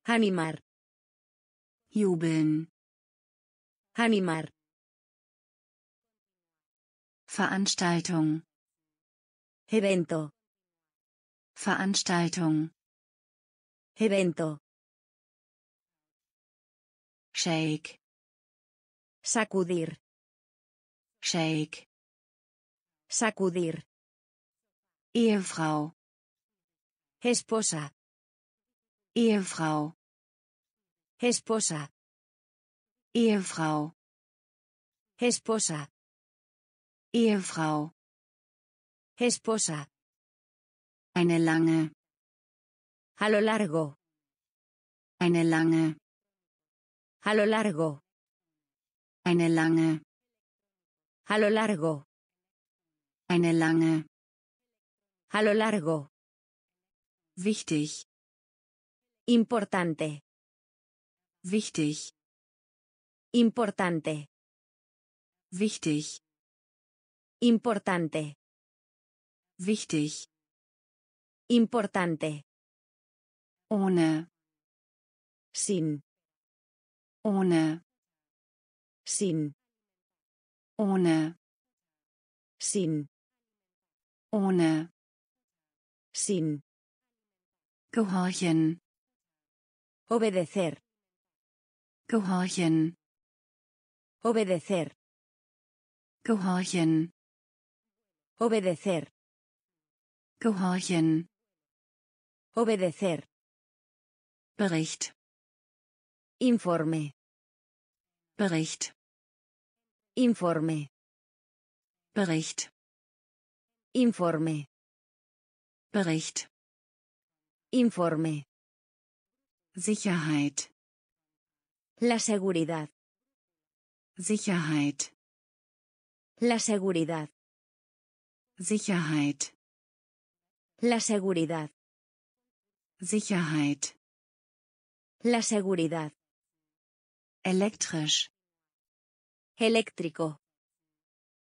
Animar. Jubeln. Animar. Veranstaltung. Evento. Veranstaltung. Evento. Shake. Sacudir. Shake. Sacudir. Ehefrau. Esposa. Ehefrau. Esposa. Ehefrau. Esposa. Ehefrau. Esposa. Eine lange. A lo largo. Eine lange. A lo largo. Eine lange. A lo largo. Eine lange. A lo largo. Wichtig. Importante. Wichtig. Importante. Wichtig. Importante. Wichtig. Importante. Ohne. Sin. Ohne. Sin. Ohne. Sin. Ohne. Sin. Gehorchen. Obedecer. Gehorchen. Obedecer. Gehorchen. Obedecer. Gehorchen. Obedecer. Bericht. Informe. Bericht. Informe. Bericht. Informe. Bericht. Informe. Sicherheit. La seguridad. Sicherheit. La seguridad. Sicherheit. La seguridad. Sicherheit. La seguridad. Elektrisch. Eléctrico.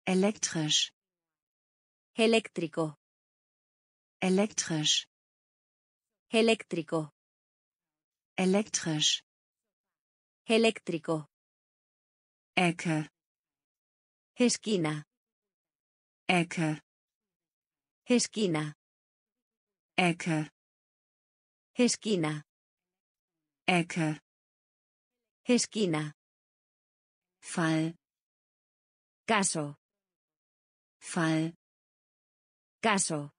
Elektrisch. Eléctrico. Elektrisch. Eléctrico. Elektrisch. Eléctrico. Ecke. Esquina. Ecke. Esquina. Ecke. Esquina. Ecke. Esquina. Fall. Caso. Fall. Caso.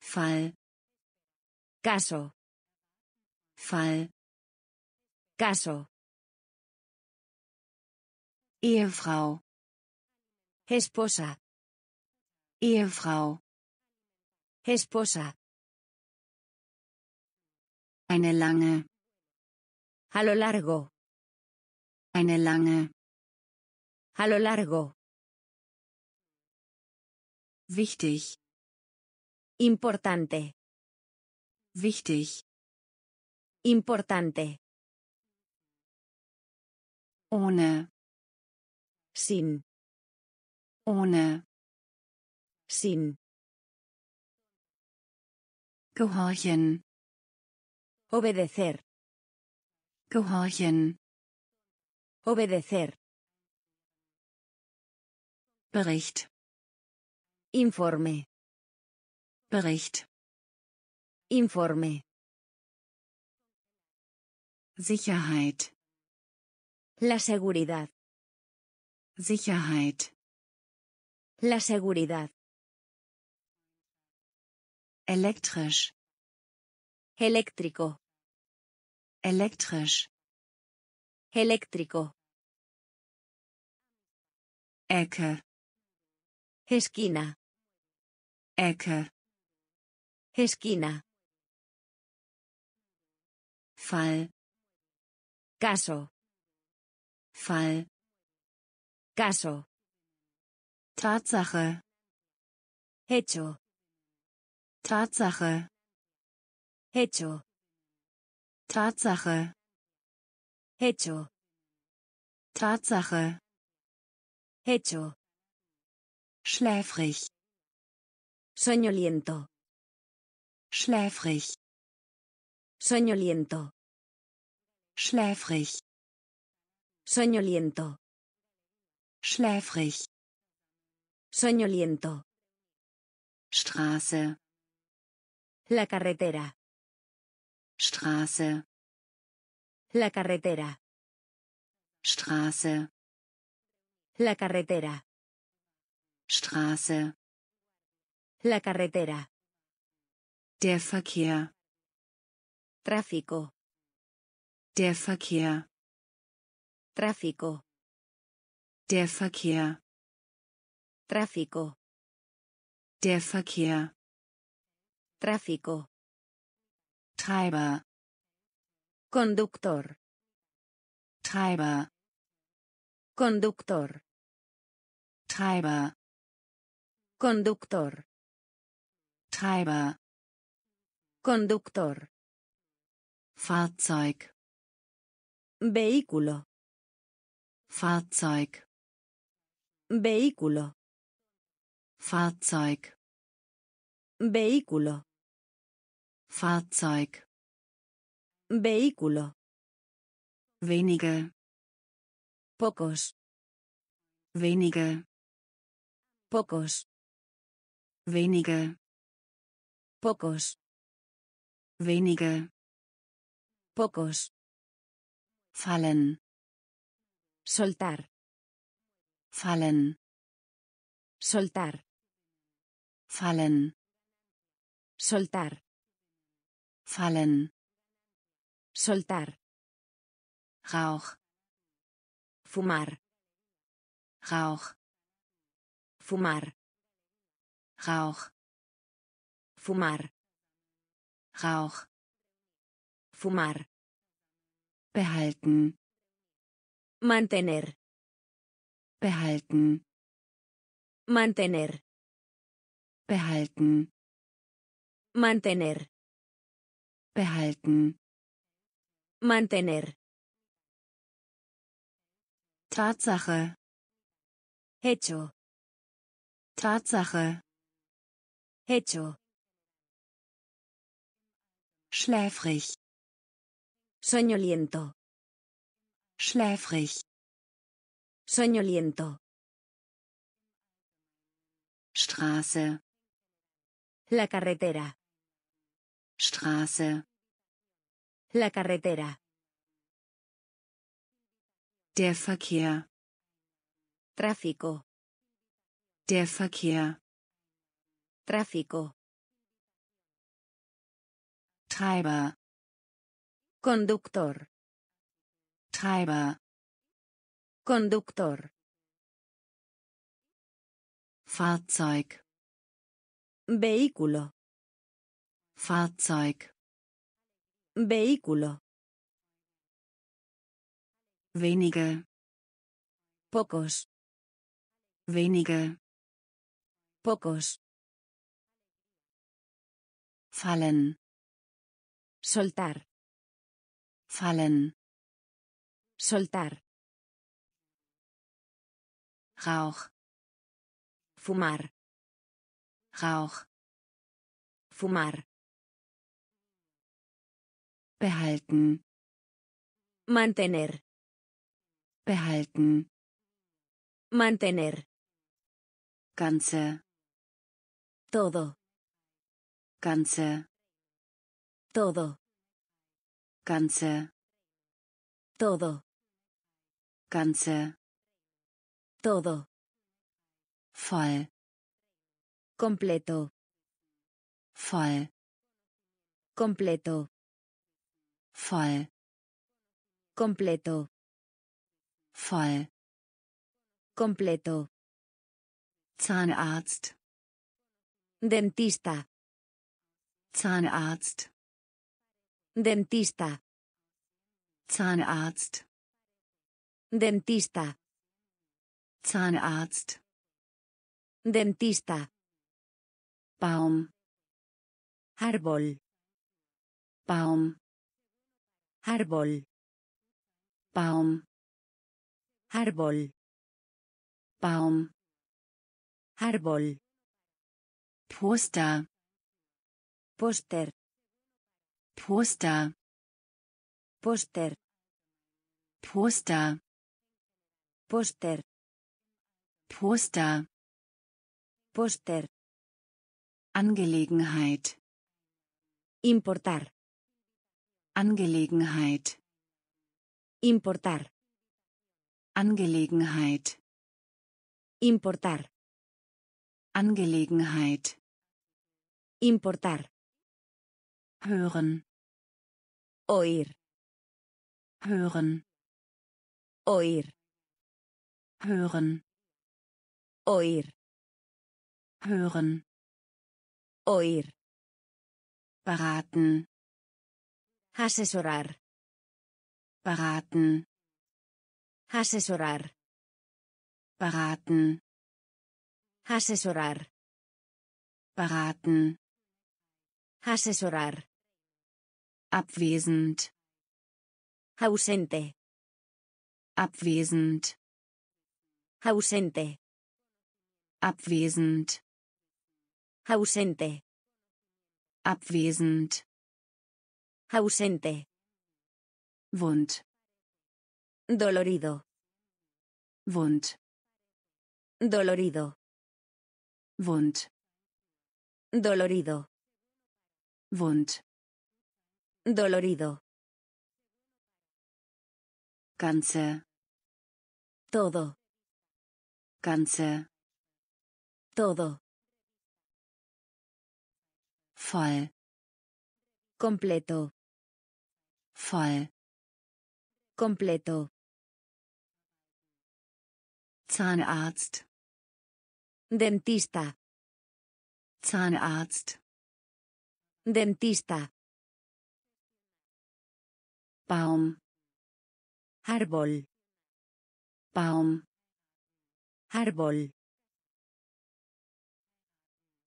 Fall. Caso. Fall. Caso. Ehefrau. Esposa. Ehefrau. Esposa. Eine lange. A lo largo. Eine lange. A lo largo. Wichtig. Importante. Wichtig. Importante. Ohne. Sin. Ohne. Sin. Gehorchen. Obedecer. Gehorchen. Obedecer. Bericht. Informe. Bericht. Informe. Sicherheit. La seguridad. Sicherheit. La seguridad. Elektrisch. Eléctrico. Elektrisch. Eléctrico. Ecke. Esquina. Ecke. Esquina. Fall. Caso. Fall. Caso. Tatsache. Hecho. Tatsache. Hecho. Tatsache. Hecho. Tatsache. Hecho. Schläfrig. Soñoliento. Schläfrig. Soñoliento. Schläfrig. Soñoliento. Schläfrig. Soñoliento. Straße. La carretera. Straße. La carretera. Straße. La carretera. Straße. La carretera. Der Verkehr. Tráfico. Der Verkehr. Tráfico. Der Verkehr. Tráfico. Der Verkehr. Tráfico. Treiber. Conductor. Treiber. Conductor. Treiber. Conductor. Treiber. Conductor. Fahrzeug. Vehículo. Fahrzeug. Vehículo. Fahrzeug. Vehículo. Fahrzeug. Vehículo. Wenige. Pocos. Wenige. Pocos. Wenige. Pocos. Wenige. Pocos. Fallen. Soltar. Fallen. Soltar. Fallen. Soltar. Fallen. Soltar. Rauch. Fumar. Rauch. Fumar. Rauch. Fumar. Rauch. Fumar. Behalten. Mantener. Behalten. Mantener. Behalten. Mantener. Behalten. Mantener. Tatsache. Hecho. Tatsache. Hecho. Schläfrig. Soñoliento. Schläfrig. Soñoliento. Straße. La carretera. Straße. La carretera. Der Verkehr. Tráfico. Der Verkehr. Tráfico. Treiber. Conductor. Treiber. Conductor. Fahrzeug. Vehículo. Fahrzeug. Vehículo. Wenige. Pocos. Wenige. Pocos. Fallen. Soltar. Fallen. Soltar. Rauch. Fumar. Rauch. Fumar. Behalten. Mantener. Behalten. Mantener. Ganze. Todo. Ganze. Todo. Ganze. Todo. Ganze. Todo. Voll. Completo. Voll. Completo. Voll. Completo. Voll. Completo. Zahnarzt. Dentista. Zahnarzt. Dentista. Zahnarzt. Dentista. Zahnarzt. Dentista. Baum. Árbol. Baum. Árbol. Baum. Árbol. Baum. Árbol. Poster. Póster. Poster. Póster. Poster. Póster. Poster. Póster. Angelegenheit. Importar. Angelegenheit. Importar. Angelegenheit. Importar. Angelegenheit. Importar. Hören. Oír. Hören. Oír. Hören. Oír. Hören. Oír. Beraten. Asesorar. Beraten. Asesorar. Beraten. Asesorar. Beraten. Asesorar. Abwesend. Ausente. Abwesend. Ausente. Abwesend. Ausente. Abwesend. Ausente. Wund. Dolorido. Wund. Dolorido. Wund. Dolorido. Wund. Dolorido. Ganze. Todo. Ganze. Todo. Voll. Completo. Voll. Completo. Zahnarzt. Dentista. Zahnarzt. Dentista. Baum. Árbol. Baum. Árbol.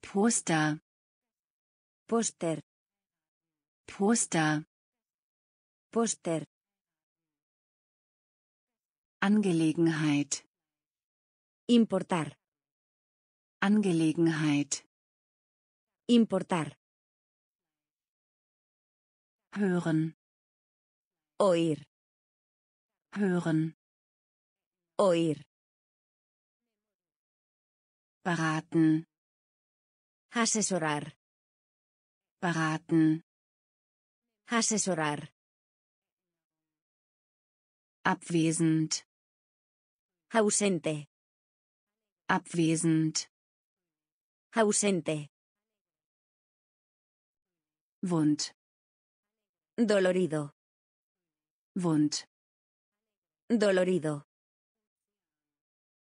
Poster. Póster. Poster. Poster. Angelegenheit. Importar. Angelegenheit. Importar. Hören. Oír. Hören. Oír. Beraten. Asesorar. Beraten. Asesorar. Abwesend. Ausente. Abwesend. Ausente. Wund. Dolorido. Wund. Dolorido.